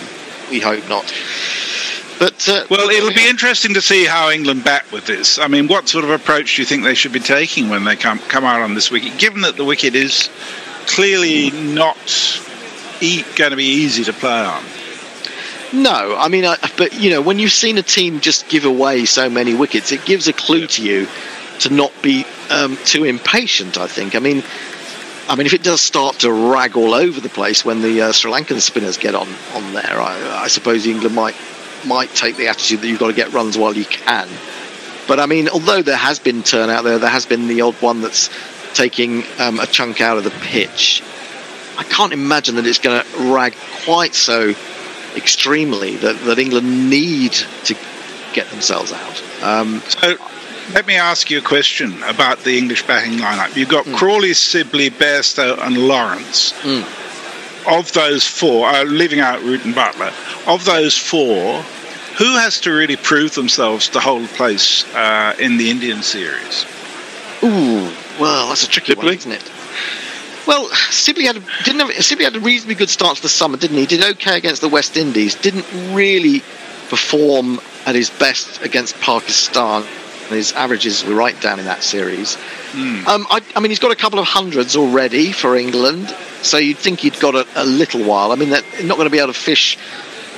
we hope not. But, uh, well, it'll be interesting to see how England bat with this. I mean, what sort of approach do you think they should be taking when they come come out on this wicket, given that the wicket is clearly not e going to be easy to play on? No, I mean, I, but, you know, when you've seen a team just give away so many wickets, it gives a clue to you to not be um, too impatient, I think. I mean, I mean, if it does start to rag all over the place when the uh, Sri Lankan spinners get on, on there, I, I suppose England might... might take the attitude that you've got to get runs while you can. But I mean, although there has been turnout there, there has been the odd one that's taking um, a chunk out of the pitch. I can't imagine that it's going to rag quite so extremely that, that England need to get themselves out. Um, so let me ask you a question about the English batting lineup. You've got mm. Crawley, Sibley, Bairstow and Lawrence. Mm. Of those four, uh, leaving out Root and Butler, of those four, who has to really prove themselves to hold place uh, in the Indian series? Ooh, well, that's a tricky Sibley. one, isn't it? Well, Sibley had a, didn't have, Sibley had a reasonably good start to the summer, didn't he? Did okay against the West Indies. Didn't really perform at his best against Pakistan. His averages were right down in that series. Mm. Um, I, I mean, he's got a couple of hundreds already for England, so you'd think he'd got a, a little while. I mean, they're not going to be able to fish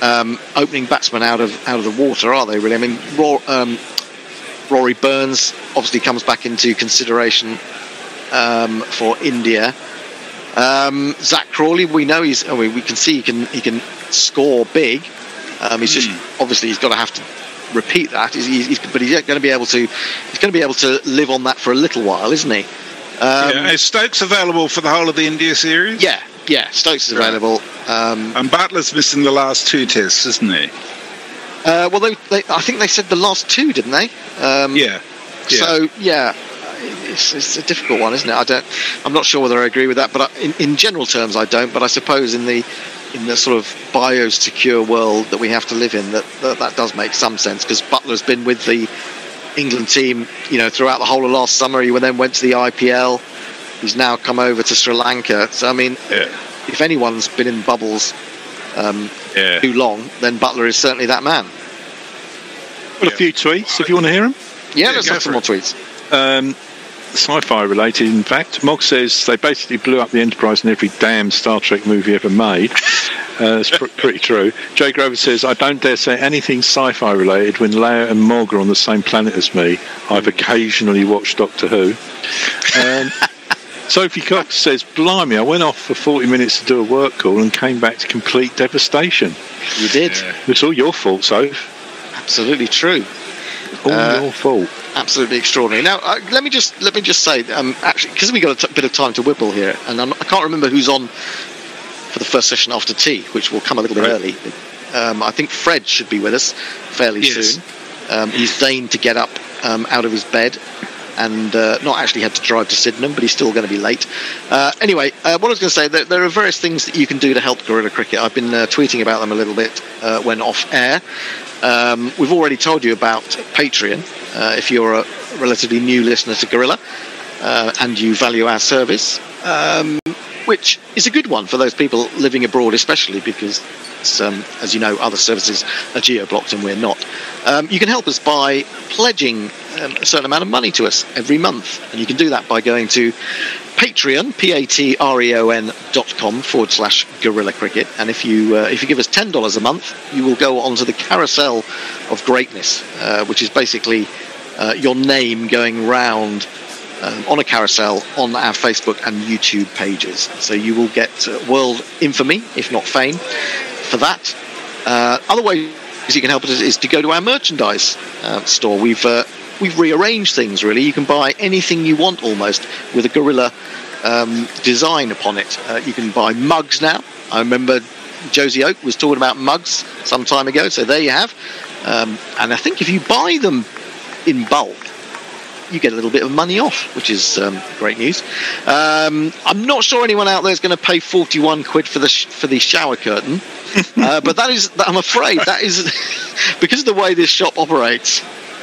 um, opening batsmen out of out of the water, are they? Really? I mean, Rory, um, Rory Burns obviously comes back into consideration um, for India. Um, Zach Crawley, we know he's. I mean, we can see he can he can score big. Um, he's just mm. obviously he's got to have to. repeat that he's, he's, but he's going to be able to he's going to be able to live on that for a little while, isn't he? Um, yeah. Is Stokes available for the whole of the India series? Yeah, yeah, Stokes is available. Right. Um, and Butler's missing the last two tests, isn't he? Uh, well, they, they, I think they said the last two, didn't they? Um, yeah. yeah. So yeah, it's, it's a difficult one, isn't it? I don't. I'm not sure whether I agree with that, but I, in, in general terms, I don't. But I suppose in the in the sort of biosecure world that we have to live in, that that, that does make some sense, because Butler's been with the England team, you know, throughout the whole of last summer. He then went to the I P L. He's now come over to Sri Lanka. So, I mean, yeah. if anyone's been in bubbles um, yeah. too long, then Butler is certainly that man. Got yeah. a few tweets, if you want to hear them. Yeah, yeah let's have some more tweets. Um, Sci-fi related, in fact. Mog says they basically blew up the Enterprise in every damn Star Trek movie ever made. Uh, it's pr pretty true. Jay Grover says, I don't dare say anything sci-fi related when Leia and Mog are on the same planet as me. I've occasionally watched Doctor Who. Um, Sophie Cox says, blimey, I went off for forty minutes to do a work call and came back to complete devastation. You did. Yeah. It's all your fault, Soph. Absolutely true. All uh, your fault. Absolutely extraordinary. Now, uh, let me just let me just say, um, actually, because we got a t bit of time to whipple here, and I'm, I can't remember who's on for the first session after tea, which will come a little bit right. early. Um, I think Fred should be with us fairly yes. soon. Um, he's deigned to get up um, out of his bed, and uh, not actually had to drive to Sydenham, but he's still going to be late. Uh, anyway, uh, what I was going to say, there, there are various things that you can do to help Guerrilla Cricket. I've been uh, tweeting about them a little bit uh, when off air. Um, we've already told you about Patreon. Uh, if you're a relatively new listener to Guerrilla uh, and you value our service, um, which is a good one for those people living abroad, especially because, um, as you know, other services are geo-blocked and we're not. Um, you can help us by pledging um, a certain amount of money to us every month, and you can do that by going to Patreon, p-a-t-r-e-o-n dot com forward slash Guerrilla Cricket, and if you uh, if you give us ten dollars a month, you will go onto the Carousel of Greatness, uh, which is basically uh, your name going round Um, on a carousel on our Facebook and YouTube pages, so you will get uh, world infamy, if not fame, for that. Uh, other ways you can help us is to go to our merchandise uh, store. We've uh, we've rearranged things, really. You can buy anything you want almost with a Guerrilla um, design upon it. Uh, you can buy mugs now. I remember Josie Oak was talking about mugs some time ago, so there you have. Um, and I think if you buy them in bulk, you get a little bit of money off, which is um, great news. Um, I'm not sure anyone out there is going to pay forty-one quid for the sh for the shower curtain, uh, but that is, I'm afraid, that is because of the way this shop operates.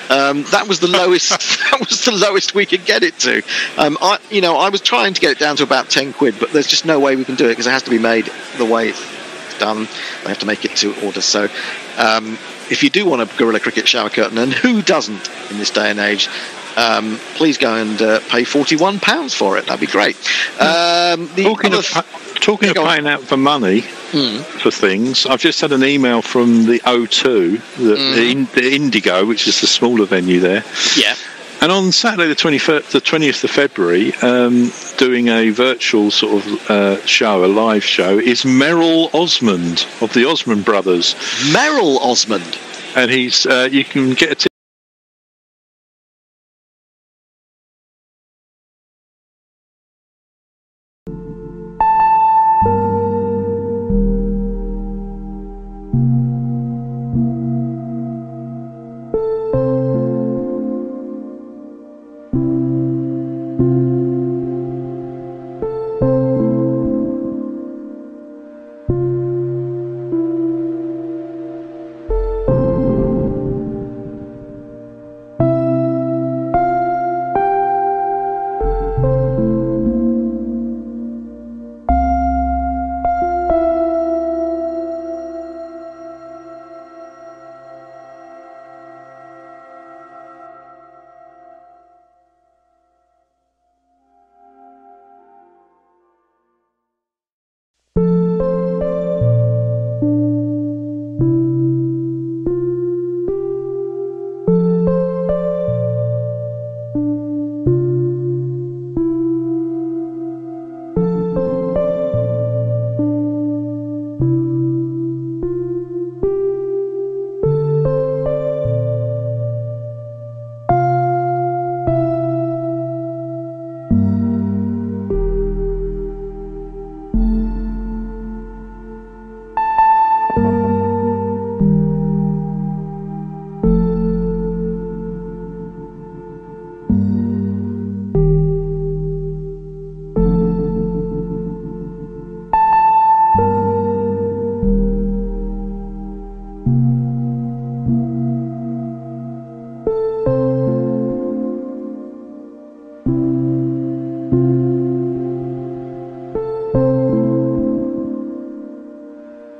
Um, that was the lowest. That was the lowest we could get it to. Um, I, you know, I was trying to get it down to about ten quid, but there's just no way we can do it because it has to be made the way it's done. They have to make it to order. So. Um, If you do want a Guerrilla Cricket shower curtain, and who doesn't in this day and age, um, please go and uh, pay forty-one pounds for it. That'd be great. Um, the talking of, talking of paying out for money mm. for things, I've just had an email from the O two, the, mm. the, in, the Indigo, which is the smaller venue there. Yeah. And on Saturday the twenty-first, the twentieth of February, um, doing a virtual sort of uh, show, a live show, is Merrill Osmond of the Osmond Brothers. Merrill Osmond, and he's uh, you can get a ticket.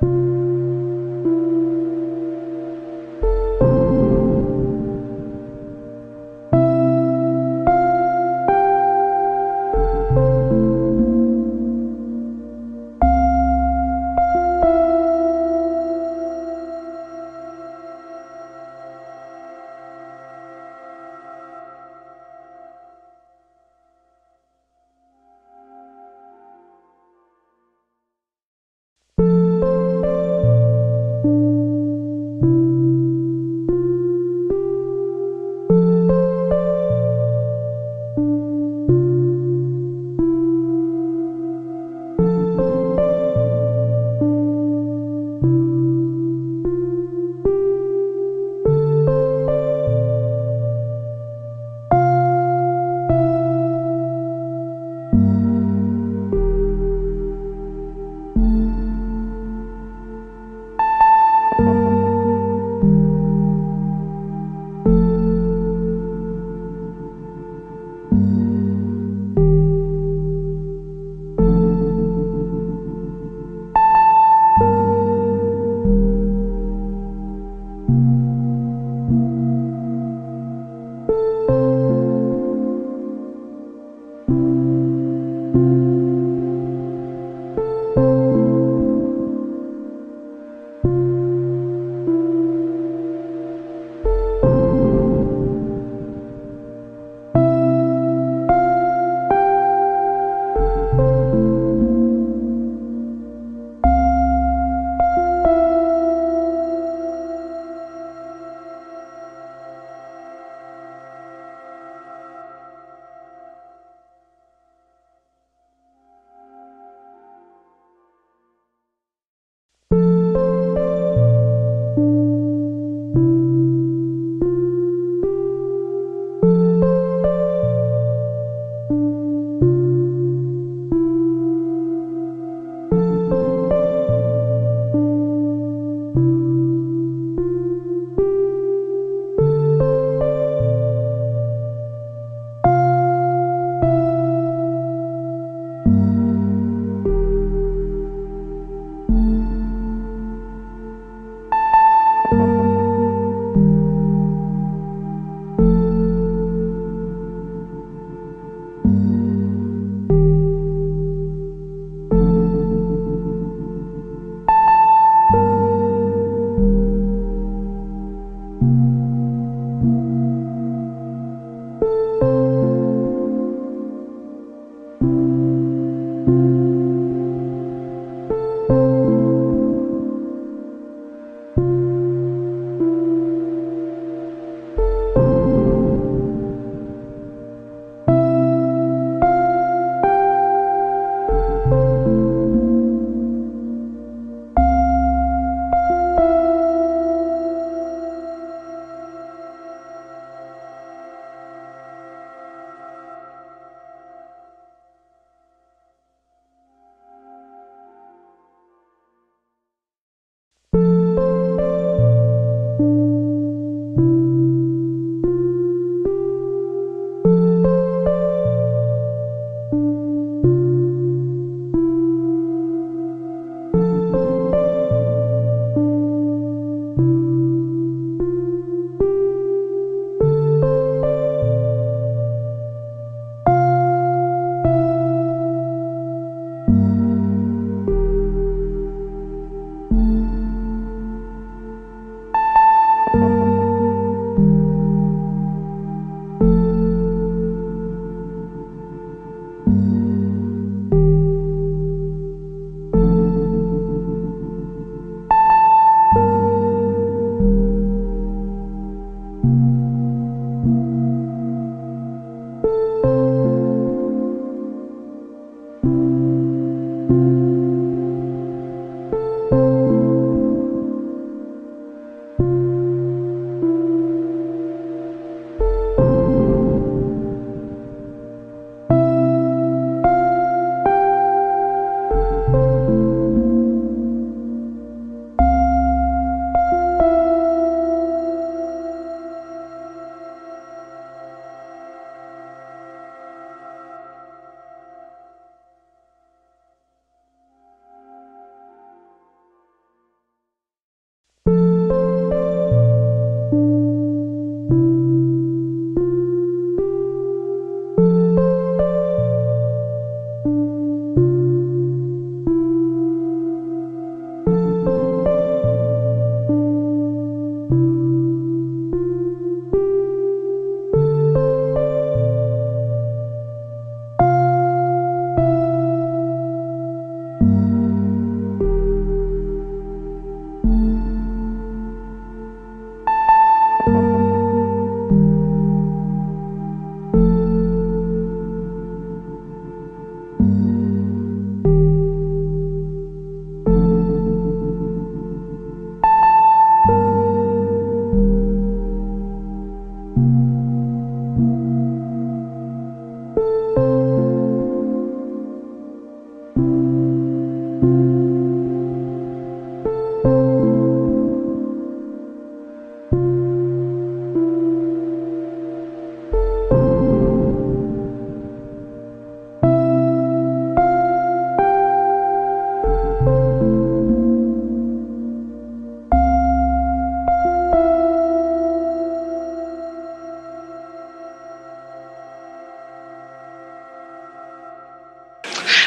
Music.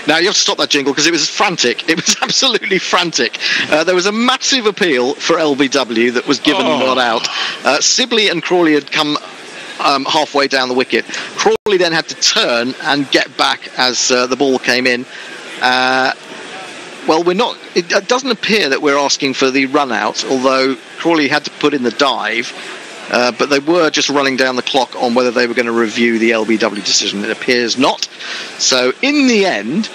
Now, you have to stop that jingle because it was frantic. It was absolutely frantic. Uh, there was a massive appeal for L B W that was given oh. not out. Uh, Sibley and Crawley had come um, halfway down the wicket. Crawley then had to turn and get back as uh, the ball came in. Uh, well, we're not. It, it doesn't appear that we're asking for the run out, although Crawley had to put in the dive. Uh, but they were just running down the clock on whether they were going to review the L B W decision. It appears not. So in the end,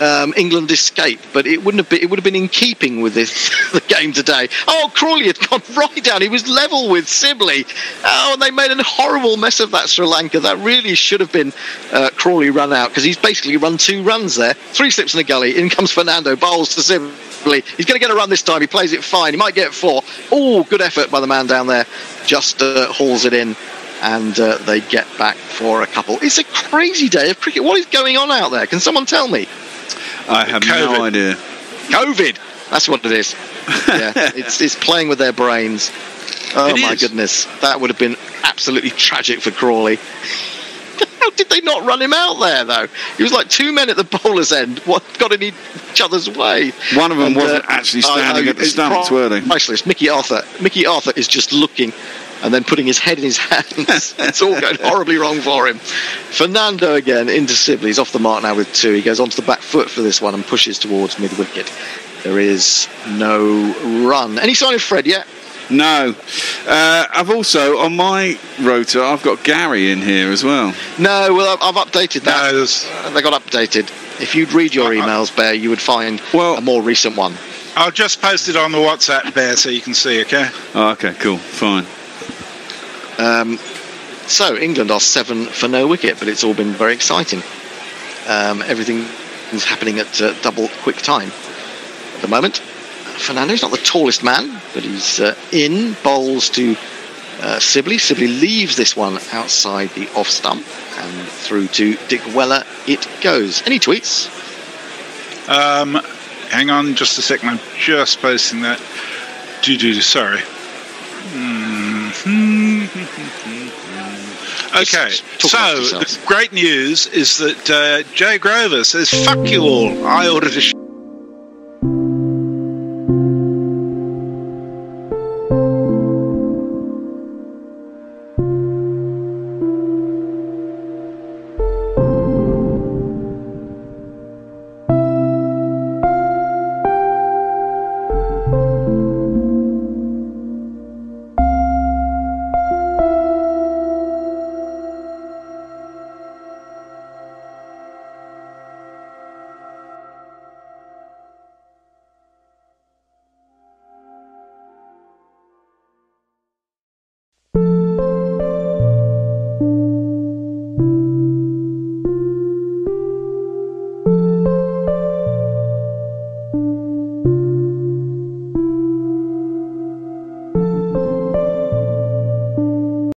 um, England escaped, but it wouldn't have been, it would have been in keeping with this the game today. Oh, Crawley had gone right down. He was level with Sibley. Oh, and they made a horrible mess of that, Sri Lanka. That really should have been uh, Crawley run out, because he's basically run two runs there. Three slips in the gully. In comes Fernando. Bowls to Sibley. He's going to get a run this time. He plays it fine. He might get four. Oh, good effort by the man down there. Just uh, hauls it in, and uh, they get back for a couple. It's a crazy day of cricket. What is going on out there? Can someone tell me? I have COVID. no idea. COVID. That's what it is. Yeah, it's it's playing with their brains. Oh it my is. goodness, that would have been absolutely tragic for Crawley. How did they not run him out there, though? He was like two men at the bowler's end. What got in each other's way? One of them and, wasn't uh, actually standing know, at the stumps, were they? Priceless. Mickey Arthur. Mickey Arthur is just looking and then putting his head in his hands. It's all going horribly wrong for him. Fernando again into Sibley. He's off the mark now with two. He goes onto the back foot for this one and pushes towards mid-wicket. There is no run. Any sign of Fred yet? No. Uh, I've also, on my rotor, I've got Gary in here as well. No, well, I've, I've updated that. No, they got updated. If you'd read your emails, Bear, you would find well, a more recent one. I'll just post it on the WhatsApp, Bear, so you can see, OK? Oh, OK, cool, fine. Um, so, England are seven for no wicket, but it's all been very exciting. Um, everything is happening at uh, double quick time at the moment. Fernando's not the tallest man, but he's uh, in, bowls to uh, Sibley. Sibley leaves this one outside the off stump and through to Dick Weller it goes. Any tweets? Um, hang on just a second, I'm just posting that. Do do sorry. Mm-hmm. Okay, so the great news is that uh, Joe Grover says, fuck you all, I ordered a